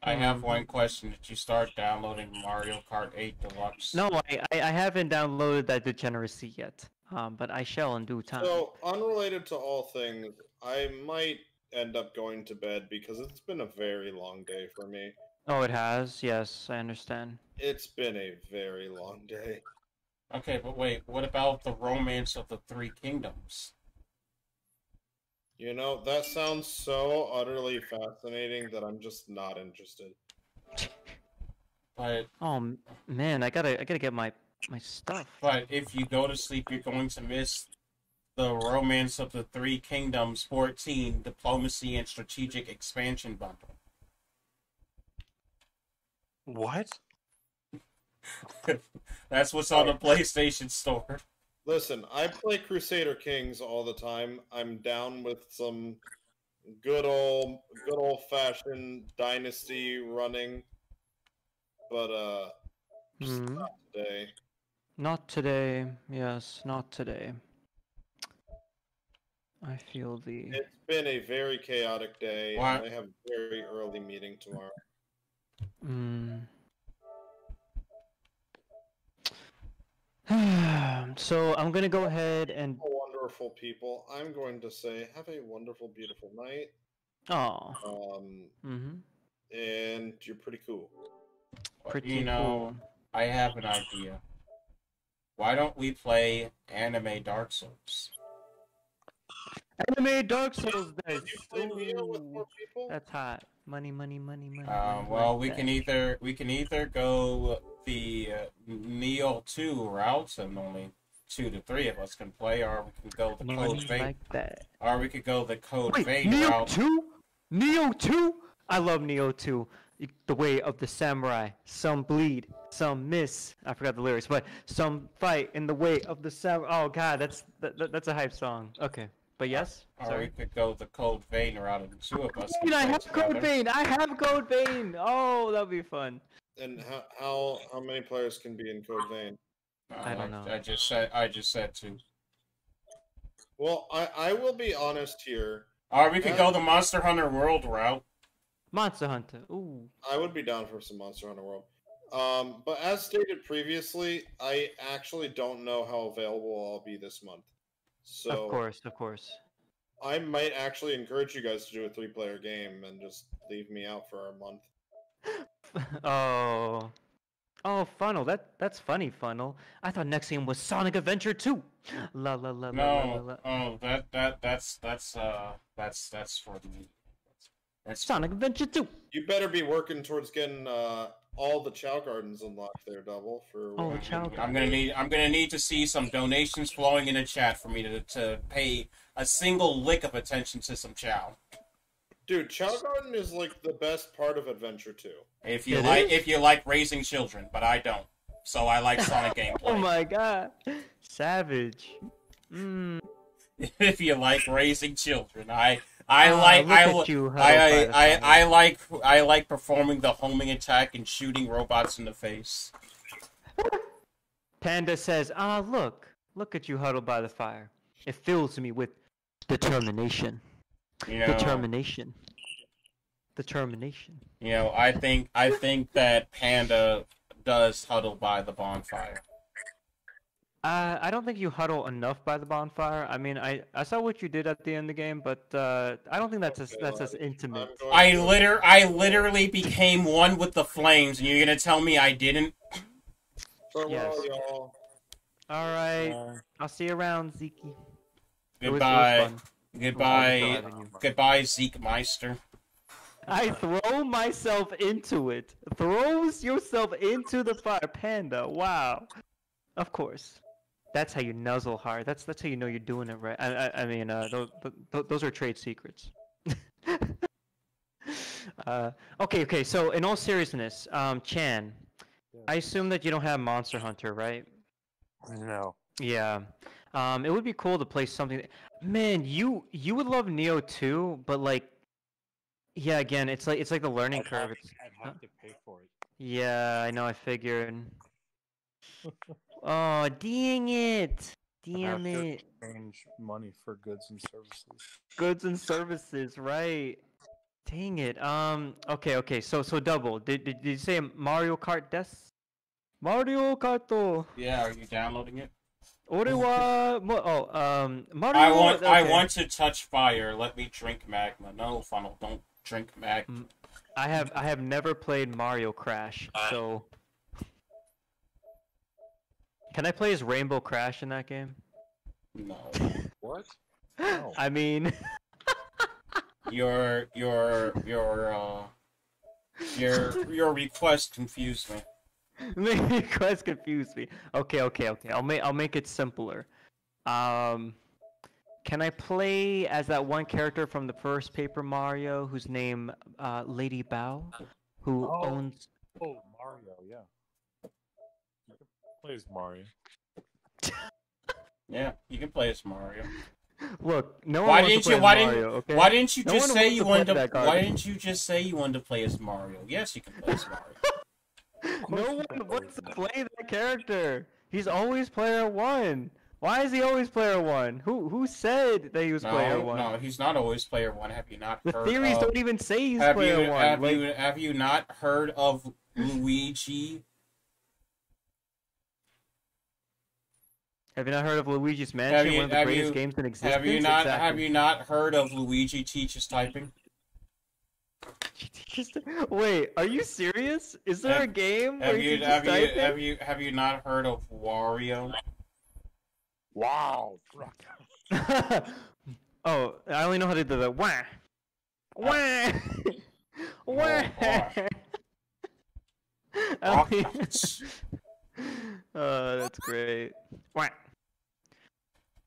I have one question. Did you start downloading Mario Kart 8 Deluxe? No, I haven't downloaded that degeneracy yet. But I shall in due time. So, unrelated to all things, I might end up going to bed because it's been a very long day for me. Oh, it has? Yes, I understand. It's been a very long day. Okay, but wait, what about the Romance of the Three Kingdoms? You know, that sounds so utterly fascinating that I'm just not interested. But... oh, man, I gotta get my stuff. But if you go to sleep, you're going to miss the Romance of the Three Kingdoms 14 Diplomacy and Strategic Expansion Bundle. What? That's what's on the PlayStation Store. Listen, I play Crusader Kings all the time. I'm down with some good old-fashioned dynasty running, but not today. Not today. Yes, not today. I feel the... it's been a very chaotic day. What? I have a very early meeting tomorrow. So I'm going to go ahead and... wonderful people. I'm going to say, have a wonderful, beautiful night. Oh. And you're pretty cool. You know, I have an idea. Why don't we play anime Dark Souls? Anime Dark Souls, nice. That's hot. Money. Well, we can either go the Nioh 2 routes, and only 2 to 3 of us can play, or we can go the Code Vein. Nioh route. 2? Nioh 2? I love Nioh 2. The way of the samurai. Some bleed, some miss. I forgot the lyrics, but some fight in the way of the samurai. Oh God, that's a hype song. Okay. But yes, or we could go the Code Vein route, and the two of us. I have together. Code Vein. I have Code Vein. Oh, that'll be fun. And how many players can be in Code Vein? I don't know. I just said 2. Well, I will be honest here. Or we could go the Monster Hunter World route. Monster Hunter. Ooh. I would be down for some Monster Hunter World. But as stated previously, I actually don't know how available I'll be this month. So, of course. I might actually encourage you guys to do a 3-player game and just leave me out for a month. Oh, Funnel. That's funny, Funnel. I thought next game was Sonic Adventure 2. No. Oh, that's for me. That's Sonic Adventure 2. You better be working towards getting all the Chow Gardens unlocked there, Double. I'm gonna need to see some donations flowing in the chat for me to pay a single lick of attention to some Chow. Dude, Chow Garden is like the best part of Adventure 2. If you like raising children, but I don't, so I like Sonic gameplay. Oh my God, savage! If you like raising children, I like performing the homing attack and shooting robots in the face. Panda says, look at you huddled by the fire. It fills me with determination. You know, determination. You know, I think that Panda does huddle by the bonfire. I don't think you huddle enough by the bonfire. I mean, I saw what you did at the end of the game, but I don't think that's as intimate. I literally became one with the flames, and you're gonna tell me I didn't? Yes. All right. I'll see you around, Zeke. Goodbye, Zeke Meister. I throw myself into it. Throws yourself into the fire, Panda. Wow. Of course. That's how you nuzzle hard. That's how you know you're doing it right. I mean, those are trade secrets. Okay. So, in all seriousness, Chan, I assume that you don't have Monster Hunter, right? No. Yeah. It would be cool to play something. Man, you would love Nioh 2, but like, yeah, again, it's like the learning curve. I'd have to pay for it. Yeah, I know. I figured. Oh, dang it! Damn it! Exchange money for goods and services. Goods and services, right? Dang it! Okay. So Double. Did you say Mario Kart? Mario Kart. Yeah. Are you downloading it? Mario. I want to touch fire. Let me drink magma. No, funnel. Don't drink magma. I have never played Mario Crash, so can I play as Rainbow Crash in that game? No. What? No. I mean, your request confused me. Request confused me. Okay. I'll make it simpler. Can I play as that one character from the first Paper Mario, whose name Lady Bao, who owns? Oh, Mario, yeah. You can play as Mario. Yeah, you can play as Mario. Look, no one wants to play as Mario. Okay? Why didn't you just say you wanted to? Why didn't you just say you wanted to play as Mario? Yes, you can play as Mario. No one wants to play that character. He's always player one. Why is he always player one? Who said that he was player one? No, he's not always player one. Have you not heard? The theories don't even say he's player one. Have you not heard of Luigi? Have you not heard of Luigi's Mansion, one of the greatest games in existence? Have you not heard of Luigi Teaches Typing? Wait, are you serious? Is there a game where you can type in? Have you not heard of Wario? Wow. Oh, I only know how to do that. Wah! Wah! Wah! That's great. Wah!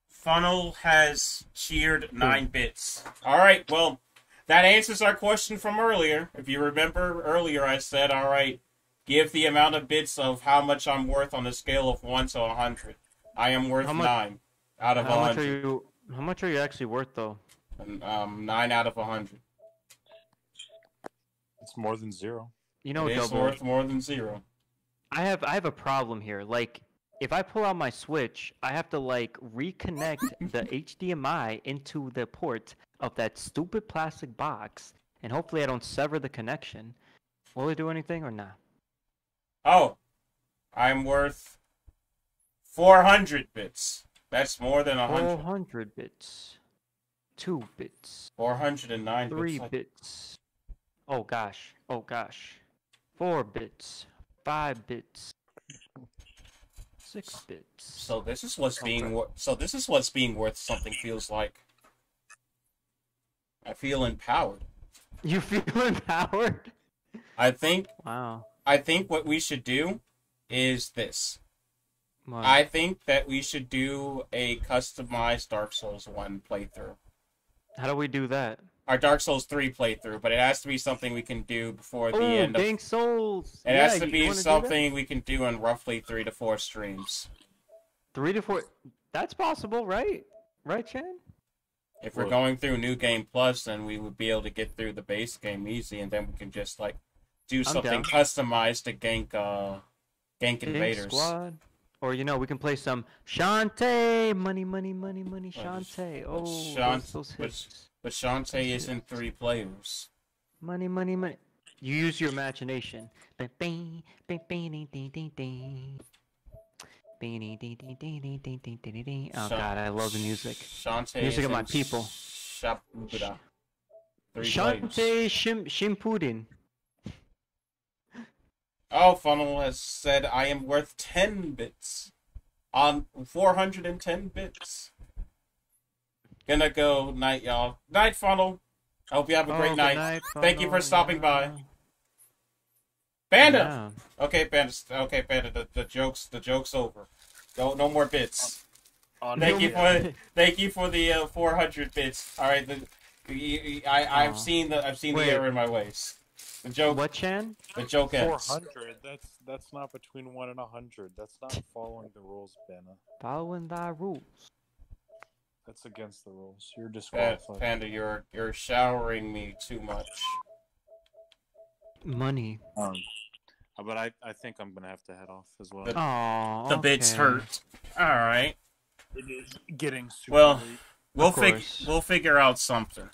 Funnel has cheered 9 bits. Alright, well, that answers our question from earlier. If you remember earlier, I said, all right, give the amount of bits of how much I'm worth on a scale of 1 to 100. I am worth 9 out of 100. How much are you actually worth, though? 9 out of 100. It's more than 0. You know, it's worth more than 0. I have a problem here. Like, if I pull out my Switch, I have to, like, reconnect the HDMI into the port of that stupid plastic box, and hopefully I don't sever the connection. Will it do anything or not? Oh, I'm worth 400 bits. That's more than 100. 400 bits. 2 bits. 409 bits. 3 bits. Oh gosh. 4 bits. 5 bits. 6 bits. So this is what's being worth something feels like. I feel empowered. You feel empowered? I think. Wow. I think what we should do is this. What? I think that we should do a customized Dark Souls 1 playthrough. How do we do that? Our Dark Souls 3 playthrough, but it has to be something we can do before the end of. Souls. It has to be something we can do in roughly 3 to 4 streams. 3 to 4. That's possible, right? Right, Chan? If we're going through New Game Plus, then we would be able to get through the base game easy, and then we can just, like, do something customized to gank invaders. Squad. Or, you know, we can play some Shantae! Money, Shantae. Oh, but Shantae is in 3 players. Money. You use your imagination. Oh god, I love the music. Shantae music of my people. Shantae Shimpudin. Oh, Funnel has said I am worth 10 bits. On 410 bits. Gonna go night, y'all. Night, Funnel. I hope you have a great night. Thank you for stopping by. Panda. Yeah. Okay, Panda. The joke's over. No more bits. Thank you for the 400 bits. All right, I've seen the error in my ways. The joke. What, Chan? The joke ends. 400. That's not between 1 and 100. That's not following the rules, Panda. Following thy rules. That's against the rules. You're disqualified. Panda, you're showering me too much. Money. But I think I'm gonna have to head off as well. The bits hurt. All right. It is getting super. Well, we'll figure out something.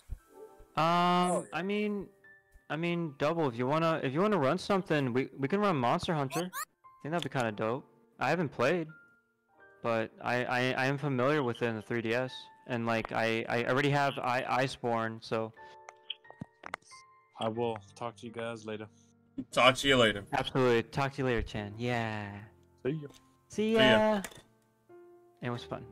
I mean, double. If you wanna run something, we can run Monster Hunter. I think that'd be kind of dope. I haven't played. but I am familiar with it in the 3DS, and like I already have Iceborne, so I will talk to you guys later. Talk to you later. Absolutely. Talk to you later, Chan. Yeah. See ya. See ya. See ya. It was fun.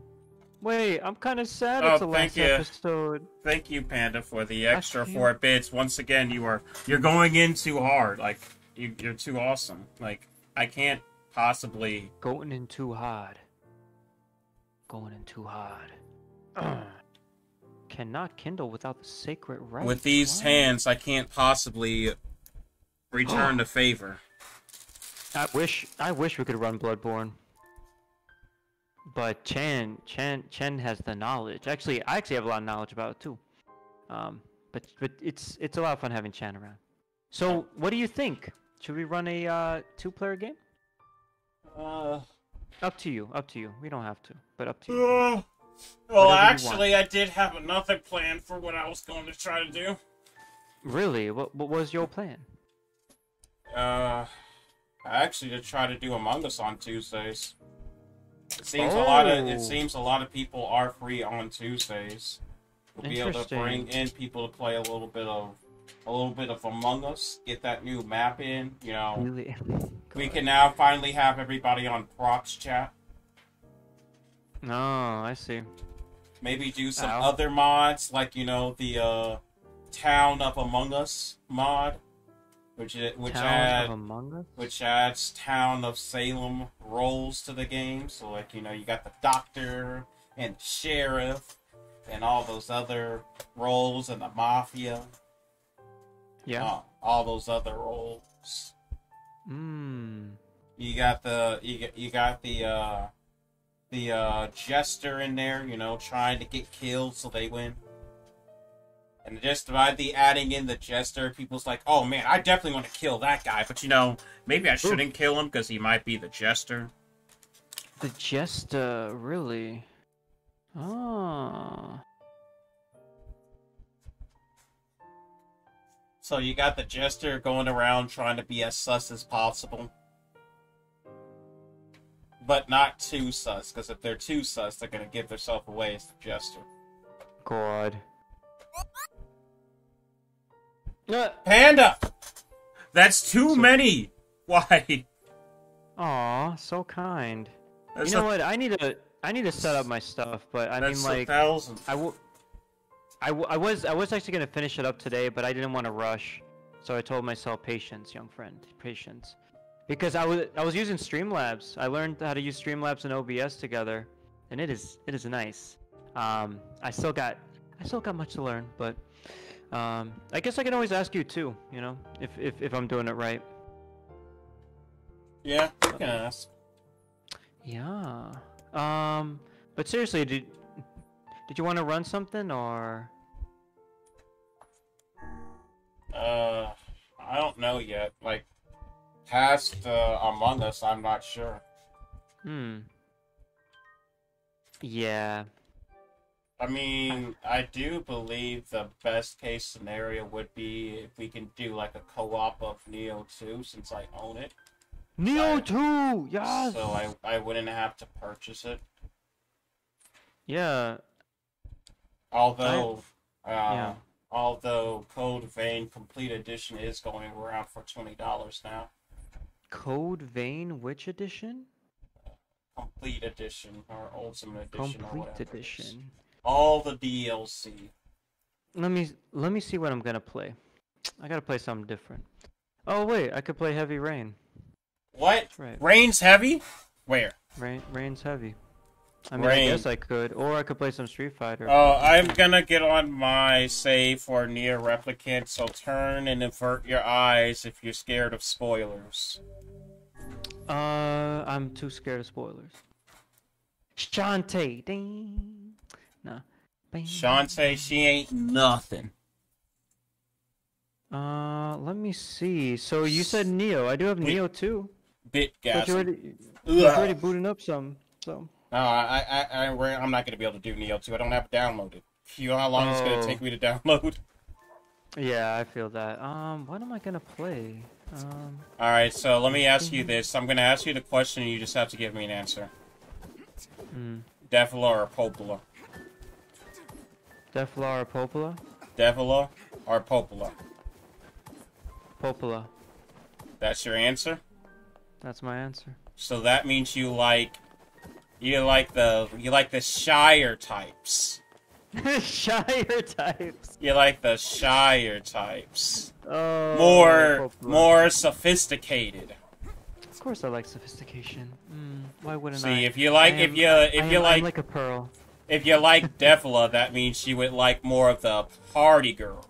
Wait, I'm kind of sad it's the last episode. Thank you, Panda, for the extra 4 bits. Once again, you're going in too hard. Like you're too awesome. Like I can't possibly going in too hard. Going in too hard. Cannot kindle without the sacred right. With these hands, I can't possibly return the favor. I wish we could run Bloodborne. But Chen has the knowledge. Actually, I actually have a lot of knowledge about it too. But it's a lot of fun having Chen around. So, what do you think? Should we run a 2-player game? Up to you. Up to you. We don't have to, but up to you. Well, actually, I did have another plan for what I was going to try to do. Really? What was your plan? Actually, to try to do Among Us on Tuesdays. It seems a lot of people are free on Tuesdays. We'll be able to bring in people to play a little bit of Among Us. Get that new map in. You know, really? We can now finally have everybody on props chat. No, I see. Maybe do some other mods, like you know the Town of Among Us mod, which adds Town of Salem roles to the game. So like you know you got the doctor and the sheriff and all those other roles and the mafia. Yeah, all those other roles. Hmm. You got the jester in there, you know, trying to get killed so they win. And just by the adding in the jester, people's like, oh man, I definitely want to kill that guy, but you know, maybe I shouldn't kill him because he might be the jester. The jester, really? Oh. So you got the jester going around trying to be as sus as possible. But not too sus, because if they're too sus, they're going to give themselves away as the jester. God. Panda! That's too many! Why? Aw, so kind. That's you know what? I need to set up my stuff, but I mean, like, I was actually gonna finish it up today, but I didn't want to rush, so I told myself, patience, young friend, patience. Because I was using Streamlabs. I learned how to use Streamlabs and OBS together, and it is nice. I still got much to learn, but I guess I can always ask you too. You know, if I'm doing it right. Yeah, I can ask. Yeah. But seriously, did you want to run something or? I don't know yet. Like. Past Among Us, I'm not sure. Hmm. Yeah. I mean, I do believe the best case scenario would be if we can do like a co-op of Nioh 2, since I own it. Nioh 2! Yes! So I wouldn't have to purchase it. Yeah. Although, although Code Vein Complete Edition is going around for $20 now. Code Vein, which edition? Complete Edition or Ultimate Edition. Complete Edition. All the DLC. Let me see what I'm gonna play. I gotta play something different. Oh wait, I could play Heavy Rain. What? Right. Rain's heavy? Where? Rain's heavy. I mean, I guess I could, or I could play some Street Fighter. Oh, I'm gonna get on my save for Nier Replicant, so turn and invert your eyes if you're scared of spoilers. I'm too scared of spoilers. Shantae, ding. Nah. Shantae, she ain't nothing. Let me see. So you said Nioh. I do have Nioh too. But you're already booting up some, so. No, I'm not gonna be able to do Nioh 2. I don't have it downloaded. You know how long it's gonna take me to download? Yeah, I feel that. What am I gonna play? All right, so let me ask you this. I'm gonna ask you the question, and you just have to give me an answer. Defilar or Popola? Defilar or Popola? Defilar or Popola? Popola. That's your answer? That's my answer. So that means you like the shyer types. Shyer types. You like the shyer types. Oh, more sophisticated. Of course, I like sophistication. Why wouldn't I? See, if you like a pearl. If you like Defla, that means you would like more of the party girl.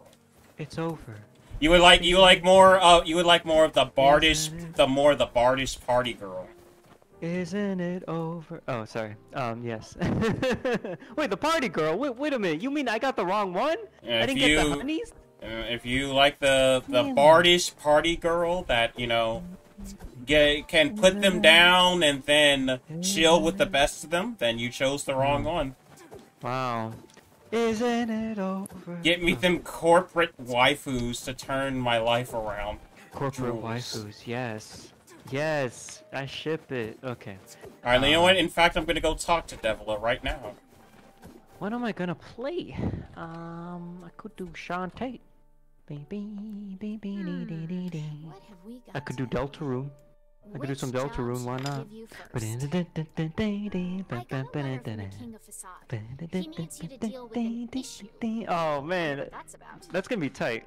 It's over. You would like more of the bardish, the bardish party girl. Isn't it over? Oh, sorry. Yes. Wait, the party girl. Wait a minute. You mean I got the wrong one? I didn't get the honeys. If you like the bardish party girl, that can put them down and then chill with the best of them, then you chose the wrong one. Wow. Isn't it over? Get me them corporate waifus to turn my life around. Corporate waifus, yes. Yes, I ship it. Okay. Alright, you know what? In fact, I'm gonna go talk to Devla right now. What am I gonna play? I could do Shantae. I could do Deltarune. I could do some Deltarune, why not? But in the day, oh man, that's gonna be tight.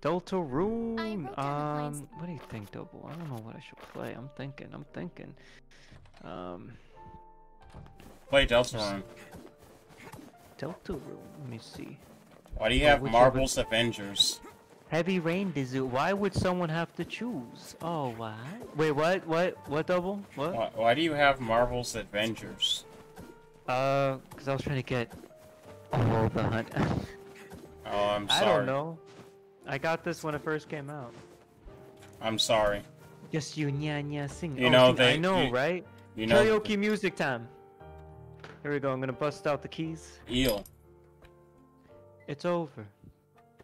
Deltarune. What do you think, Double? I don't know what I should play. I'm thinking. Play Deltarune. Deltarune. Let me see. Why do you have Marvel's Avengers? Heavy Rain, Dizu. Why would someone have to choose? Oh, what? Wait, what? What, Double? What? Why do you have Marvel's Avengers? Because I was trying to get all the hunt. Oh, I'm sorry. I don't know. I got this when it first came out. I'm sorry. Yes, you nya sing. You know they. I know, right? You know. Karaoke music time. Here we go. I'm gonna bust out the keys. Eel. It's over,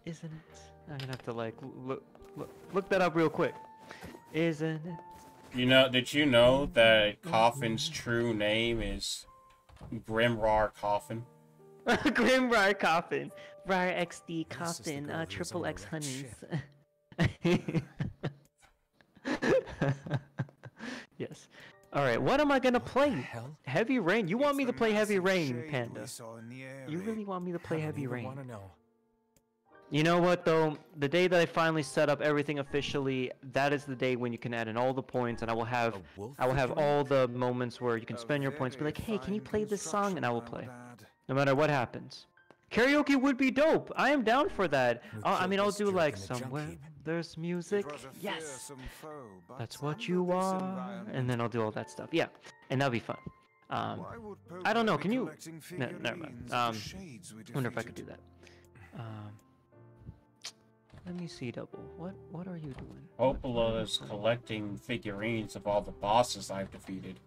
isn't it? I'm gonna have to like look that up real quick. Isn't it? You know? Did you know that Coffin's true name is Grimrar Coffin? Grimrar Coffin. Rar XD Coffin. Triple X honeys. Yes. All right. What am I gonna play? Heavy Rain. You want me to play Heavy Rain, Panda? You really want me to play Heavy Rain? You know what though? The day that I finally set up everything officially, that is the day when you can add in all the points, and I will have all the moments where you can spend your points. Be like, hey, can you play this song? And I will play, no matter what happens. Karaoke would be dope. I am down for that. I mean, I'll do like somewhere there's music. Yes, that's what you are. And then I'll do all that stuff. Yeah, and that'll be fun. I don't know. Can you? No, never mind. I wonder if I could do that. Let me see, Double. What are you doing? Opala is collecting figurines of all the bosses I've defeated.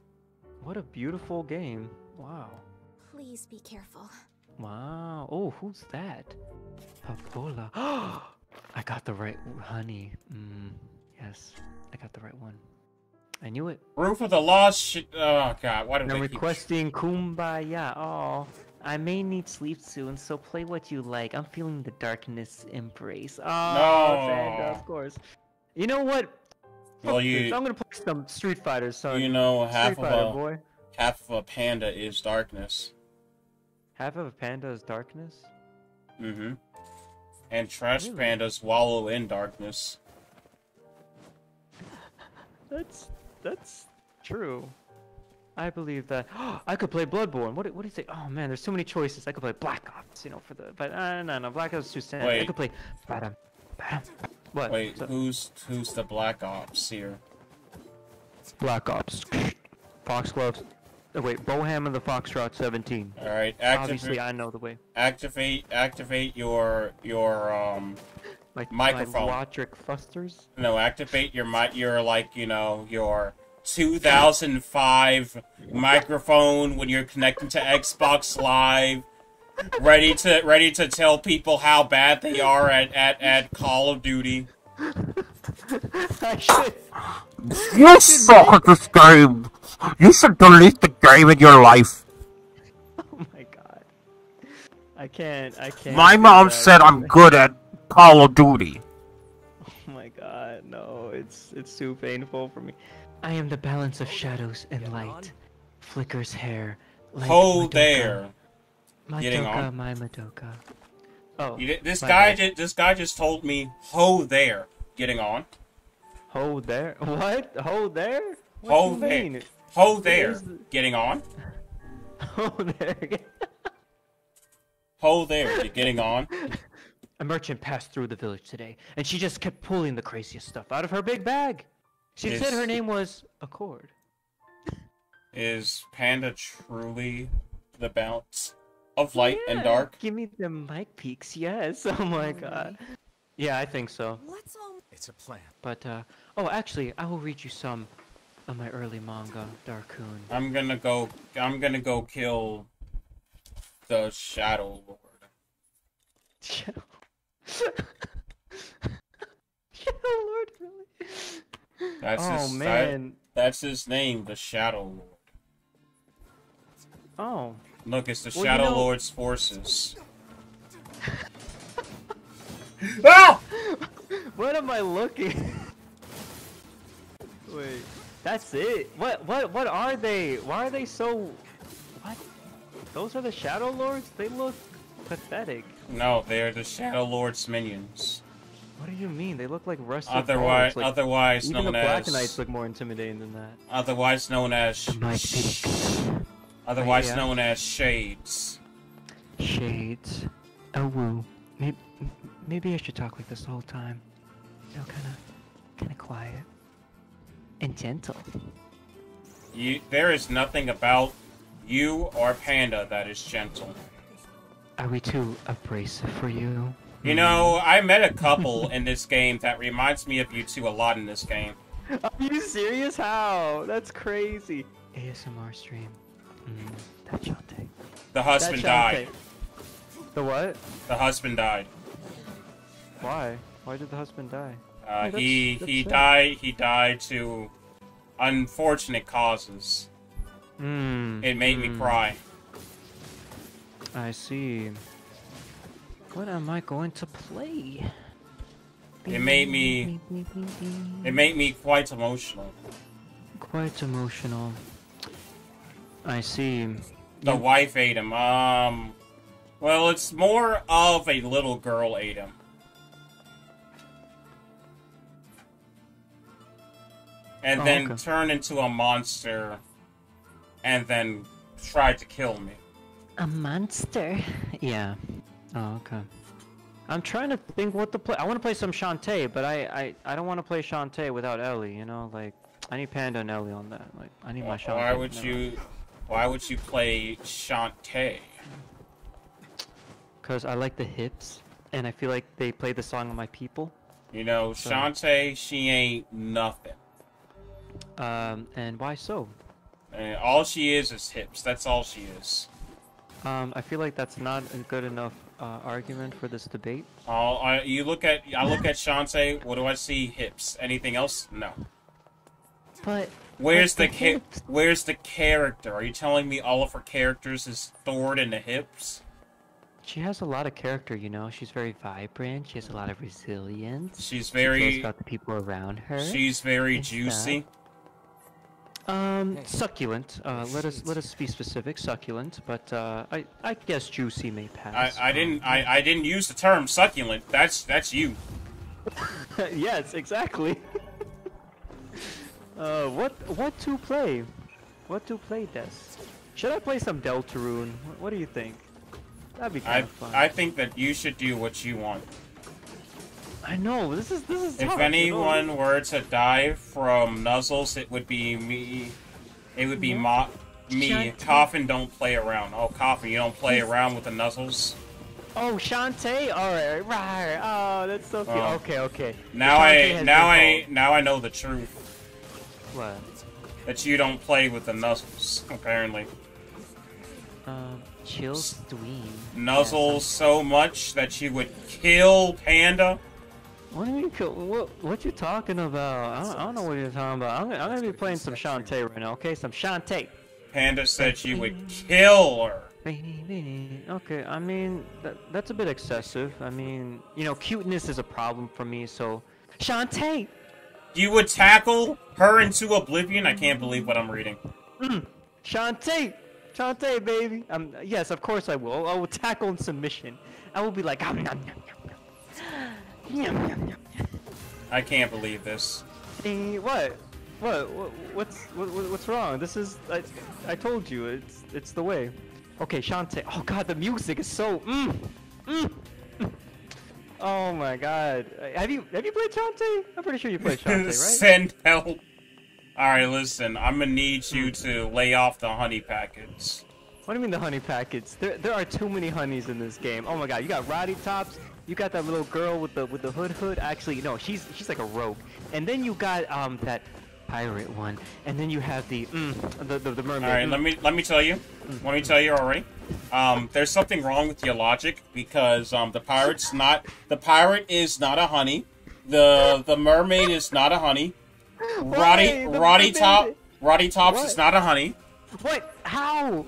What a beautiful game. Wow. Please be careful. Wow. Oh, who's that? Popola. I got the right honey. Yes, I got the right one. I knew it. Roof of the Lost Shit. Oh, God. Why did I requesting Kumbaya. Oh. I may need sleep soon, so play what you like. I'm feeling the darkness embrace. Oh, no. Santa, of course. You know what? Well, I'm gonna play some Street Fighter, son. You know, half of a panda is darkness. Half of a panda is darkness? Mm-hmm. And trash pandas wallow in darkness. That's true. I believe that. I could play Bloodborne. What do you say? Oh man, there's so many choices. I could play Black Ops, you know, for the. But no, Black Ops is too sad. I could play. What? Wait, who's the Black Ops here? Black Ops. Foxgloves. Oh, wait, Boham and the Foxtrot 17. All right, obviously I know the way. Activate your microphone. My Lotric Fusters. No, activate your 2005 microphone when you're connecting to Xbox Live, ready to tell people how bad they are at Call of Duty. I should. You suck at this game. You should delete the You're even your life. Oh my god. I can't. My mom said I'm good at Call of Duty. Oh my god, no. It's too painful for me. I am the balance of shadows and light. Flickers hair. Oh, there. Madoka, my Madoka. Oh, this guy just told me, ho there. Getting on. Ho there? What? Ho there? What ho do you there. Mean? Ho there. The... Getting on. Ho there. Ho there. Getting on. A merchant passed through the village today, and she just kept pulling the craziest stuff out of her big bag. She said her name was Accord. Is Panda truly the bounce of light and dark? Give me the mic peaks, yes. Oh my god. Yeah, I think so. What's on... It's a plan. But, oh, actually, I will read you some of my early manga, Darkun. I'm gonna go kill the Shadow Lord. Shadow... Shadow Lord, really? That's that's his name, the Shadow Lord. Oh. Look, it's the Shadow Lord's forces. Ah! What am I looking? Wait, that's it. What are they? Why are they so? What? Those are the Shadow Lords? They look pathetic. No, they're the Shadow Lord's minions. What do you mean? They look like rusty. Otherwise known as. Even the Black Knights look more intimidating than that. Otherwise known as. Otherwise known as shades. Shades. Oh woo. Maybe I should talk like this the whole time. You know, kind of quiet and gentle. There is nothing about you or Panda that is gentle. Are we too abrasive for you? You know, I met a couple in this game that reminds me of you two a lot in this game. Are you serious? How? That's crazy. ASMR stream. That's Shantae. The husband died. The what? The husband died. Why? Why did the husband die? He died to unfortunate causes. It made me cry. I see. What am I going to play? It made me quite emotional. Quite emotional. I see. The wife ate him. Well, it's more of a little girl ate him. And then turned into a monster. And then tried to kill me. A monster? Yeah. Oh, okay. I'm trying to think what to play. I want to play some Shantae, but I don't want to play Shantae without Ellie, you know? Like, I need Panda and Ellie on that. Like, I need my Shantae. Why would you play Shantae? Because I like the hips, and I feel like they play the song of my people. You know, so. Shantae, she ain't nothing. And why so? And all she is hips. That's all she is. I feel like that's not a good enough argument for this debate. I look at Shantae. What do I see? Hips. Anything else? No. But where's the character? Are you telling me all of her characters is stored in the hips? She has a lot of character, you know. She's very vibrant. She has a lot of resilience. She cares about the people around her. She's very juicy. Succulent. Let us be specific. Succulent, but I guess juicy may pass. I didn't use the term succulent. That's you. Yes, exactly. What to play? What to play? Des? Should I play some Deltarune? What do you think? That'd be kind of fun. I think that you should do what you want. I know, this is tough. If anyone were to die from nuzzles, it would be me. It would be me. Coffin, don't play around. Oh, Coffin, you don't play around with the nuzzles. Oh, Shantae? Alright, right. Oh, that's so cute. Okay. Now I know the truth. What? That you don't play with the nuzzles, apparently. Chills Dween. Nuzzles so much that you would kill Panda? What do you mean kill? What you talking about? I don't know what you're talking about. I'm gonna be playing some Shantae right now, okay? Some Shantae. Panda said she would kill her. Okay, I mean, that's a bit excessive. I mean, you know, cuteness is a problem for me, so... Shantae! You would tackle her into oblivion? I can't believe what I'm reading. Shantae! Shantae, baby! Yes, of course I will. I will tackle in submission. I will be like... Nom, nom, nom, nom. Nom, nom, nom. I can't believe this. What? What's wrong? This is... I told you, it's the way. Okay, Shantae. Oh god, the music is so. Oh my god. Have you played Shantae? I'm pretty sure you played Shantae, right? Send help. All right, listen. I'm gonna need you to lay off the honey packets. What do you mean the honey packets? There are too many honeys in this game. Oh my god, you got Roddy Tops. You got that little girl with the hood. Actually, no, she's like a rogue. And then you got that pirate one, and then you have the mermaid. All right, let me tell you. Let me tell you already. There's something wrong with your logic because the pirate is not a honey. The mermaid is not a honey. Roddy Tops is not a honey. What? How?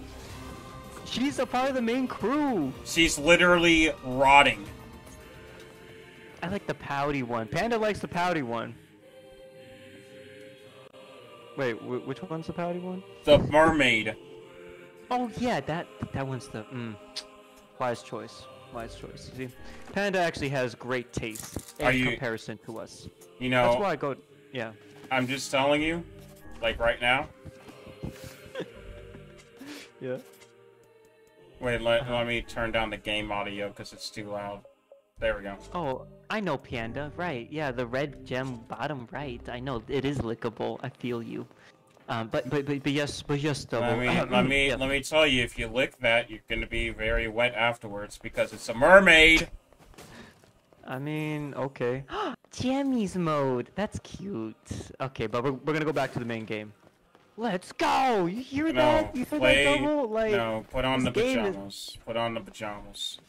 She's a part of the main crew. She's literally rotting. I like the pouty one. Panda likes the pouty one. Wait, which one's the pouty one? The mermaid. Oh yeah, that one's the wise choice. See, Panda actually has great taste in comparison to us. You know, that's why I go. Yeah. I'm just telling you, like right now. Yeah. Wait, let me turn down the game audio because it's too loud. There we go. Oh, I know, Panda. Right, yeah, the red gem bottom right. I know, it is lickable. I feel you. But yes, double. Let me tell you, if you lick that, you're gonna be very wet afterwards because it's a mermaid. I mean, okay. Jammies mode. That's cute. Okay, but we're gonna go back to the main game. Let's go. You hear that? You hear that double? Like, no, put on the pajamas. Put on the pajamas.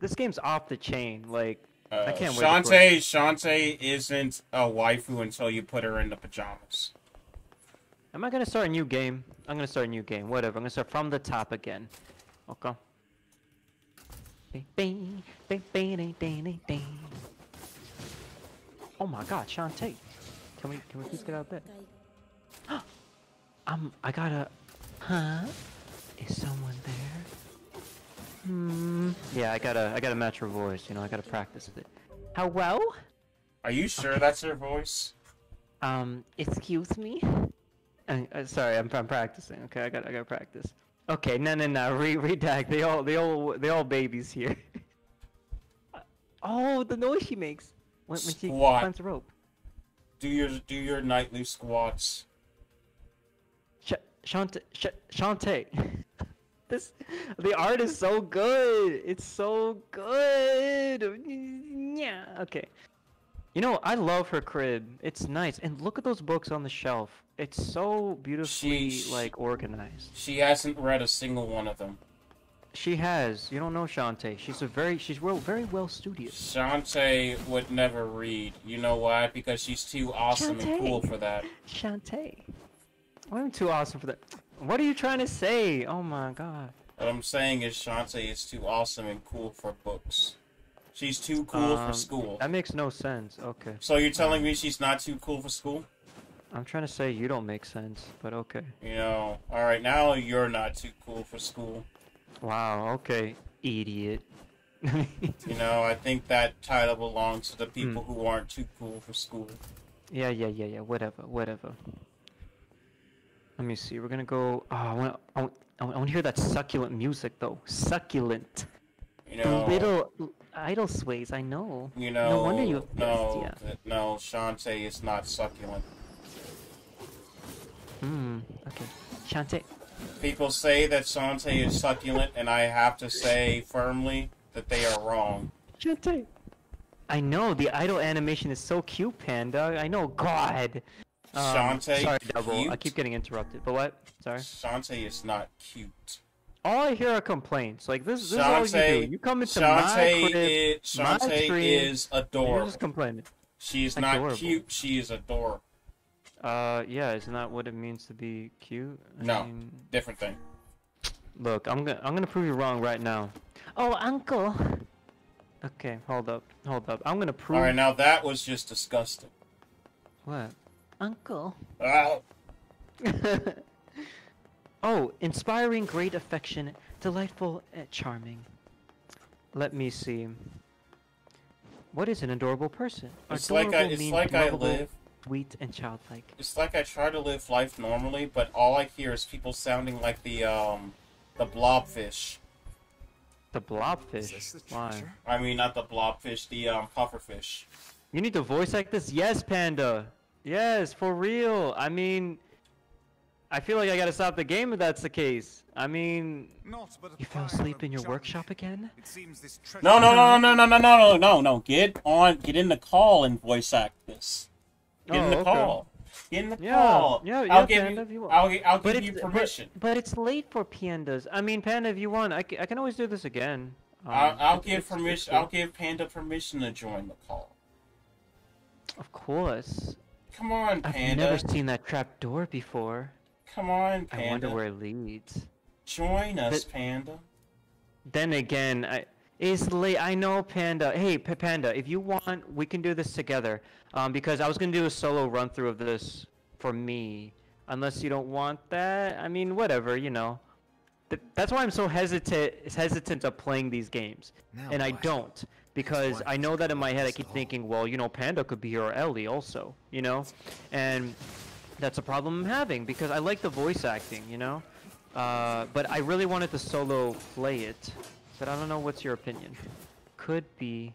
This game's off the chain. Like, I can't wait. Shantae isn't a waifu until you put her in the pajamas. Am I gonna start a new game? I'm gonna start a new game. Whatever. I'm gonna start from the top again. Okay. Oh my god, Shantae. Can we please get out of bed? I gotta. Huh? Is someone there? Yeah, I gotta match her voice. You know, I gotta practice it. Hello? Are you sure that's her voice? Excuse me. Sorry, I'm practicing. Okay, I gotta practice. Okay, no. Redact. They all babies here. Oh, the noise she makes when she climbs the rope. Do your nightly squats. Shantae. The art is so good. It's so good. Yeah. Okay. You know, I love her crib. It's nice. And look at those books on the shelf. It's so beautifully like organized. She hasn't read a single one of them. She has. You don't know Shantae. She's very well studious. Shantae would never read. You know why? Because she's too awesome and cool for that. Shantae. I'm too awesome for that. What are you trying to say? Oh my god. What I'm saying is Shantae is too awesome and cool for books. She's too cool for school. That makes no sense. Okay. So you're telling me she's not too cool for school? I'm trying to say you don't make sense, but okay. You know, alright, now you're not too cool for school. Wow, okay, idiot. You know, I think that title belongs to the people who aren't too cool for school. Yeah, whatever. Let me see. We're gonna go. Oh, I want to hear that succulent music though. Succulent. You know, the little idle sways. I know. You know. No wonder you. No. Yeah. No. Shantae is not succulent. Okay. Shantae. People say that Shantae is succulent, and I have to say firmly that they are wrong. Shantae. I know the idle animation is so cute, Panda. I know. God. Shantae, sorry, double. Cute? I keep getting interrupted. But what? Sorry. Shantae is not cute. All I hear are complaints. Like this Shantae, is all you do. You come into Shantae my crib, Shantae my stream, is adorable. You're just complaining. She is not cute. She is adorable. Yeah, isn't that what it means to be cute? I mean... different thing. Look, I'm gonna prove you wrong right now. Oh, uncle. Okay, hold up. I'm gonna prove. All right, now that was just disgusting. What? Uncle. Ow. Oh, inspiring great affection, delightful and charming. Let me see. What is an adorable person? It's adorable like I live. Sweet and childlike. It's like I try to live life normally, but all I hear is people sounding like the blobfish. The blobfish? Why? I mean, not the blobfish, the pufferfish. You need to voice act this? Yes, Panda! Yes, for real! I mean... I feel like I gotta stop the game if that's the case. I mean... You fell asleep in your workshop again? No, get in the call and voice act this. Get in the call. Yeah, I'll give Panda, you, I'll give you permission. But it's late for pandas. I mean, Panda, if you want, I can always do this again. I'll give Panda permission to join the call. Of course. Come on, Panda. I've never seen that trap door before. Come on, Panda. I wonder where it leads. Join us, Panda. Then again, it's late. I know, Panda. Hey, Panda, if you want, we can do this together. Because I was going to do a solo run-through of this for me. Unless you don't want that. I mean, whatever, you know. That's why I'm so hesitant of playing these games. And I don't. Because I know that in my head I keep thinking, well, you know, Panda could be your Ellie also. You know? And that's a problem I'm having. Because I like the voice acting, you know? But I really wanted to solo play it. But I don't know, what's your opinion? Could be...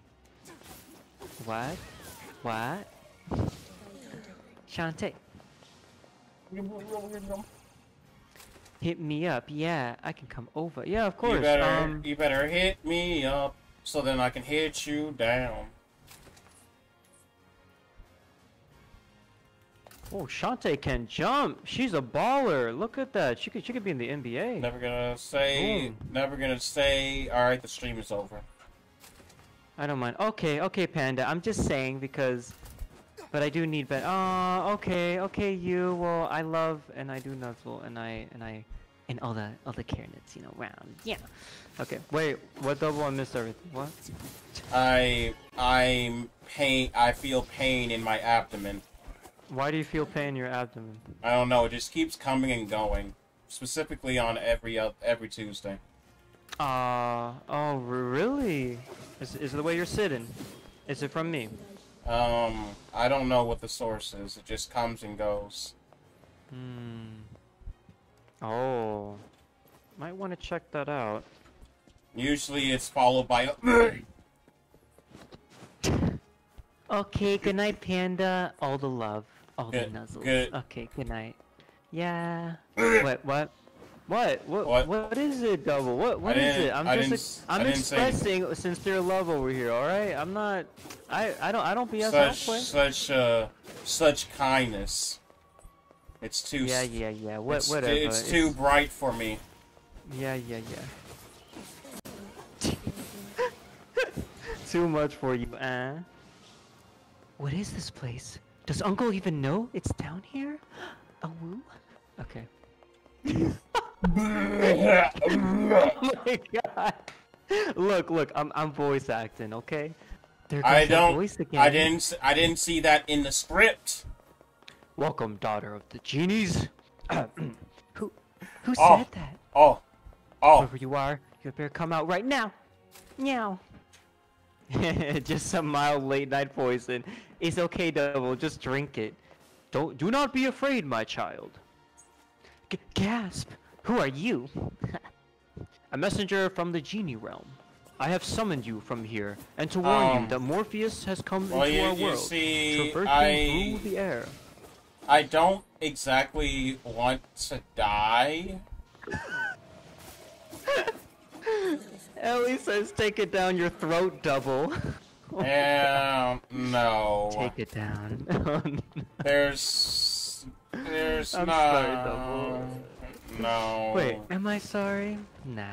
What? Shantae. Hit me up. Yeah, I can come over. Yeah, of course. You better hit me up so then I can hit you down. Oh, Shantae can jump. She's a baller. Look at that. She could be in the NBA. Never gonna say. All right, the stream is over. I don't mind. Okay, Panda. I'm just saying because, but I do need better. Oh, okay. You. Well, I love and I do nuzzle and all the carrots, you know, round. Yeah. Okay. Wait. What double? I missed everything. What? I feel pain in my abdomen. Why do you feel pain in your abdomen? I don't know. It just keeps coming and going, specifically on every Tuesday. Oh, really? Is it the way you're sitting? Is it from me? I don't know what the source is. It just comes and goes. Oh, might want to check that out. Usually, it's followed by a. Okay, good night, Panda. All the love, all the nuzzles. Good. Okay, good night. Yeah. What is it, Double? What is it? I'm expressing sincere love over here. All right, I'm not. I don't BS halfway. Such kindness. It's too. Yeah. Whatever. It's too bright for me. Yeah. Too much for you, eh? What is this place? Does Uncle even know it's down here? A woo? Okay. Oh my god! Look, I'm voice acting, okay? I didn't see that in the script. Welcome, daughter of the genies. Who said that? Oh! Whoever you are, you better come out right now. Meow. Just some mild late night poison. It's okay, Double. Just drink it. Do not be afraid, my child. Gasp! Who are you? A messenger from the genie realm. I have summoned you from here, and to warn you that Morpheus has come into our world, traversing through the air. I don't exactly want to die. Ellie says, "Take it down your throat, Double." No. Take it down. Oh, no. There's I'm sorry, Double. No. Wait, am I sorry? Nah.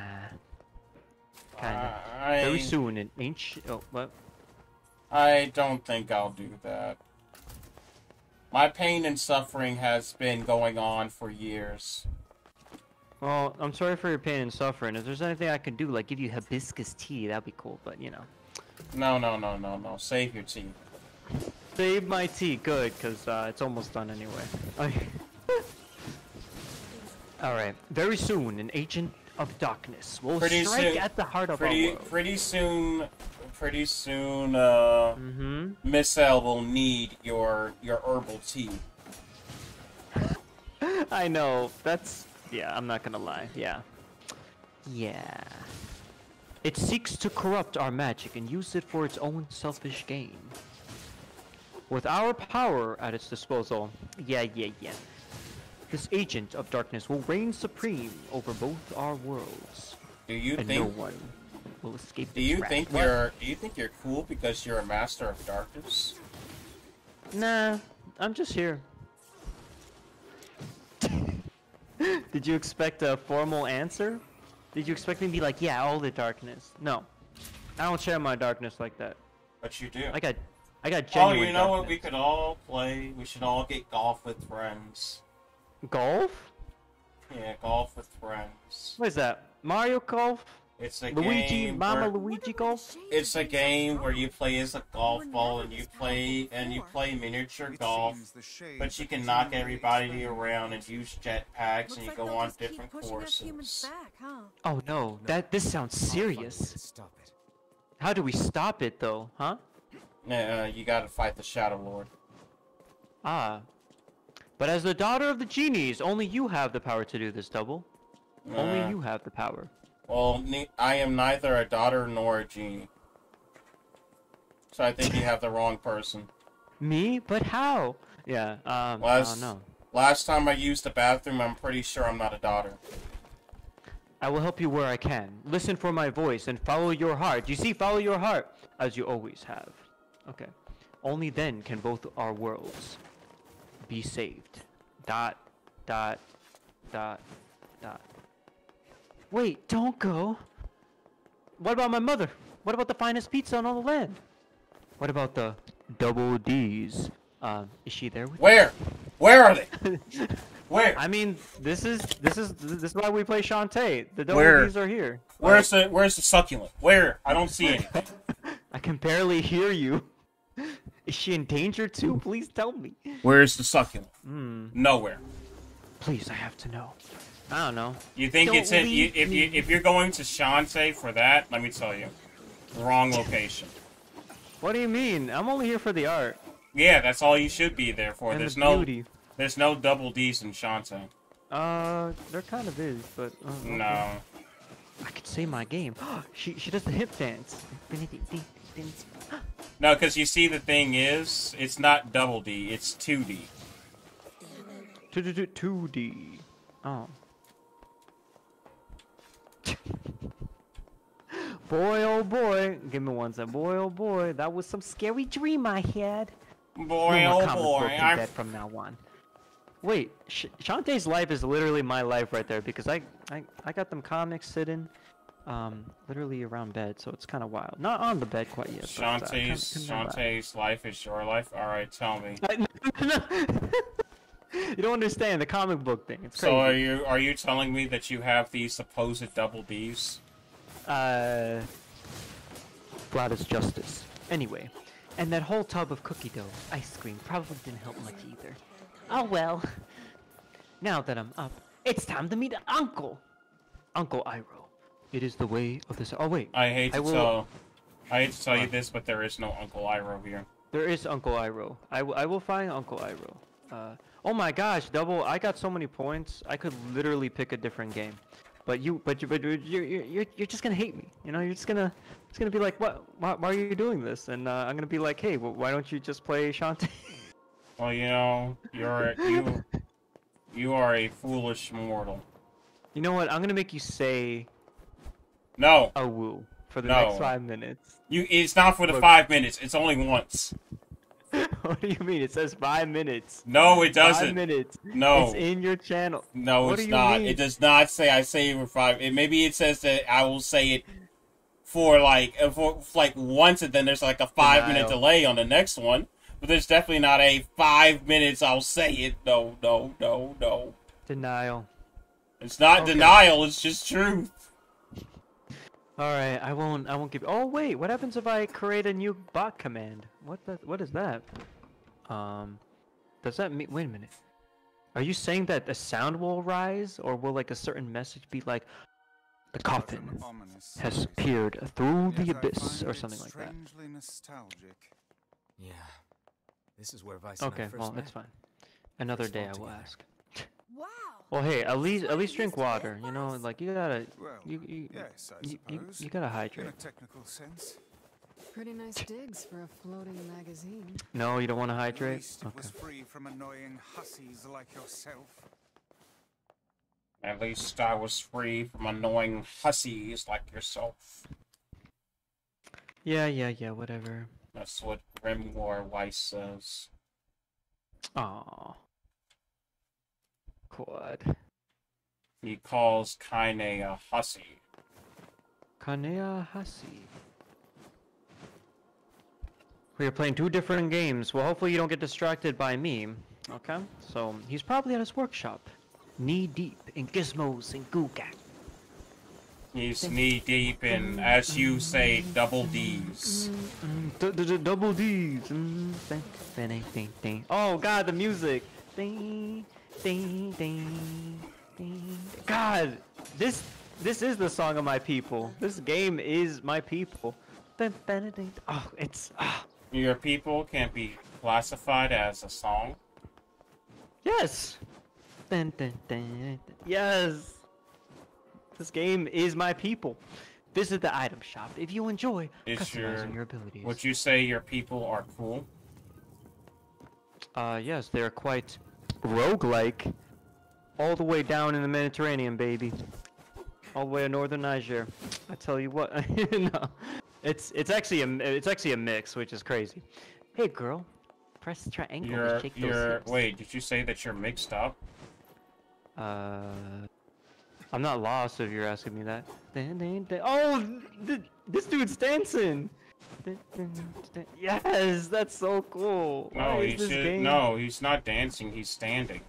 Kinda. Very soon, an ancient. Oh, what? I don't think I'll do that. My pain and suffering has been going on for years. Well, I'm sorry for your pain and suffering. If there's anything I can do, like give you hibiscus tea, that'd be cool, but you know. No. Save your tea. Save my tea, good, because it's almost done anyway. Alright, very soon, an agent of darkness will strike at the heart of our world. Pretty soon, Miss L will need your herbal tea. I know, that's... Yeah, I'm not gonna lie, yeah. Yeah. It seeks to corrupt our magic and use it for its own selfish gain. With our power at its disposal, this agent of darkness will reign supreme over both our worlds. Do you think you're cool because you're a master of darkness? Nah, I'm just here. Did you expect a formal answer? Did you expect me to be like, yeah, all the darkness? No. I don't share my darkness like that. But you do. I got genuine darkness. Oh, you know what? We could all play. We should all get golf with friends. Golf? Yeah, golf with friends. What is that? Mario Golf? It's a game. Mama Luigi Golf? It's a game where you play as a golf ball and you play miniature golf, but you can knock everybody around and use jetpacks and you go on different courses. Oh no, this sounds serious. How do we stop it though, huh? You gotta fight the Shadow Lord. Ah. But as the daughter of the genies, only you have the power to do this, Double. Only you have the power. Well, I am neither a daughter nor a genie. So I think you have the wrong person. Me? But how? Yeah, I don't know. Last time I used the bathroom, I'm pretty sure I'm not a daughter. I will help you where I can. Listen for my voice and follow your heart. You see, follow your heart, as you always have. Okay. Only then can both our worlds be saved. ... Wait, don't go. What about my mother? What about the finest pizza in all the land? What about the Double D's? Is she there with you? Where? Where are they? Where? I mean, this is why we play Shantae. The Double D's are here. Where's the succulent? Where? I don't see it. I can barely hear you. Is she in danger too? Please tell me. Where's the succulent? Nowhere. Please, I have to know. I don't know. If you're going to Shantae for that, let me tell you, wrong location. What do you mean? I'm only here for the art. Yeah, that's all you should be there for. And there's no Double D's in Shantae. There kind of is, but no. Okay. I could say my game. She does the hip dance. No, because you see, the thing is, it's not Double D, it's 2D. 2D. Oh. Boy, oh boy. Give me one sec. Boy, oh boy. That was some scary dream I had. Boy, no, oh boy. I'm dead from now on. Wait, Shantae's life is literally my life right there because I got them comics sitting literally around bed, so it's kind of wild. Not on the bed quite yet. Shantae's life is your life? Alright, tell me. You don't understand the comic book thing. It's crazy. So are you telling me that you have these supposed Double D's? Blood is justice. Anyway, and that whole tub of cookie dough, ice cream, probably didn't help much either. Oh well. Now that I'm up, it's time to meet Uncle Iroh. It is the way of this. Oh wait. I hate to tell you this, but there is no Uncle Iroh here. There is Uncle Iroh. I will find Uncle Iroh. Oh my gosh, Double! I got so many points. I could literally pick a different game, but you're just gonna hate me. You know, it's gonna be like, what? Why are you doing this? And I'm gonna be like, hey, why don't you just play Shantae? Well, you know, you are a foolish mortal. You know what? I'm gonna make you say no. A woo for the next 5 minutes. It's not for the 5 minutes. It's only once. What do you mean? It says 5 minutes. No, it doesn't. 5 minutes. No. It's in your channel. No, it's not. It does not say I say it for 5. Maybe it says that I will say it for like once, and then there's like a 5-minute delay on the next one. But there's definitely not a 5 minutes, I'll say it. No, no, no, no. Denial. It's not okay. Denial, it's just truth. Alright, I won't give... Oh, wait, what happens if I create a new bot command? What is that? Does that mean... Wait a minute. Are you saying that the sound will rise? Or will, like, a certain message be like... The coffin has peered through the abyss, or something like that. Yeah, this is where Vice and I first met. Okay, well, that's fine. Another day I will ask. Wow. Well, hey, at least drink water. You know, like you gotta hydrate. In a technical sense. Pretty nice digs for a floating magazine. No, you don't want to hydrate. At least it was free from annoying hussies like yourself. At least I was free from annoying hussies like yourself. Yeah, whatever. That's what Grimoire Weiss says. Aww. God. He calls Kaine a hussy. Kaine a hussy. We are playing two different games. Well, hopefully you don't get distracted by me. Okay? So, he's probably at his workshop. Knee-deep in gizmos and Googat. He's knee-deep in, as you say, double Ds. Double Ds. Oh, God, the music. God, this is the song of my people. This game is my people. Oh, it's... Your people can be classified as a song? Yes. Yes! This game is my people. This is the item shop. If you enjoy customizing your abilities. Would you say your people are cool? Yes, they're quite roguelike. All the way down in the Mediterranean, baby. All the way to northern Niger. I tell you what, no. It's actually a mix, which is crazy. Hey girl, press triangle to shake those hips. Wait, did you say that you're mixed up? I'm not lost if you're asking me that. Oh, this dude's dancing! Yes, that's so cool. No, no, he's not dancing. He's standing.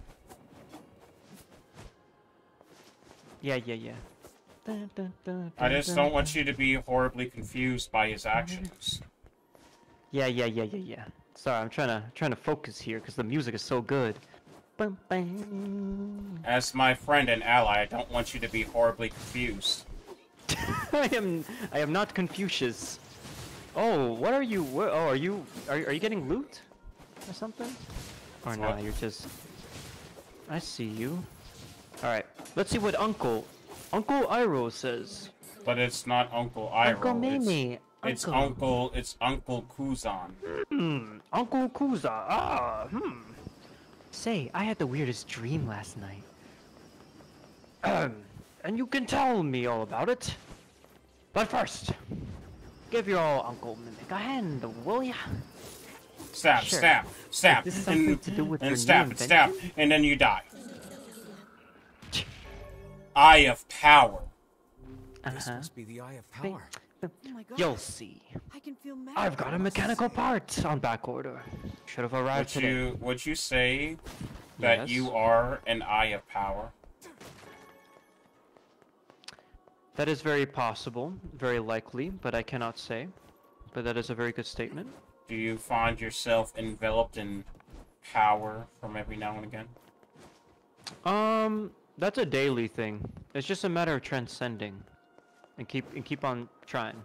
Yeah. I just don't want you to be horribly confused by his actions. Yeah. Sorry, I'm trying to focus here because the music is so good. As my friend and ally, I don't want you to be horribly confused. I am not Confucius. Oh, what are you? Oh, are you getting loot or something? Or no, you're just. I see you. All right, let's see what Uncle Iroh says. But it's not Uncle Iroh. Uncle Mimi. It's Uncle Kuzan. Uncle Kuzan. Say, I had the weirdest dream last night. And you can tell me all about it. But first, give your old Uncle Mimic a hand, will ya? Stab. This is something to do with stab, and then you die. Eye of Power. This must be the Eye of Power. You'll see. I've got a mechanical part on back order. Should have arrived today. Would you say that you are an Eye of Power? That is very possible, very likely, but I cannot say. But that is a very good statement. Do you find yourself enveloped in power from every now and again? That's a daily thing. It's just a matter of transcending. And keep on trying.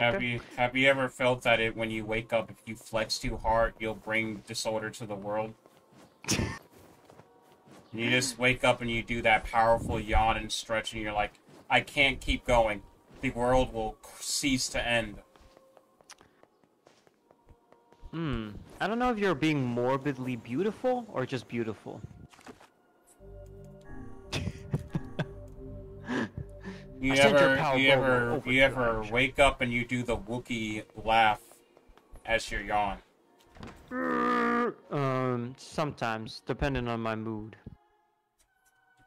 Okay? Have you ever felt that when you wake up, if you flex too hard, you'll bring disorder to the world? You just wake up and you do that powerful yawn and stretch, and you're like, I can't keep going. The world will cease to end. I don't know if you're being morbidly beautiful or just beautiful. You ever wake up and you do the Wookiee laugh as your yawn? Sometimes, depending on my mood.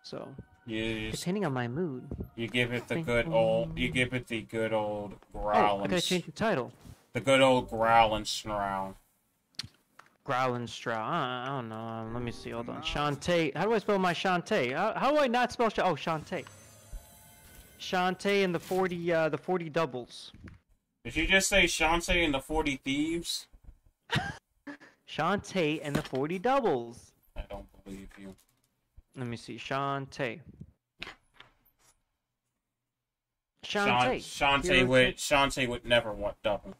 So, depending on my mood. You give it the good old. You give it the good old growl. Oh, I gotta change the title. The good old growl and snarl. Growlenstrout. I don't know. Let me see. Hold on. Shantae. How do I spell my Shantae? How do I not spell Shantae? Oh, Shantae. Shantae and the 40 doubles. Did you just say Shantae and the 40 thieves? Shantae and the 40 doubles. I don't believe you. Let me see. Shantae. Shantae. Shantae would never want double.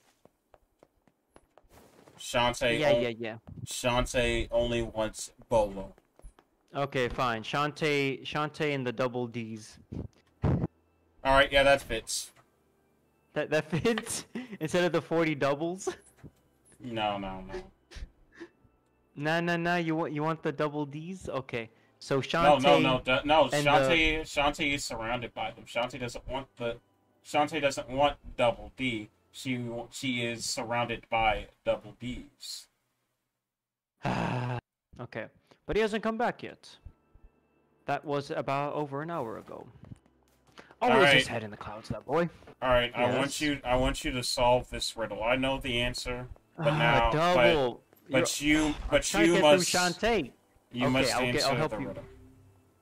Shantae. Yeah. Shantae only wants Bolo. Okay, fine. Shantae and the double D's. All right, yeah, that fits. That fits instead of the 40 doubles. No. No. You want the double D's? Okay. So Shantae. No. Shantae is surrounded by them. Shantae doesn't want double D. She is surrounded by double D's. Okay, but he hasn't come back yet. That was about over an hour ago. Always his head in the clouds, that boy. All right, yes. I want you to solve this riddle. I know the answer, but now, double. You must answer the riddle.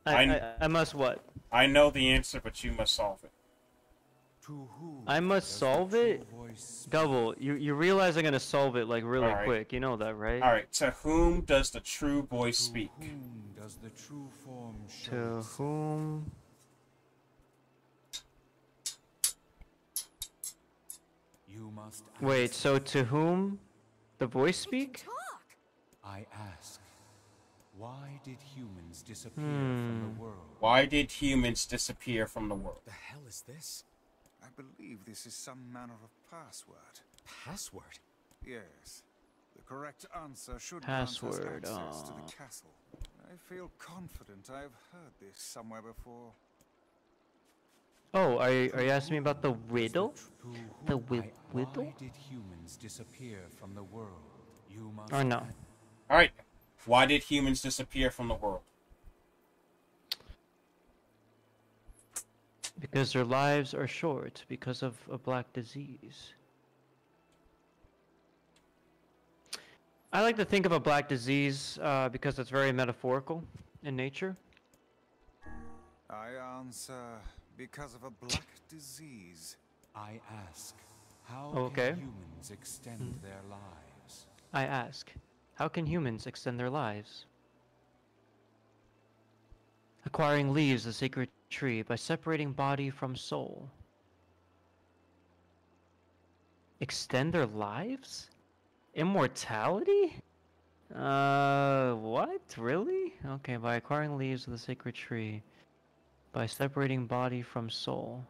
I must what? I know the answer, but you must solve it. I must solve it? Double, you realize I'm gonna solve it like really quick, you know that, right? Alright, to whom does the true voice speak? Wait, so to whom the voice speak? I ask, why did humans disappear from the world? Why did humans disappear from the world? What the hell is this? I believe this is some manner of password. Password? Yes. The correct answer should grant us access to the castle. I feel confident I've heard this somewhere before. Oh, are you asking me about the riddle? The riddle? Why did humans disappear from the world? You must... Oh, no. Alright. Why did humans disappear from the world? Because their lives are short because of a black disease. I like to think of a black disease because it's very metaphorical in nature. I answer because of a black disease. I ask, how can humans extend their lives? I ask, how can humans extend their lives? Acquiring leaves, the sacred tree, by separating body from soul. Extend their lives? Immortality? What? Really? Okay, by acquiring leaves of the sacred tree, by separating body from soul.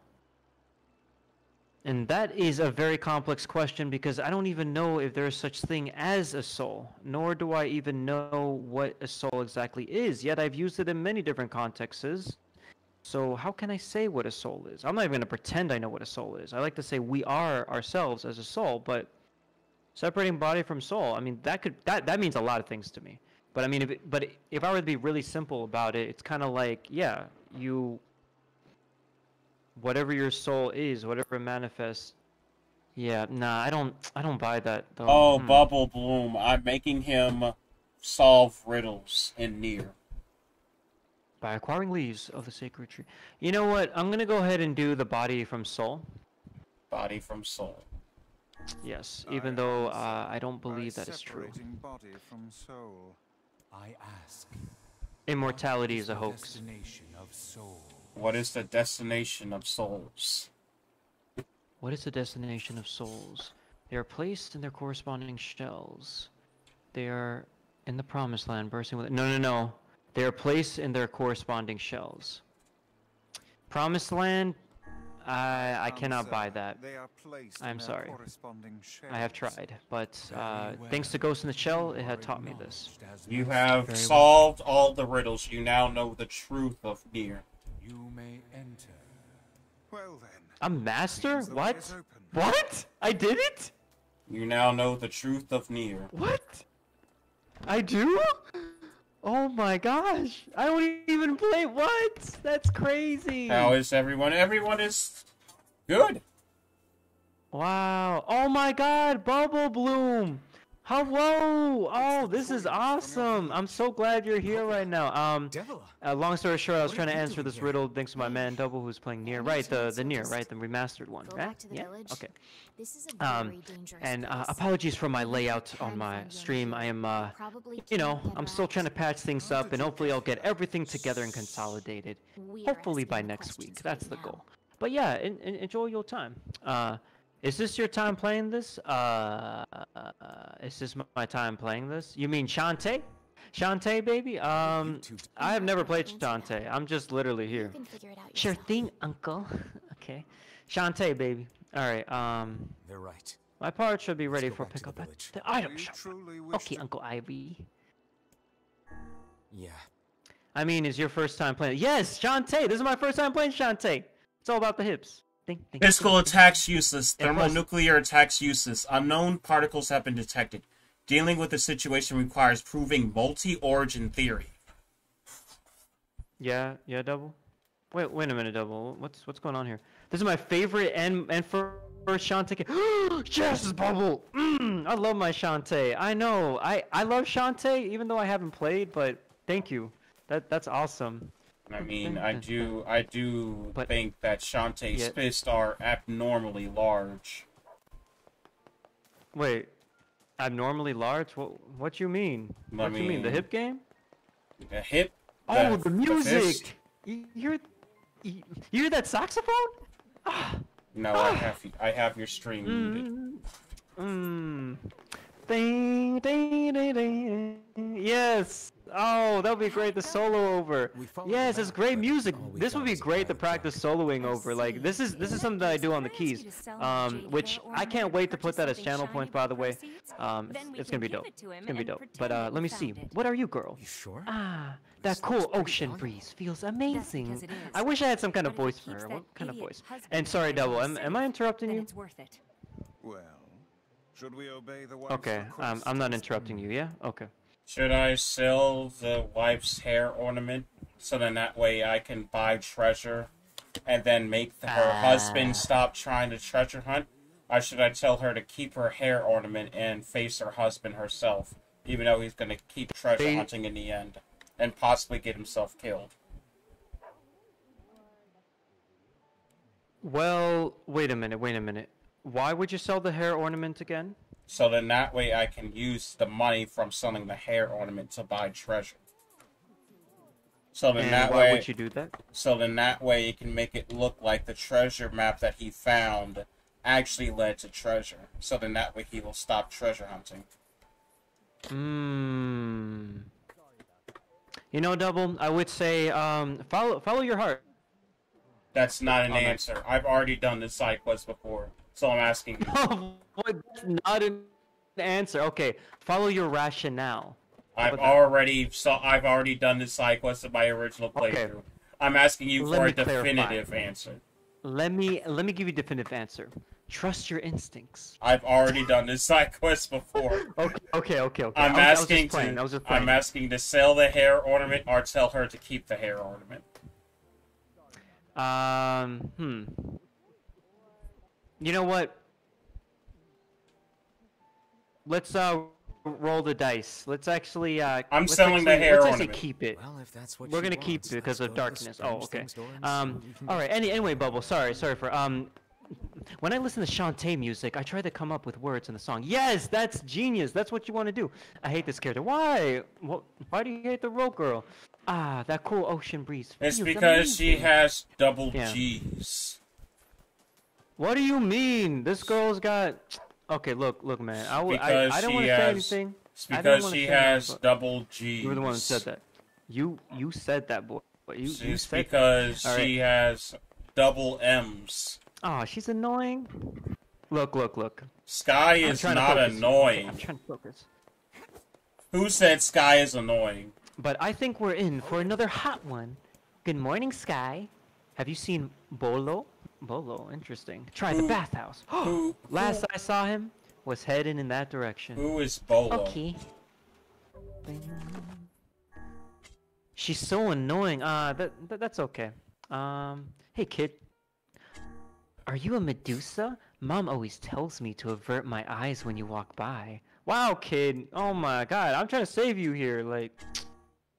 And that is a very complex question because I don't even know if there is such thing as a soul, nor do I even know what a soul exactly is, yet I've used it in many different contexts. So how can I say what a soul is? I'm not even going to pretend I know what a soul is. I like to say we are ourselves as a soul, but separating body from soul, I mean, that means a lot of things to me. But I mean, if I were to be really simple about it, it's kind of like, yeah, you... whatever your soul is, whatever it manifests. Yeah, nah, I don't buy that though. Oh, Bubble Bloom, I'm making him solve riddles in Nier. By acquiring leaves of the sacred tree. You know what? I'm gonna go ahead and do the body from soul. Body from soul. Yes, even though I don't believe that is true. Body from soul. I ask. Immortality is a hoax. What is the destination of souls? What is the destination of souls? They are placed in their corresponding shells. They are in the promised land, bursting with... No. They are placed in their corresponding shells. Promised land? I cannot buy that. I'm sorry. I have tried, but thanks to Ghost in the Shell, it had taught me this. You have solved all the riddles. You now know the truth of Nier. You may enter. Well then. A master? What? What? I did it? You now know the truth of Nier. What? I do? Oh my gosh. I don't even play. What? That's crazy. How is everyone? Everyone is good. Wow. Oh my god, Bubble Bloom. Hello! Oh, this is awesome! I'm so glad you're here right now. Long story short, I was trying to answer this riddle thanks to my man Double, who's playing Nier. Right, the Nier, right? The remastered one, right? Yeah? Okay. And apologies for my layout on my stream. I am, you know, I'm still trying to patch things up, and hopefully I'll get everything together and consolidated. Hopefully by next week. That's the goal. But yeah, enjoy your time. Is this your time playing this? Is this my time playing this? You mean Shantae? Shantae, baby? I have never played Shantae. I'm just literally here. Sure thing, uncle. Okay. Shantae, baby. Alright, They're right. My part should be ready for pickup at the item shop. Okay, Uncle Ivy. Yeah. I mean, is your first time playing? Yes, Shantae! This is my first time playing Shantae! It's all about the hips. Physical attacks useless. Thermonuclear attacks useless. Unknown particles have been detected. Dealing with the situation requires proving multi-origin theory. Yeah, Double. Wait a minute, Double. What's going on here? This is my favorite and first Shantae. Yes, Bubble. I love my Shantae. I know. I love Shantae, even though I haven't played. But thank you. That's awesome. I mean, I do but, think that Shantae's fists are abnormally large. Wait, abnormally large? What you mean? What you mean? The hip game? The hip? Oh, the music! You hear that saxophone? No, I have your stream muted. Ding, ding, ding, ding. Yes. Oh, that would be great to solo over. Yes, it's great music. This would be great to practice soloing over. Like this is something that I do on the keys, which I can't wait to put that as channel points. By the way, it's gonna be dope. It's gonna be dope. But let me see. What are you, girl? You sure? Ah, that cool ocean breeze feels amazing. I wish I had some kind of voice for her. What kind of voice? And sorry, Double. Am I interrupting you? Well. Should we obey the wife's request? Okay, I'm not interrupting you, yeah? Okay. Should I sell the wife's hair ornament so then that way I can buy treasure and then make her husband stop trying to treasure hunt? Or should I tell her to keep her hair ornament and face her husband herself, even though he's going to keep treasure hunting in the end and possibly get himself killed? Well, wait a minute. Why would you sell the hair ornament again? So then that way I can use the money from selling the hair ornament to buy treasure. So then why would you do that? So then that way you can make it look like the treasure map that he found actually led to treasure. So then that way he will stop treasure hunting. You know, Double, I would say follow your heart. That's not an answer. I've already done this side quest before. So I'm asking you. Oh, boy, that's not an answer. Okay, follow your rationale. I've already done the side quest of my original playthrough. Okay. I'm asking you for a definitive answer. Let me give you a definitive answer. Trust your instincts. I've already done this side quest before. Okay. I'm asking to sell the hair ornament or tell her to keep the hair ornament. You know what? Let's roll the dice. Let's actually. I'm selling the hair ornament. Let's actually keep it. Well, if that's what we're gonna keep it because of darkness. Oh, okay. All right. Anyway, Bubble. Sorry for When I listen to Shantae music, I try to come up with words in the song. Yes, that's genius. That's what you want to do. I hate this character. Why? Why do you hate the rope girl? Ah, that cool ocean breeze. It's because she has double G's. What do you mean? This girl's got... Okay, look, man. I don't want to say anything. It's because she has double G's. You were the one who said that. You said that, boy. It's because she has double M's. Oh, she's annoying. Look. Sky is not annoying. I'm trying to focus. Who said Sky is annoying? But I think we're in for another hot one. Good morning, Sky. Have you seen Bolo? Bolo, interesting. Try the bathhouse. Last I saw him was heading in that direction. Who is Bolo? Okay. She's so annoying. That's okay. Hey kid. Are you a Medusa? Mom always tells me to avert my eyes when you walk by. Wow, kid. Oh my god. I'm trying to save you here. Like,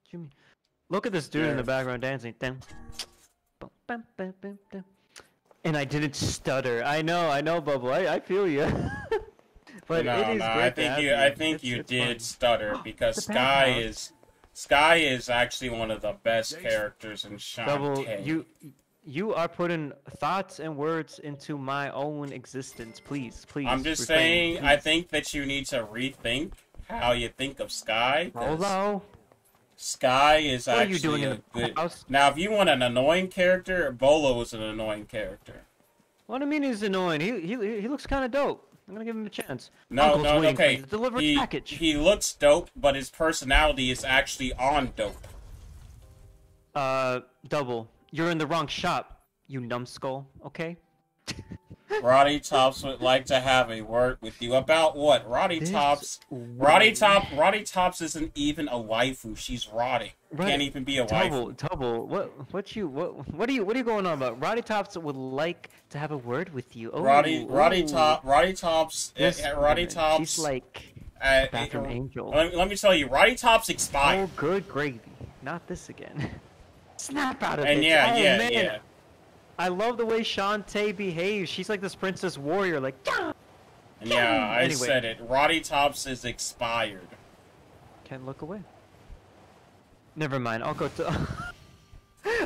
Jimmy. Look at this dude in the background dancing. And I didn't stutter. I know, Bubble. I feel you. But no, it is I think you did stutter because Sky is actually one of the best characters in Shantae. Bubble, you are putting thoughts and words into my own existence. Please, please. I'm just saying. Please. I think that you need to rethink how you think of Sky. Hello. Sky is actually a good... Now, if you want an annoying character, Bolo is an annoying character. What do you mean he's annoying? He looks kind of dope. I'm going to give him a chance. No, no, okay. He looks dope, but his personality is actually on dope. Double. You're in the wrong shop, you numbskull, okay? Roddy Tops would like to have a word with you about what? Roddy Tops isn't even a waifu. She's rotting. Right. Can't even be a waifu. Double. What are you going on about? Roddy Tops would like to have a word with you. Oh, Roddy Tops. She's like a bathroom angel. Let me tell you, Roddy Tops expired. Oh, good gravy. Not this again. Snap out of it. And yeah. I love the way Shantae behaves. She's like this princess warrior, like... Yeah, I said it. Roddy Tops is expired. Can't look away. Never mind, I'll go to...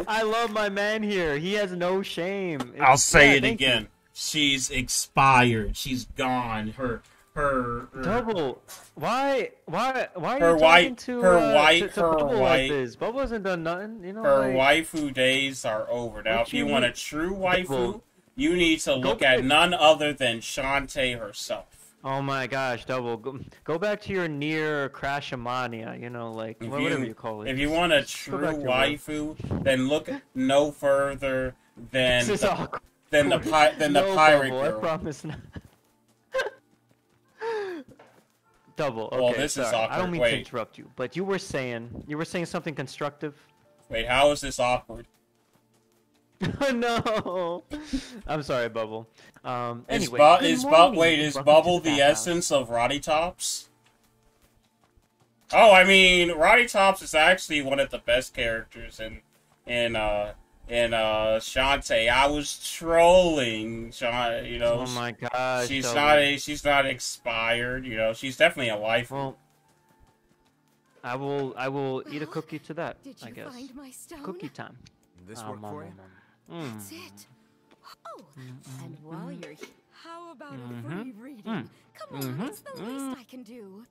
I love my man here. He has no shame. I'll say it again. She's expired. She's gone. Her Double. Why are you talking to Bubble like this? Bubble hasn't done nothing, you know. Her waifu days are over. Now, if you want a true waifu, you need to look at none other than Shantae herself. Oh my gosh, Double. Go back to your near Crashamania, you know, like whatever you call it. If you want a true waifu, then look no further than the pirate girl. I promise not. Double. Okay, well, this is awkward. I don't mean to interrupt you, but you were saying something constructive. Wait, how is this awkward? No, I'm sorry, Bubble. Anyway, is Bubble the essence of Roddy Tops? Oh, I mean, Roddy Tops is actually one of the best characters in Shantae. I was trolling Shantae, you know. Oh my god. She's not expired, you know. She's definitely a wife. Well, I will eat a cookie to that, I guess. Find my stone? Cookie time. This work for you? That's it. Oh, and while you're here, how about a free reading? Come on, it's the least I can do.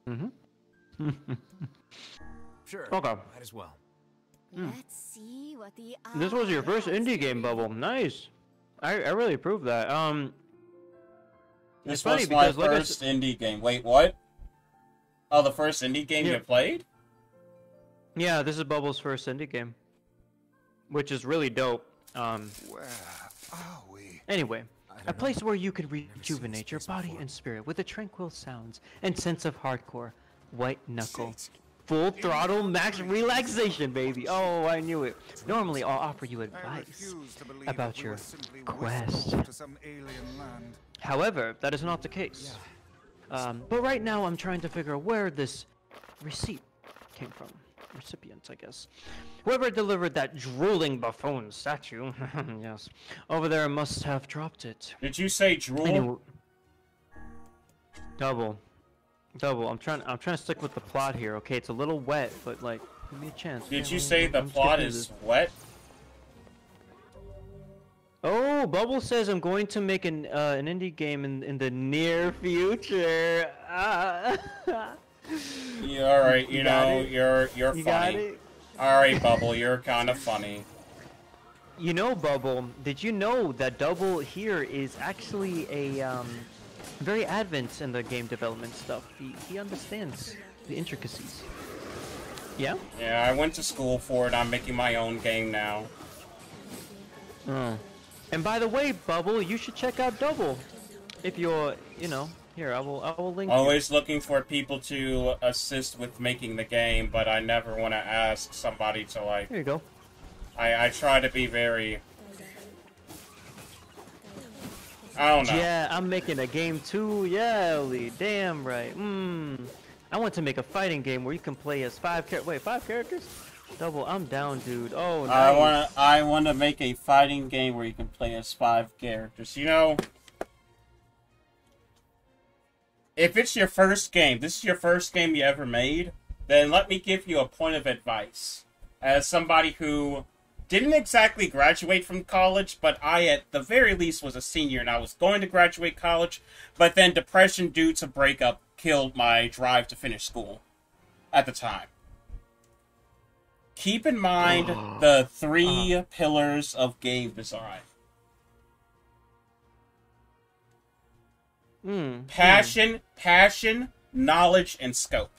Sure. Okay. Might as well. Let's see what the This was your first indie game, Bubble. Nice. I really approve that. This was my first indie game. Wait, what? Oh, the first indie game you played? Yeah, this is Bubble's first indie game, which is really dope. Where are we? Anyway, a place where you can rejuvenate your body and spirit with the tranquil sounds and sense of hardcore white knuckle. Full throttle max relaxation, baby. Oh, I knew it. Normally, I'll offer you advice about your quest. However, that is not the case. But right now, I'm trying to figure out where this receipt came from. Recipients, I guess. Whoever delivered that drooling buffoon statue, yes, over there must have dropped it. Did you say drool? Anyway, Double. I'm trying to stick with the plot here. Okay, it's a little wet, but like, give me a chance. Did you say the plot is wet? Oh, Bubble says I'm going to make an indie game in the near future. Yeah, all right, you know you're funny. All right, Bubble, you're kind of funny. You know, Bubble, did you know that Double here is actually a very advanced in the game development stuff. He understands the intricacies. Yeah? Yeah, I went to school for it. I'm making my own game now. And by the way, Bubble, you should check out Double. If you're, you know, here, I will link Always looking for people to assist with making the game, but I never want to ask somebody to, like... Here you go. I try to be very... I don't know. Yeah, I'm making a game too. Yeah, Ellie. Damn right. I want to make a fighting game where you can play as five characters? Double. I'm down, dude. Oh, nice. I wanna make a fighting game where you can play as 5 characters. You know, if it's your first game, this is your first game you ever made, then let me give you a point of advice. As somebody who didn't exactly graduate from college, but I at the very least was a senior and I was going to graduate college, but then depression due to breakup killed my drive to finish school at the time. Keep in mind the 3 pillars of game design. Passion, knowledge, and scope.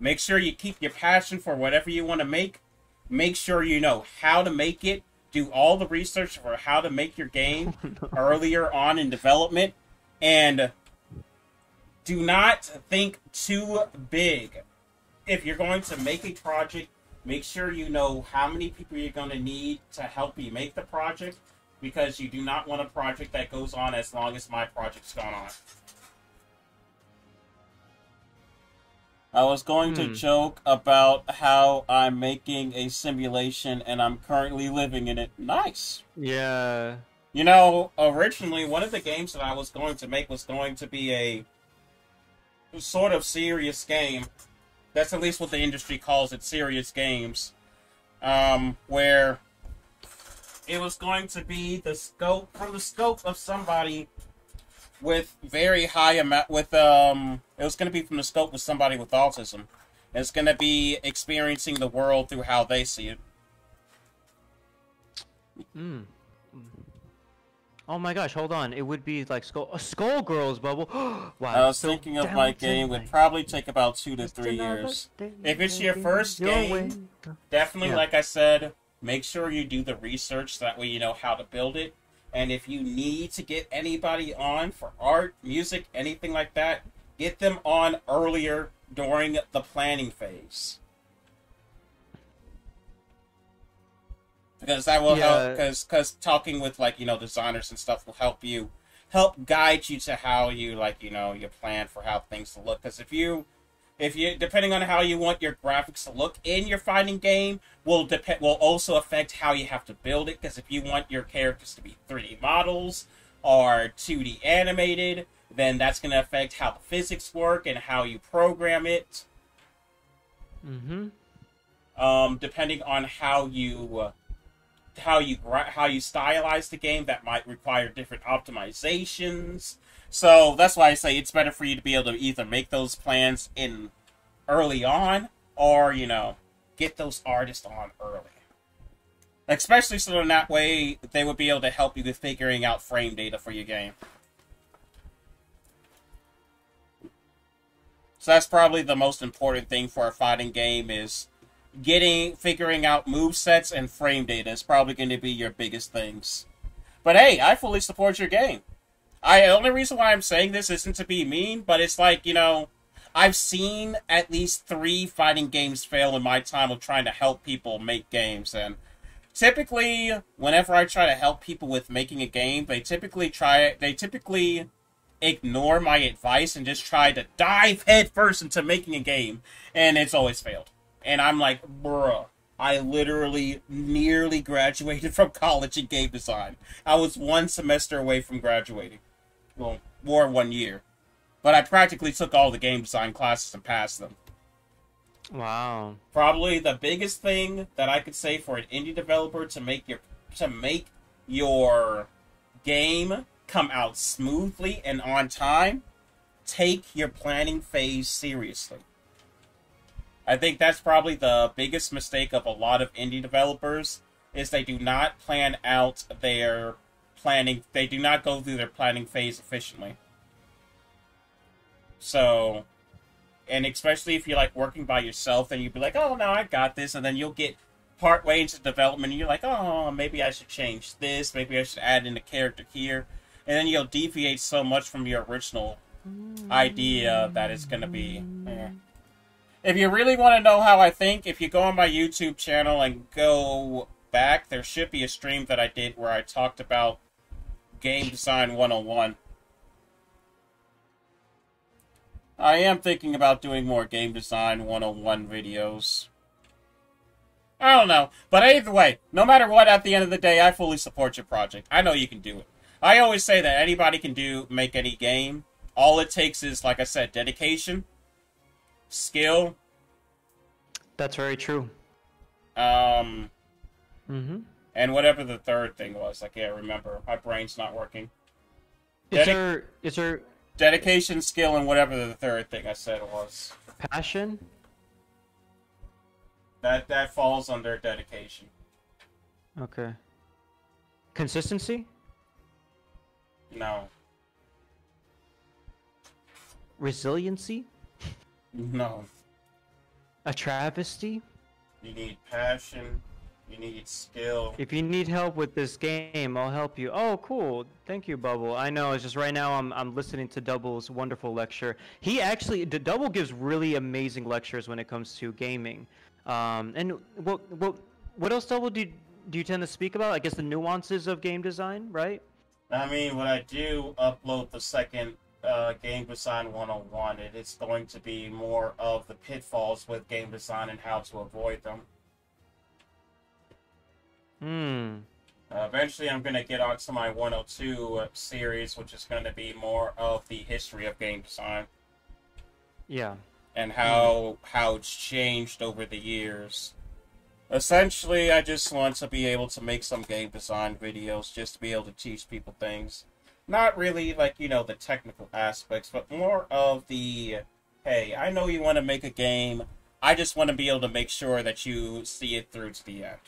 Make sure you keep your passion for whatever you want to make. Make sure you know how to make it. Do all the research for how to make your game earlier on in development. And do not think too big. If you're going to make a project, make sure you know how many people you're going to need to help you make the project, because you do not want a project that goes on as long as my project's gone on. I was going to joke about how I'm making a simulation and I'm currently living in it. Nice. Yeah. You know, originally one of the games that I was going to make was going to be a sort of serious game. That's at least what the industry calls it, serious games. Where it was going to be the scope, from the scope of somebody with very high amount, with, it was going to be from the scope of somebody with autism. And it's going to be experiencing the world through how they see it. Oh my gosh, hold on. It would be like Skullgirls Bubble. Wow. I was thinking of my game would probably take about 2 to 3 years. If it's your first game, definitely, like I said, make sure you do the research. That way you know how to build it. And if you need to get anybody on for art, music, anything like that, get them on earlier during the planning phase. Because that will help, because talking with, like, you know, designers and stuff will help you, help guide you to how you, like, you know, you plan for how things to look. Because if you, depending on how you want your graphics to look in your fighting game, will also affect how you have to build it. Because if you want your characters to be 3D models or 2D animated, then that's going to affect how the physics work and how you program it. Depending on how you stylize the game, that might require different optimizations. So that's why I say it's better for you to be able to either make those plans in early on, or, you know, get those artists on early. Especially so in that way they would be able to help you with figuring out frame data for your game. So that's probably the most important thing for a fighting game is figuring out movesets and frame data is probably going to be your biggest things. But hey, I fully support your game. The only reason why I'm saying this isn't to be mean, but it's like, you know, I've seen at least 3 fighting games fail in my time of trying to help people make games. And typically, whenever I try to help people with making a game, they typically ignore my advice and just try to dive headfirst into making a game. And it's always failed. And I'm like, bruh, I literally nearly graduated from college in game design. I was 1 semester away from graduating. Well, more 1 year. But I practically took all the game design classes and passed them. Wow. Probably the biggest thing that I could say for an indie developer to make your game come out smoothly and on time, take your planning phase seriously. I think that's probably the biggest mistake of a lot of indie developers, is they do not plan out their planning. They do not go through their planning phase efficiently. So, and especially if you're like working by yourself, then you'd be like, oh, no, I got this. And then you'll get partway into development and you're like, oh, maybe I should change this. Maybe I should add in a character here. And then you'll deviate so much from your original idea that it's going to be... If you really want to know how I think, if you go on my YouTube channel and go back, there should be a stream that I did where I talked about Game Design 101. I am thinking about doing more Game Design 101 videos. I don't know. But either way, no matter what, at the end of the day, I fully support your project. I know you can do it. I always say that anybody can make any game. All it takes is, like I said, dedication, skill. That's very true. And whatever the third thing was, I can't remember. My brain's not working. Is there dedication, skill, and whatever the third thing I said was? Passion? That falls under dedication. Okay. Consistency? No. Resiliency? No. A travesty? You need passion. You need skill. If you need help with this game, I'll help you. Oh, cool. Thank you, Bubble. I know, it's just right now I'm listening to Double's wonderful lecture. He actually, Double gives really amazing lectures when it comes to gaming. And what else, Double, do you tend to speak about? I guess the nuances of game design, right? I mean, when I do upload the second Game Design 101, it's going to be more of the pitfalls with game design and how to avoid them. Eventually, I'm going to get onto my 102 series, which is going to be more of the history of game design. Yeah. And how it's changed over the years. Essentially, I just want to be able to make some game design videos, just to be able to teach people things. Not really, like, you know, the technical aspects, but more of the, hey, I know you want to make a game, I just want to be able to make sure that you see it through to the end.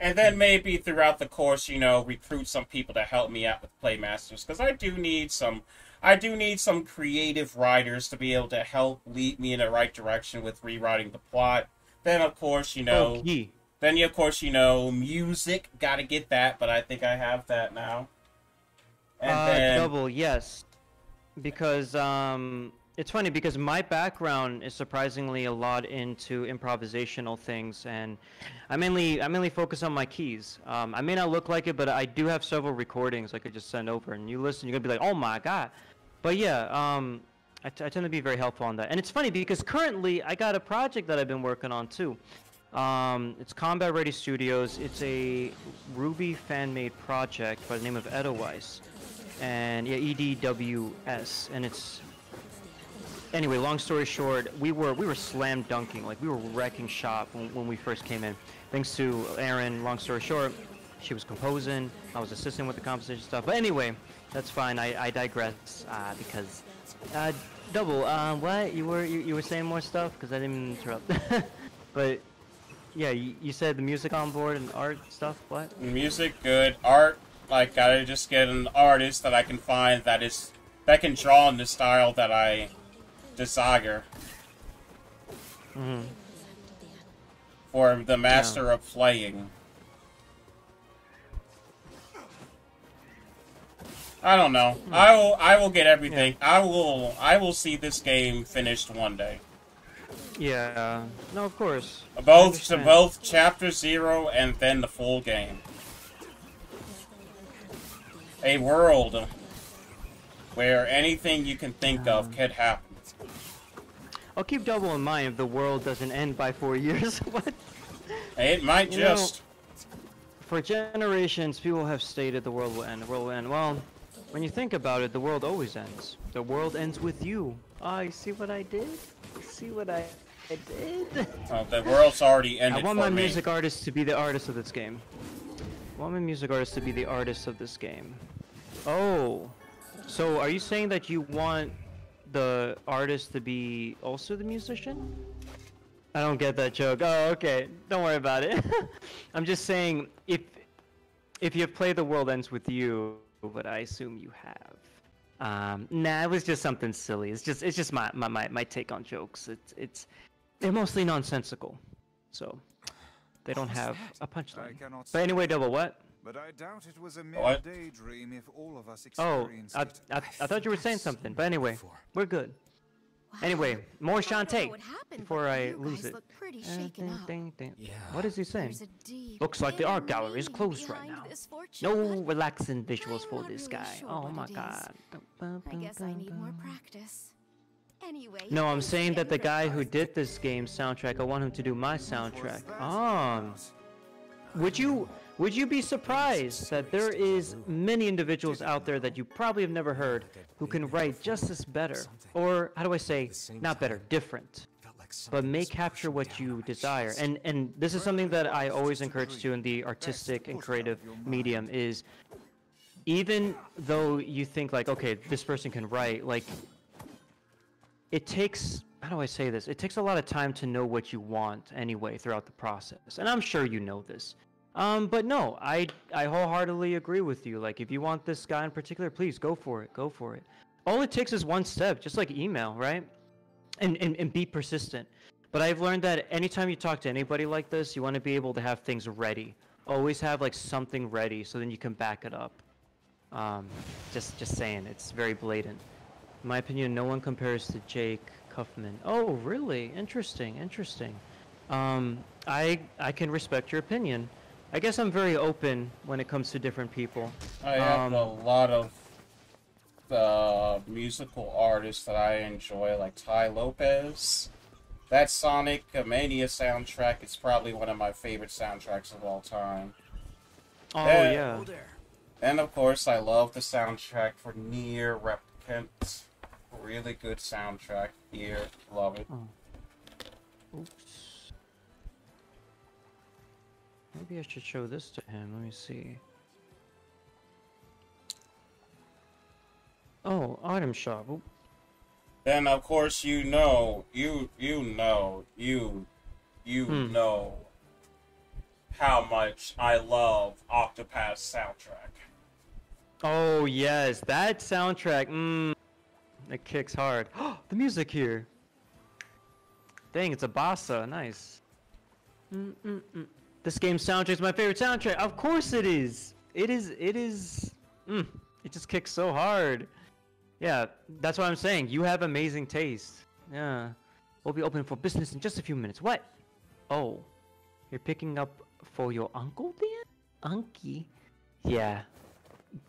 And then maybe throughout the course, you know, recruit some people to help me out with Playmasters, because I do need some... creative writers to be able to help lead me in the right direction with rewriting the plot. Then, of course, you know... Okay. Then, of course, you know, music. Gotta get that, but I think I have that now. And then... Double, yes. Because, it's funny, because my background is surprisingly a lot into improvisational things, and I mainly focus on my keys. I may not look like it, but I do have several recordings I could just send over, and you listen, you're gonna be like, oh my god. But yeah, I tend to be very helpful on that. And it's funny, because currently, I got a project that I've been working on too. It's Combat Ready Studios. It's a Ruby fan-made project by the name of Edelweiss. And yeah, EDWS, and it's... Anyway, long story short, we were slam dunking, like we were wrecking shop when we first came in. Thanks to Erin, long story short, she was composing, I was assisting with the composition stuff. But anyway, that's fine, I digress, because... Double, what? You were saying more stuff? Because I didn't interrupt. But, yeah, you said the music on board and art stuff, what? Music, good. Art, like, gotta just get an artist that I can find that can draw in the style that I... desire. For the master of playing. I don't know. I will get everything. Yeah. I will see this game finished one day. Yeah. No, of course. Both chapter 0 and then the full game. A world where anything you can think of could happen. I'll keep Double in mind if the world doesn't end by 4 years. What? It might just. Know, for generations, people have stated the world will end. The world will end. Well, when you think about it, the world always ends. The world ends with you. Ah, you see what I did? You see what I did? Well, the world's already ended. I want my music artist to be the artist of this game. I want my music artist to be the artist of this game. Oh, so are you saying that you want the artist to be also the musician? I don't get that joke. Oh, okay. Don't worry about it. I'm just saying, if you play The World Ends With You, but I assume you have. Nah, it was just something silly. It's just my take on jokes. They're mostly nonsensical, so they don't have a punchline. But anyway, Double, what? But I doubt it was a mere daydream if all of us experienced it. Oh, I thought you were saying something, but anyway, we're good. Anyway, more Shantae before I lose it. What is he saying? Looks like the art gallery is closed right now. No relaxing visuals for this guy. Oh my god. I guess I need more practice. Anyway, no, I'm saying that the guy who did this game's soundtrack, I want him to do my soundtrack. Oh. Would you be surprised that there is many individuals out there that you probably have never heard who can write just as better, or how do I say, not better, different, but may capture what you desire. And this is something that I always encourage to in the artistic and creative medium is, even though you think like, okay, this person can write, like, it takes, how do I say this? It takes a lot of time to know what you want anyway throughout the process. And I'm sure you know this. But no, I wholeheartedly agree with you. Like, if you want this guy in particular, please go for it. Go for it. All it takes is one step, just like email, right? And be persistent. But I've learned that anytime you talk to anybody like this, you want to be able to have things ready. Always have like something ready, so then you can back it up. Just saying, it's very blatant. In my opinion, no one compares to Jake Kaufman. Oh, really? Interesting. Interesting. I can respect your opinion. I guess I'm very open when it comes to different people. I have a lot of musical artists that I enjoy, like Ty Lopez. That Sonic Mania soundtrack is probably one of my favorite soundtracks of all time. Oh, yeah. And, of course, I love the soundtrack for Nier Replicant. Really good soundtrack here. Love it. Oh. Oops. Maybe I should show this to him. Let me see. Oh, item shop. Oop. Then of course you know how much I love Octopath's soundtrack. Oh yes, that soundtrack. It kicks hard. Oh, the music here. Dang, it's a bossa. Nice. This game's soundtrack is my favorite soundtrack. Of course it is. It just kicks so hard. Yeah, that's what I'm saying. You have amazing taste. Yeah. We'll be open for business in just a few minutes. What? Oh. You're picking up for your uncle then? Unky? Yeah.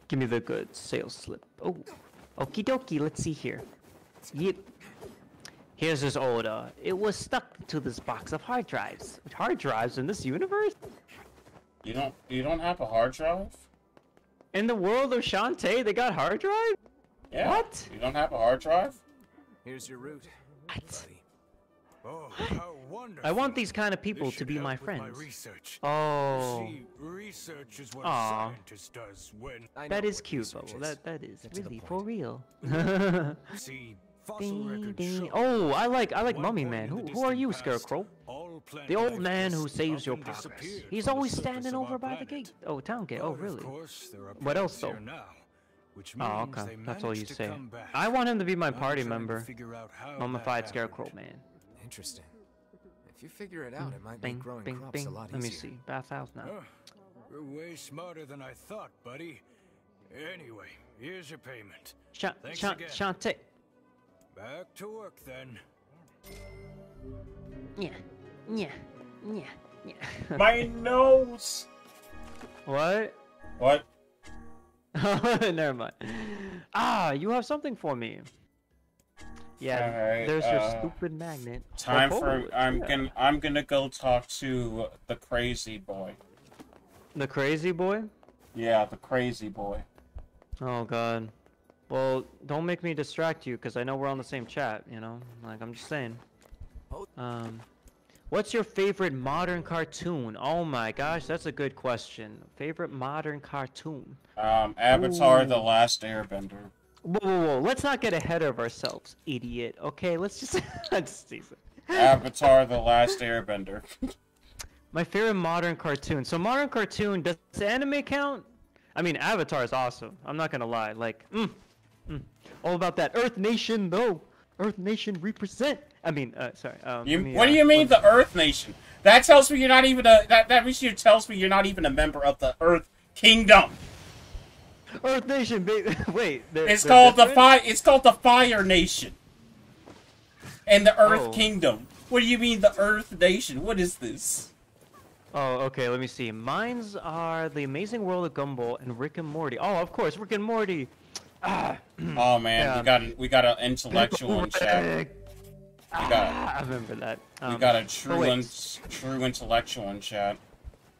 Give me the good sales slip. Oh. Okie dokie. Let's see here. Yep. Here's his order. It was stuck to this box of hard drives. Hard drives in this universe? You don't have a hard drive? In the world of Shantae, they got hard drive? Yeah. What? You don't have a hard drive? Here's your route. What? Oh, how wonderful. I want these kind of people to be my friends. Oh. See, research is what scientist does when... That is cute, Bubble. That is really for real. See. Ding, ding. Oh, I like Mummy Man. Who are you, Scarecrow? The old man who saves your progress. He's always standing over by the gate. Oh, town gate. Oh, really? What else, though? Oh, okay. That's all you say. I want him to be my party member. Mummified Scarecrow Man. Interesting. If you figure it out, it might be growing crops a lot easier. Let me see. Bathhouse now. You're way smarter than I thought, buddy. Anyway, here's your payment. Shantae. Back to work then. Yeah. My nose. What? Never mind. Ah, you have something for me. Yeah. Right, there's your stupid magnet. Time for I'm gonna go talk to the crazy boy. The crazy boy? Yeah, the crazy boy. Oh god. Well, don't make me distract you, because I know we're on the same chat, you know? Like, I'm just saying. What's your favorite modern cartoon? Oh my gosh, that's a good question. Favorite modern cartoon? Avatar The Last Airbender. Whoa. Let's not get ahead of ourselves, idiot. Okay, let's just... Avatar The Last Airbender. My favorite modern cartoon. So modern cartoon, does anime count? I mean, Avatar is awesome. I'm not gonna lie. Like, all about that Earth Nation, though. Earth Nation represent. I mean, sorry. What do you mean the Earth Nation? That tells me you're not even a. That issue tells me you're not even a member of the Earth Kingdom. Earth Nation, baby. Wait. It's called the Fire Nation. And the Earth Kingdom. What do you mean the Earth Nation? What is this? Oh, okay, let me see. Mines are The Amazing World of Gumball and Rick and Morty. Oh, of course, Rick and Morty. Ah. Oh, man, yeah. we got an intellectual in chat. I remember that. We got a true intellectual in chat.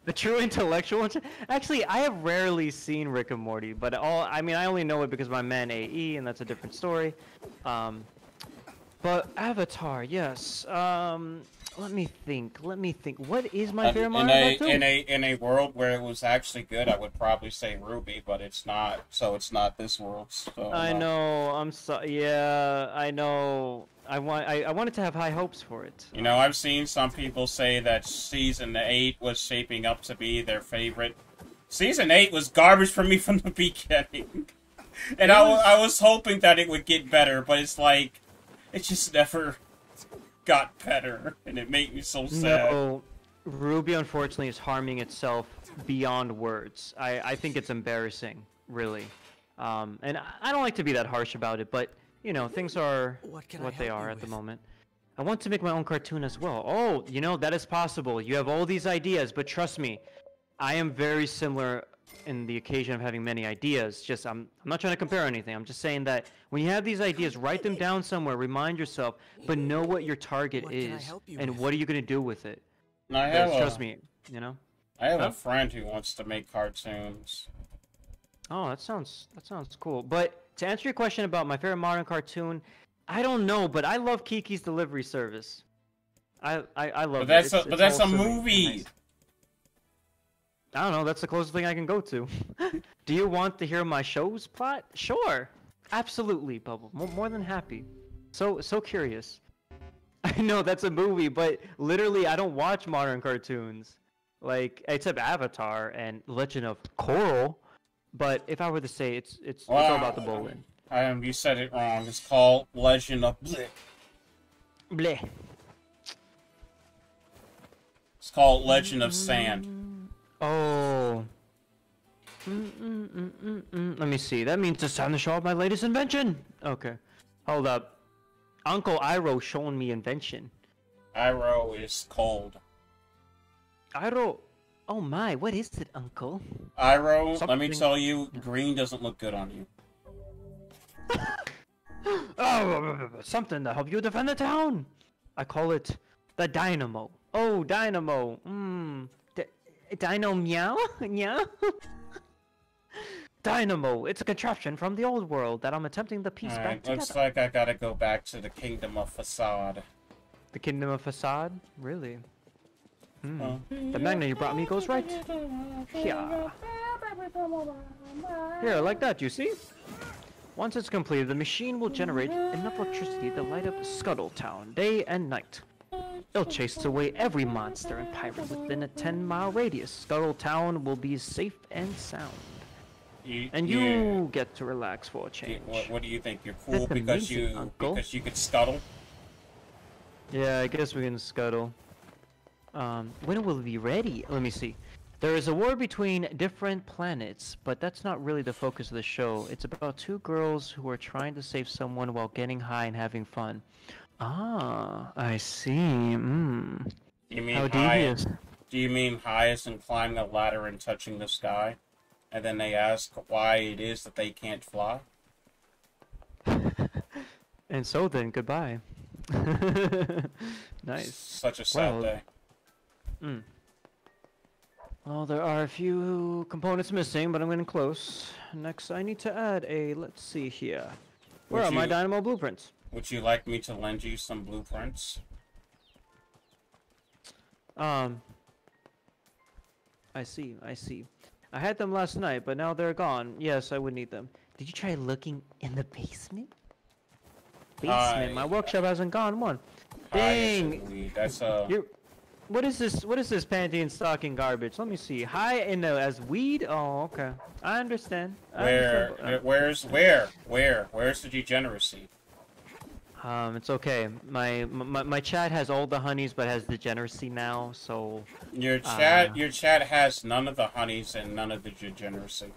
The true intellectual? Actually, I have rarely seen Rick and Morty, but I mean, I only know it because my man AE, and that's a different story. But Avatar, yes. Let me think. What is my favorite Mario Kart? In a world where it was actually good, I would probably say Ruby, but it's not. So it's not this world. So I know. I'm sorry. Yeah, I know. I wanted to have high hopes for it. You know, I've seen some people say that Season 8 was shaping up to be their favorite. Season 8 was garbage for me from the beginning, and I was hoping that it would get better, but it's like it just never got better, and it made me so sad. No, Ruby unfortunately is harming itself beyond words. I think it's embarrassing, really. And I don't like to be that harsh about it, but you know, things are what they are at the moment. I want to make my own cartoon as well. Oh, you know, that is possible. You have all these ideas, but trust me, I am very similar in the occasion of having many ideas. Just I'm not trying to compare anything. I'm just saying that when you have these ideas, write them down somewhere, remind yourself, but know what your target is and what are you going to do with it. Trust me, you know. I have a friend who wants to make cartoons. Oh, that sounds cool. But to answer your question about my favorite modern cartoon, I don't know, but I love Kiki's Delivery Service. I love it. But that's a movie. Nice. I don't know, that's the closest thing I can go to. Do you want to hear my show's plot? Sure. Absolutely, Bubble. More than happy. So curious. I know that's a movie, but literally I don't watch modern cartoons. Like, except Avatar and Legend of Korra. But if I were to say it's all about the bowling. You said it wrong. It's called Legend of Bleh. Bleh. It's called Legend of Sand. Oh. Let me see. That means it's time to show off my latest invention. Okay. Hold up. Uncle Iroh showing me invention. Iroh is cold. Iroh. Oh my, what is it, Uncle? Iroh, let me tell you, green doesn't look good on you. Oh, something to help you defend the town. I call it the Dynamo. Oh, Dynamo. Dino meow? Meow? Dynamo, it's a contraption from the old world that I'm attempting to piece back together. Looks like I gotta go back to the Kingdom of Facade. The Kingdom of Facade? Really? Hmm. Oh. The magnet you brought me goes right. Yeah. Here, like that, you see? Once it's completed, the machine will generate enough electricity to light up Scuttle Town day and night. It'll chase away every monster and pirate within a 10-mile radius. Scuttle Town will be safe and sound. You get to relax for a change. What do you think? You're cool because you could scuttle? Yeah, I guess we can scuttle. When will it be ready? Let me see. There is a war between different planets, but that's not really the focus of the show. It's about two girls who are trying to save someone while getting high and having fun. Ah, I see. Mm. You mean how devious. Do you mean high as in climbing a ladder and touching the sky? And then they ask why it is that they can't fly? And so then, goodbye. Nice. Such a sad day. Mm. Well, there are a few components missing, but I'm getting close. Next, I need to add a, let's see here. Where are my Dynamo blueprints? Would you like me to lend you some blueprints? I see. I had them last night, but now they're gone. Yes, I would need them. Did you try looking in the basement? Basement? My workshop hasn't gone one. Dang! That's what is this? What is this panty and stocking garbage? Let me see. High in the as weed. Oh, okay. I understand. Where's the degeneracy? It's okay. My chat has all the honeys, but has degeneracy now. So your chat has none of the honeys and none of the degeneracy.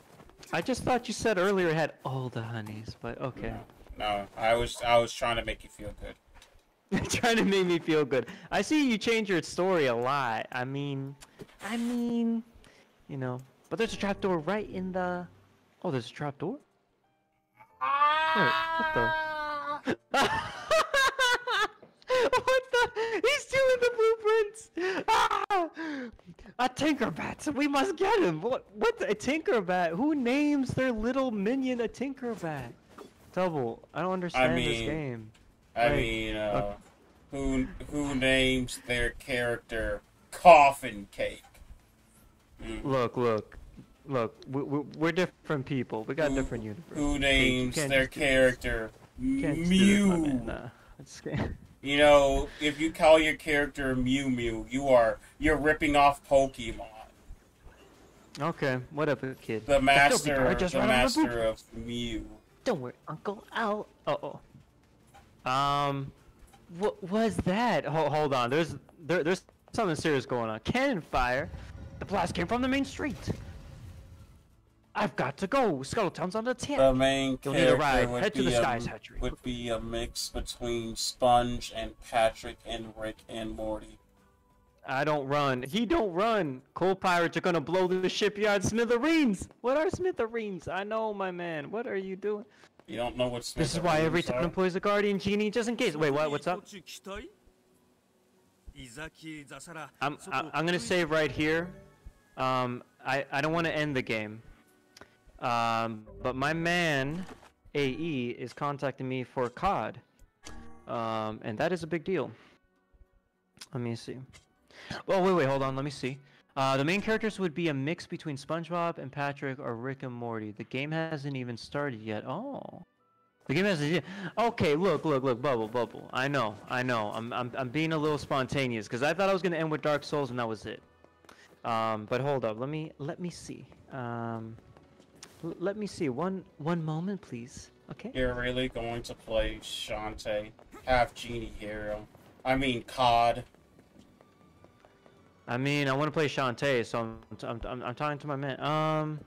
I just thought you said earlier it had all the honeys, but okay. No, I was trying to make you feel good. Trying to make me feel good. I see you change your story a lot. I mean, you know. But there's a trapdoor right in the... Oh, there's a trapdoor? Wait, what the... What the... He's stealing the blueprints! Ah! A Tinkerbat! We must get him! What the... A Tinkerbat? Who names their little minion a Tinkerbat? Double, I don't understand this game. Who names their character Coffin Cake? Mm. Look. We're different people. We got different universes. Who names their character Mew? You know, if you call your character Mew Mew, you're ripping off Pokemon. Okay, whatever, kid. The master of Mew. Don't worry, Uncle Al. What was that? Hold on. There's something serious going on. Cannon fire. The blast came from the main street. I've got to go. Scuttleton's on the tip. The main You'll character need a ride. Head to the Sky's Hatchery. Would be a mix between Sponge and Patrick and Rick and Morty. I don't run. He don't run. Coal pirates are gonna blow the shipyard smithereens. What are smithereens? I know, my man. What are you doing? You don't know what's This is why every town employs a guardian genie just in case. Wait, what? What's up? I'm gonna save right here. I don't want to end the game. But my man AE is contacting me for COD. And that is a big deal. Let me see. Well, wait, hold on. Let me see. The main characters would be a mix between SpongeBob and Patrick or Rick and Morty. The game hasn't even started yet. Oh, the game hasn't. Okay, look, bubble. I know. I'm being a little spontaneous because I thought I was gonna end with Dark Souls and that was it. But hold up. Let me see. Let me see. One moment, please. Okay. You're really going to play Shantae, half genie hero. COD. I want to play Shantae, so I'm talking to my man.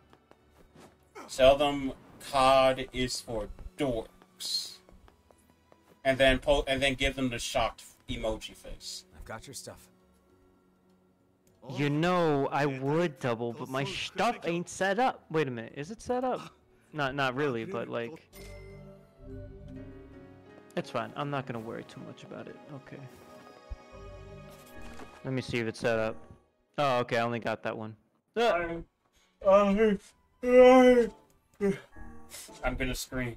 Tell them COD is for dorks, and then give them the shocked emoji face. I've got your stuff. You know I would double, but my stuff ain't set up. Wait a minute, is it set up? Not really, but like. It's fine. I'm not gonna worry too much about it. Okay. Let me see if it's set up. Oh, okay. I only got that one. I'm gonna scream.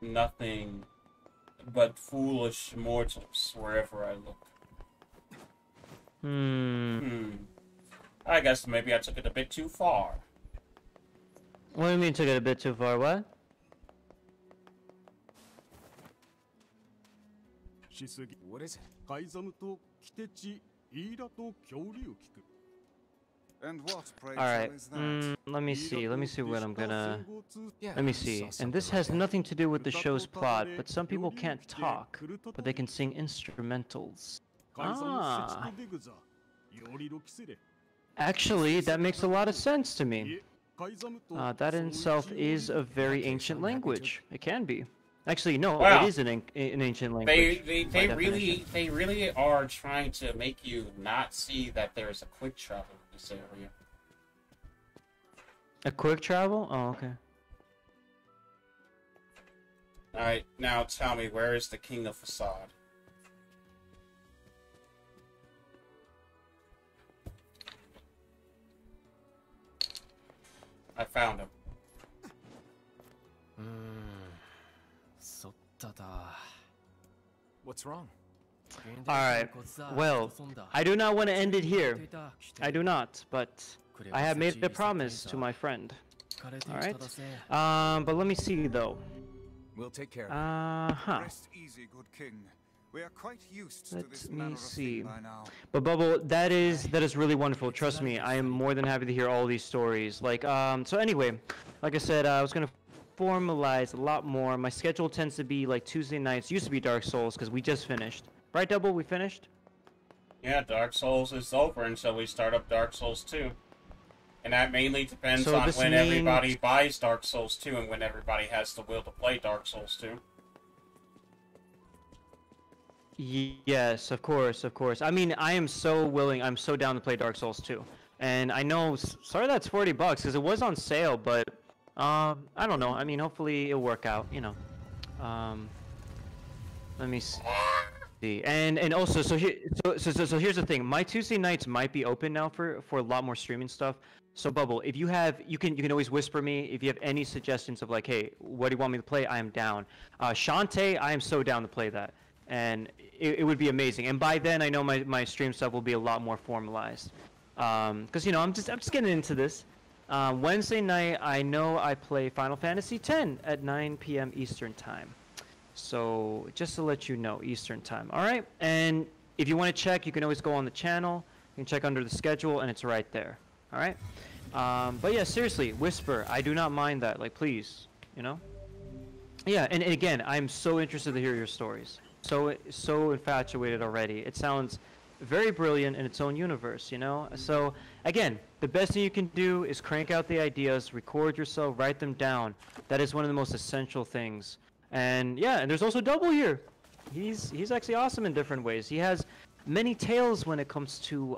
Nothing but foolish mortals wherever I look. I guess maybe I took it a bit too far. What do you mean took it a bit too far? What? What is it? Alright, let me see what I'm gonna... Let me see, and this has nothing to do with the show's plot, but some people can't talk, but they can sing instrumentals. Ah! Actually, that makes a lot of sense to me. That in itself is a very ancient language. It can be. Actually, no, wow. It is an ancient language. They really are trying to make you not see that there's a quick travel in this area. A quick travel? Oh, okay. Alright, now tell me, where is the King of Facade? I found him. What's wrong? Alright, well, I do not want to end it here. I do not, but I have made a promise to my friend. Alright, but let me see though. We'll take care of it. Rest easy, good king. We are quite used to this manner of thing by now. But Bubble, that is really wonderful. Trust me, I am more than happy to hear all these stories. So anyway, like I said, I was gonna formalize a lot more. My schedule tends to be like Tuesday nights. Used to be Dark Souls because we just finished. Right, Double, we finished? Yeah, Dark Souls is over until we start up Dark Souls 2. And that mainly depends on when everybody buys Dark Souls 2 and when everybody has the will to play Dark Souls 2. Yes, of course, of course. I mean, I am so willing, I'm so down to play Dark Souls 2. And I know, sorry that's 40 bucks, because it was on sale, but I don't know. I mean, hopefully it'll work out, you know. Let me see. And also, so here's the thing. My Tuesday nights might be open now for a lot more streaming stuff. So Bubble, if you have, you can always whisper me if you have any suggestions of like, hey, what do you want me to play? I am down. Shantae, I am so down to play that, and it would be amazing. And by then, I know my stream stuff will be a lot more formalized, because you know I'm just getting into this. Wednesday night, I know I play Final Fantasy X at 9 p.m. Eastern time. So just to let you know, Eastern time. All right. And if you want to check, you can always go on the channel. You can check under the schedule, and it's right there. All right. But yeah, seriously, whisper. I do not mind that. Like, please, you know. Yeah. And again, I'm so interested to hear your stories. So infatuated already. It sounds very brilliant in its own universe, you know. So again, the best thing you can do is crank out the ideas, record yourself, write them down. That is one of the most essential things. And yeah, and there's also Double here. He's actually awesome in different ways. He has many tales when it comes to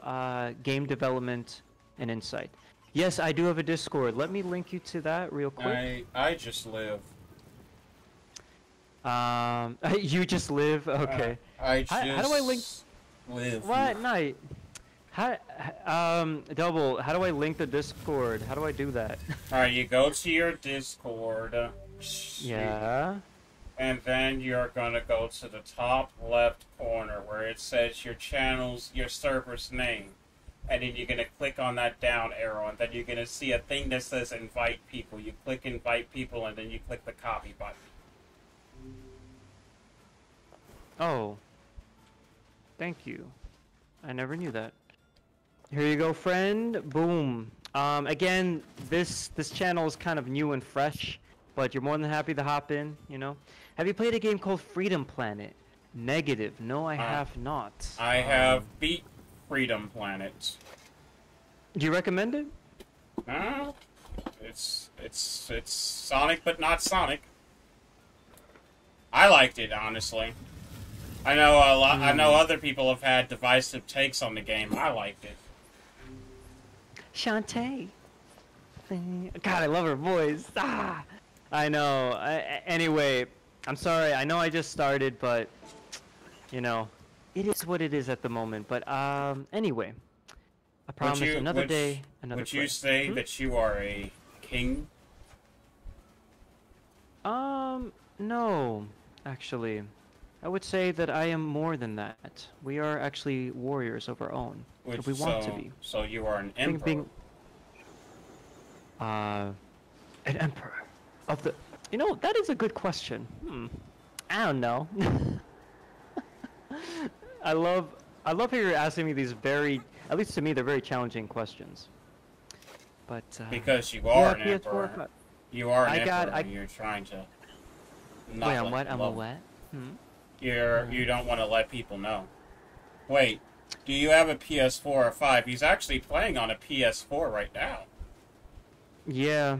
game development and insight. Yes, I do have a Discord. Let me link you to that real quick. I just live. You just live? Okay. How do I link? Live. What night? How, Double, how do I link the Discord? How do I do that? Alright, you go to your Discord. Yeah. And then you're gonna go to the top left corner where it says your channel's, your server's name. And then you're gonna click on that down arrow, and then you're gonna see a thing that says invite people. You click invite people, and then you click the copy button. Oh. Thank you. I never knew that. Here you go, friend. Boom. Again, this channel is kind of new and fresh, but you're more than happy to hop in, you know. Have you played a game called Freedom Planet? Negative. No, I have not. I have beat Freedom Planet. Do you recommend it? No. It's Sonic, but not Sonic. I liked it, honestly. I know a lot. I know other people have had divisive takes on the game. I liked it. Shantae. God, I love her voice. Ah, I know. Anyway, I'm sorry. I know I just started, but you know, it is what it is at the moment. But anyway, I promise another day, another place. Would you say that you are a king? No, actually. I would say that I am more than that. We are actually warriors of our own, if we want to be. So you are an emperor. An emperor of the. You know, that is a good question. I don't know. I love how you're asking me these very, at least to me, they're very challenging questions. But because you are an emperor, you are an emperor. You're trying to. Wait, I'm what? I'm a what? You don't want to let people know. Wait, do you have a PS4 or a 5? He's actually playing on a PS4 right now. Yeah,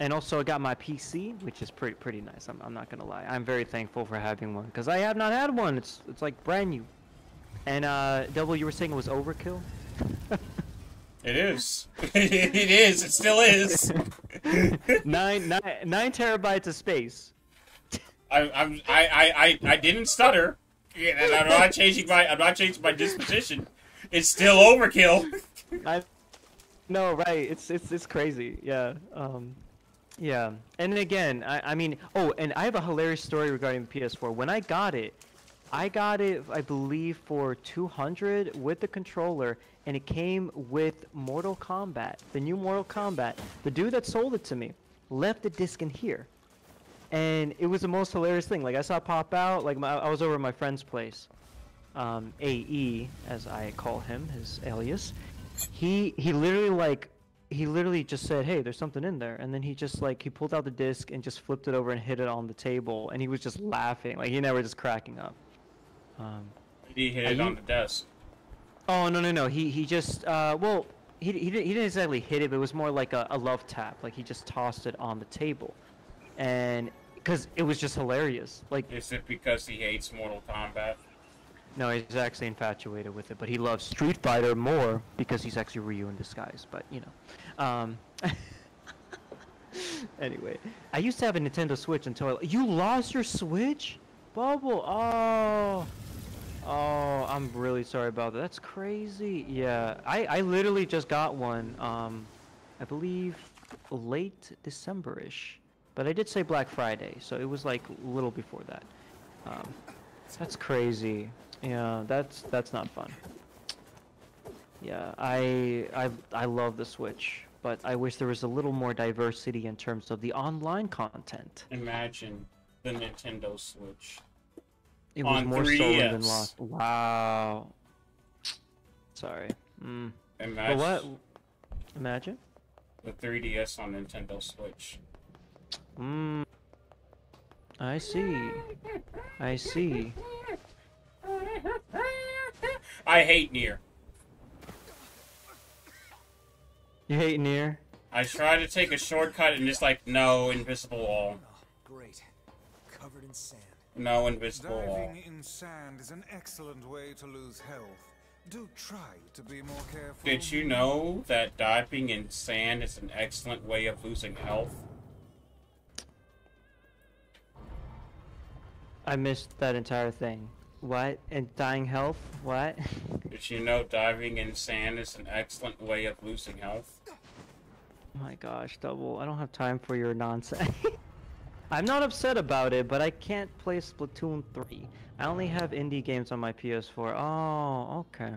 and also I got my PC, which is pretty nice. I'm not gonna lie. I'm very thankful for having one because I have not had one. It's like brand new. And Double, you were saying it was overkill. It is. It is. It still is. 9 terabytes of space. I didn't stutter, and I'm not changing my disposition. It's still overkill. No, right? It's crazy. Yeah. Yeah. And again, I mean, oh, and I have a hilarious story regarding the PS4. When I got it, I believe, for $200 with the controller, and it came with Mortal Kombat, the new Mortal Kombat. The dude that sold it to me left the disc in here. And it was the most hilarious thing. Like, I saw it pop out. Like, I was over at my friend's place. AE, as I call him, his alias. He literally just said, hey, there's something in there. And then he just, like, he pulled out the disc and just flipped it over and hit it on the table. And he was just laughing. Like, he never just cracking up. He hit on the desk. Oh, no, no, no. He just, well, he didn't exactly hit it, but it was more like a love tap. Like, he just tossed it on the table. And, because it was just hilarious. Like, is it because he hates Mortal Kombat? No, he's actually infatuated with it, but he loves Street Fighter more because he's actually Ryu in disguise, but, you know. Anyway, I used to have a Nintendo Switch until I... You lost your Switch? Bubble, oh... Oh, I'm really sorry about that. That's crazy. Yeah, I literally just got one, I believe late December-ish. But I did say Black Friday, so it was like a little before that. That's crazy. Yeah, that's not fun. Yeah, I love the Switch, but I wish there was a little more diversity in terms of the online content. Imagine the Nintendo Switch. It was more stolen than lost. Wow. Sorry. Mm. Imagine. But what? Imagine? The 3DS on Nintendo Switch. Mm. I see. I see. I hate Nier. You hate Nier? I try to take a shortcut and it's like, no, invisible wall. Oh, great. Covered in sand. No invisible wall. Diving in sand is an excellent way to lose health. Do try to be more careful. Did you know that diving in sand is an excellent way of losing health? I missed that entire thing. What? And dying health? What? Did you know diving in sand is an excellent way of losing health? Oh my gosh, Double. I don't have time for your nonsense. I'm not upset about it, but I can't play Splatoon 3. I only have indie games on my PS4. Oh, okay.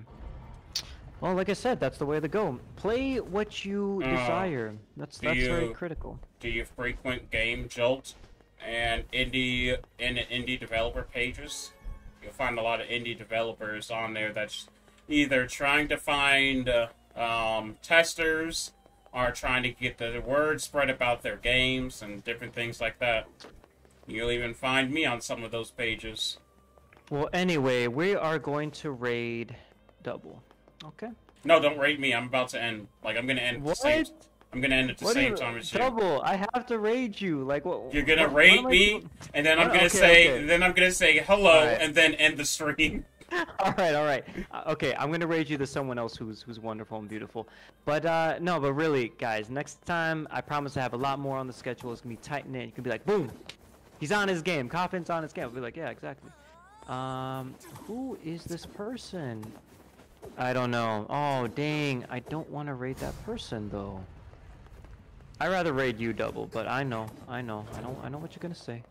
Well, like I said, that's the way to go. Play what you desire. That's very critical. Do you frequent game jolts and indie developer pages? You'll find a lot of indie developers on there that's either trying to find testers, are trying to get the word spread about their games and different things like that. You'll even find me on some of those pages. Well, anyway, we are going to raid Double. Okay. No, don't raid me. I'm about to end. Like, I'm gonna end. What? I'm gonna end at the same time as you. Double, I have to raid you. Like, what? You're gonna raid me, and then I'm gonna say, and then I'm gonna say hello, and then end the stream. All right, all right. Okay, I'm gonna raid you to someone else who's wonderful and beautiful. But no, but really, guys, next time I promise I have a lot more on the schedule. It's gonna be tight knit. You can be like, boom, he's on his game. Coffin's on his game. I'll be like, yeah, exactly. Who is this person? I don't know. Oh, dang, I don't want to raid that person though. I'd rather raid you, Double. But I know what you're gonna say.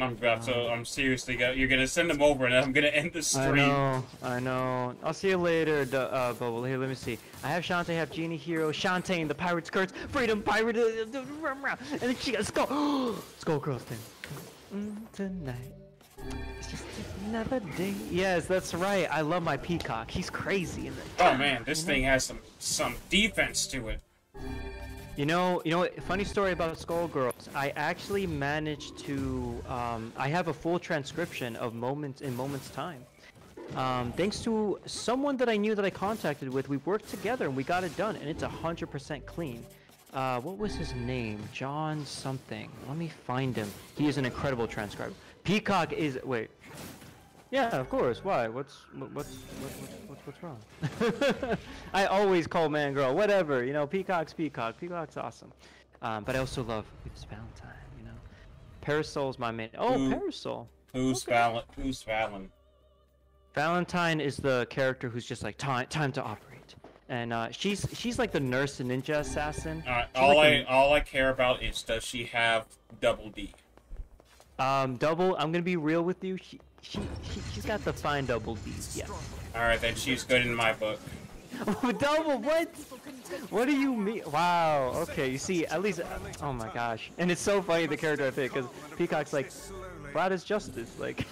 I'm about to. I'm seriously. You're gonna send them over, and I'm gonna end the stream. I know. I'll see you later, Bubble. Here, let me see. I have Shantae, have Genie Hero, Shantae in the Pirate's Curse, Freedom Pirate, and then she got Skullgirls thing. Tonight, it's just another day. Yes, that's right. I love my peacock. He's crazy. Oh man, this thing has some defense to it. You know, funny story about Skullgirls. I actually managed to, I have a full transcription of moments time. Thanks to someone that I knew that I contacted with, we worked together and we got it done, and it's 100% clean. What was his name? John something. Let me find him. He is an incredible transcriber. Peacock is, wait. Yeah, of course. Why? What's wrong? I always call man girl. Whatever, you know. Peacock's peacock. Peacock's awesome. But I also love it's Valentine. You know, Parasol's my main. Oh, Parasol. Who's okay. Who's Valen? Valentine is the character who's just like time to operate, and she's like the nurse and ninja assassin. All I care about is does she have Double D? Double. I'm gonna be real with you. She's got the fine Double D, yeah. Alright, then she's good in my book. Double, what? What do you mean? Wow, okay, you see, at least, oh my gosh. And it's so funny, the character I picked, because Peacock's like, Vlad is justice, like.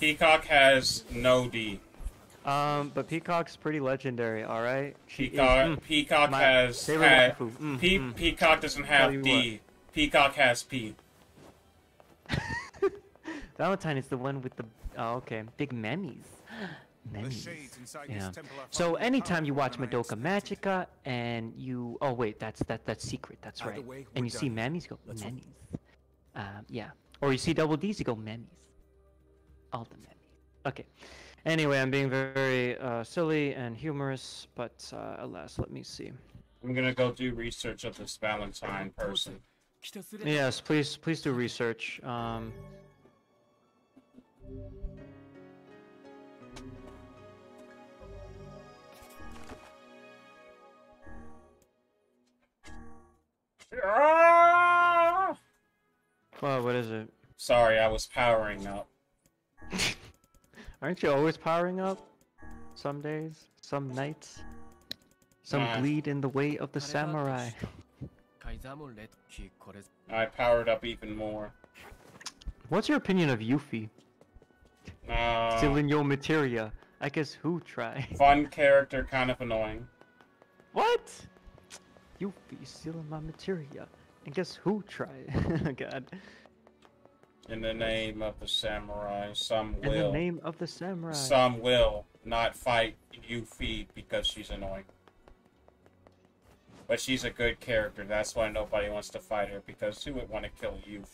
Peacock has no D. But Peacock's pretty legendary, alright? Peacock has... Peacock doesn't have D. Peacock has P. Valentine is the one with the big memies. Yeah. So anytime you watch Madoka Magica and you that's secret, that's right. And you see memies, go memies. Yeah. Or you see double D's, you go memies. All the memies. Okay. Anyway, I'm being very silly and humorous, but alas, let me see. I'm gonna go do research of this Valentine person. Yes, please do research. Well, what is it? Sorry, I was powering up. Aren't you always powering up? Some days, some nights, some bleed in the way of the samurai. I powered up even more. What's your opinion of Yuffie? Still in your materia. I guess who tried? Fun character, kind of annoying. What? Yuffie, still in my materia. And guess who tried? God. In the name of the samurai, some will. In the name of the samurai. Some will not fight Yuffie because she's annoying. But she's a good character. That's why nobody wants to fight her, because who would want to kill Yuffie?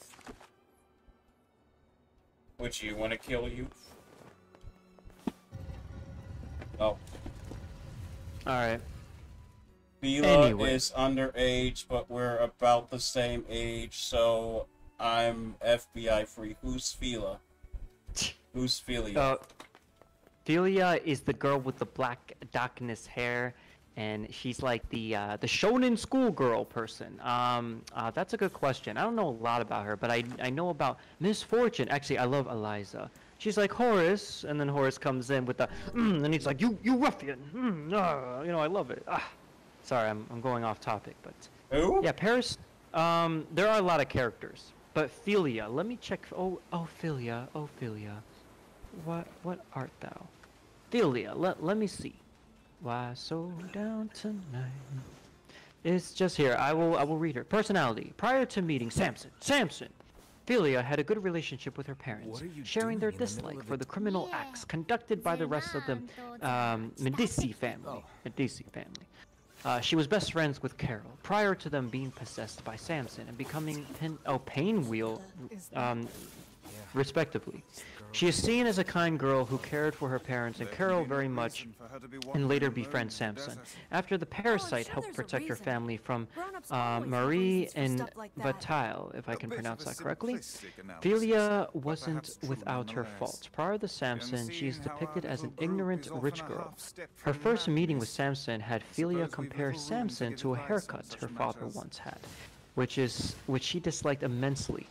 Would you want to kill Yuffie? Oh. Alright. Bela is underage, but we're about the same age, so I'm FBI free. Who's Fila? Who's Philia? Philia is the girl with the black darkness hair, and she's like the shonen schoolgirl person. That's a good question. I don't know a lot about her, but I know about Misfortune. Actually, I love Eliza. She's like, Horace, and then Horace comes in with the and he's like, you ruffian. You know, I love it. Ah. Sorry, I'm going off topic, but who? Yeah, Paris. There are a lot of characters, but Philia. Let me check. Oh, Philia. Oh, Philia. What art thou? Philia. Let me see. Why so down tonight? It's just here. I will read her personality. Prior to meeting Samson, Philia had a good relationship with her parents, sharing their dislike for the criminal acts conducted by the rest of the Medici family. She was best friends with Carol prior to them being possessed by Samson and becoming Painwheel, respectively. She is seen as a kind girl who cared for her parents and Carol very much, and later befriends Samson. After the parasite helped protect her family from Marie and Vatile, if I can pronounce that correctly, Philia wasn't without her faults. Prior to Samson, she is depicted as an ignorant rich girl. Her first meeting with Samson had Philia compare Samson to a haircut her father once had, which she disliked immensely.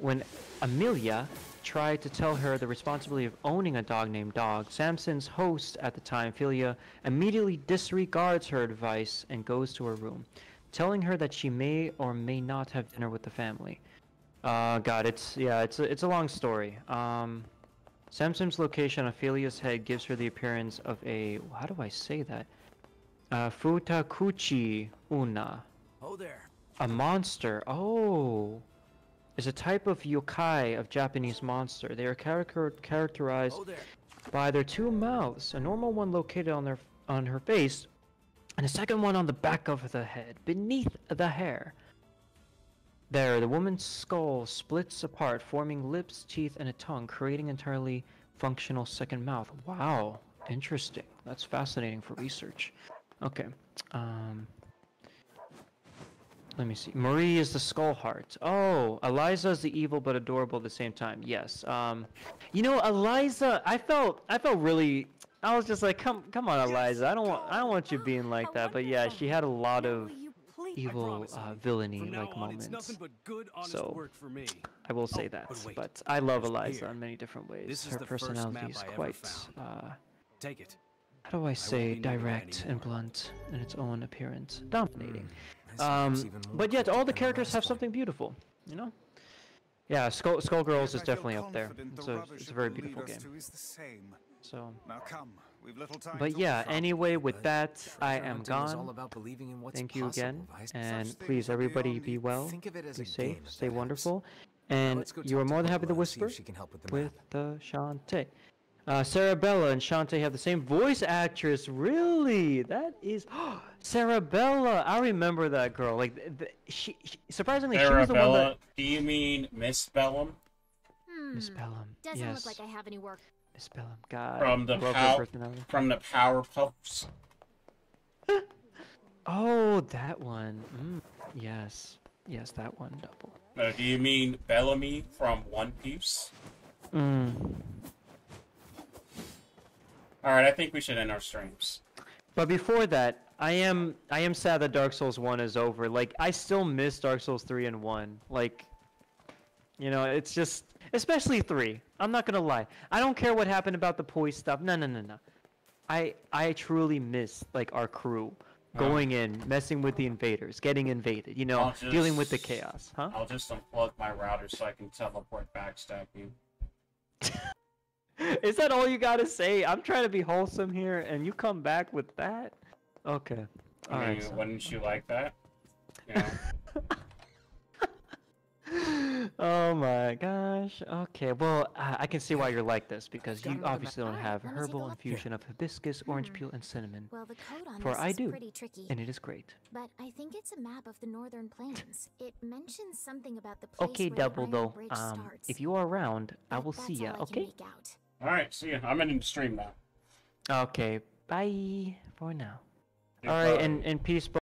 When Amelia tried to tell her the responsibility of owning a dog named Dog, Samson's host at the time, Philia, immediately disregards her advice and goes to her room, telling her that she may or may not have dinner with the family. God, it's a long story. Samson's location on Philia's head gives her the appearance of a, how do I say that? Futakuchi Una. Oh there. A monster. Oh. Is a type of yokai of Japanese monster. They are characterized by their two mouths, a normal one located on her face, and a second one on the back of the head, beneath the hair. There, the woman's skull splits apart, forming lips, teeth, and a tongue, creating an entirely functional second mouth. Wow, interesting. That's fascinating for research. Okay. Let me see. Marie is the skull heart. Oh, Eliza is the evil but adorable at the same time. Yes. You know, Eliza, I felt really. I was just like, come on, Eliza. I don't want you being like that. But yeah, she had a lot of evil villainy like moments. So I will say that. But I love Eliza in many different ways. Her personality is quite. Take it. How do I say direct and blunt in its own appearance? Dominating. But yet all the characters have something beautiful, you know? Yeah, Skullgirls is definitely up there. It's a very beautiful game. So, but yeah, anyway, with that, I am gone. Thank you again, and please, everybody, be well, be safe, stay wonderful. And you are more than happy to whisper with Shantae. Sarabella and Shantae have the same voice actress. Really? That is... Sarabella! I remember that girl. Like, she surprisingly, Sarabella, she was the one that... Do you mean Miss Bellum? Miss Bellum, doesn't yes. look like I have any work. Miss Bellum, God. From the Powerpuffs. Oh, that one. Yes. Yes, that one double. Do you mean Bellamy from One Piece? All right, I think we should end our streams. But before that, I am sad that Dark Souls 1 is over. Like, I still miss Dark Souls 3 and 1. Like, you know, it's just, especially 3. I'm not gonna lie. I don't care what happened about the poise stuff. No. I truly miss like our crew going in, messing with the invaders, getting invaded. You know, dealing with the chaos. Huh? I'll just unplug my router so I can teleport backstab you. Is that all you gotta say? I'm trying to be wholesome here, and you come back with that? Okay. All right, so. Wouldn't you like that? Yeah. Oh my gosh. Okay, well, I can see why you're like this, because you obviously don't have herbal infusion of hibiscus, orange peel, and cinnamon. Well, the code on for I do, pretty tricky, and it is great. But I think it's a map of the northern plains. It mentions something about the place where Double, though, if you are around, I will see ya, okay? Alright, see ya. I'm ending the stream now. Okay, bye for now. Alright, and peace.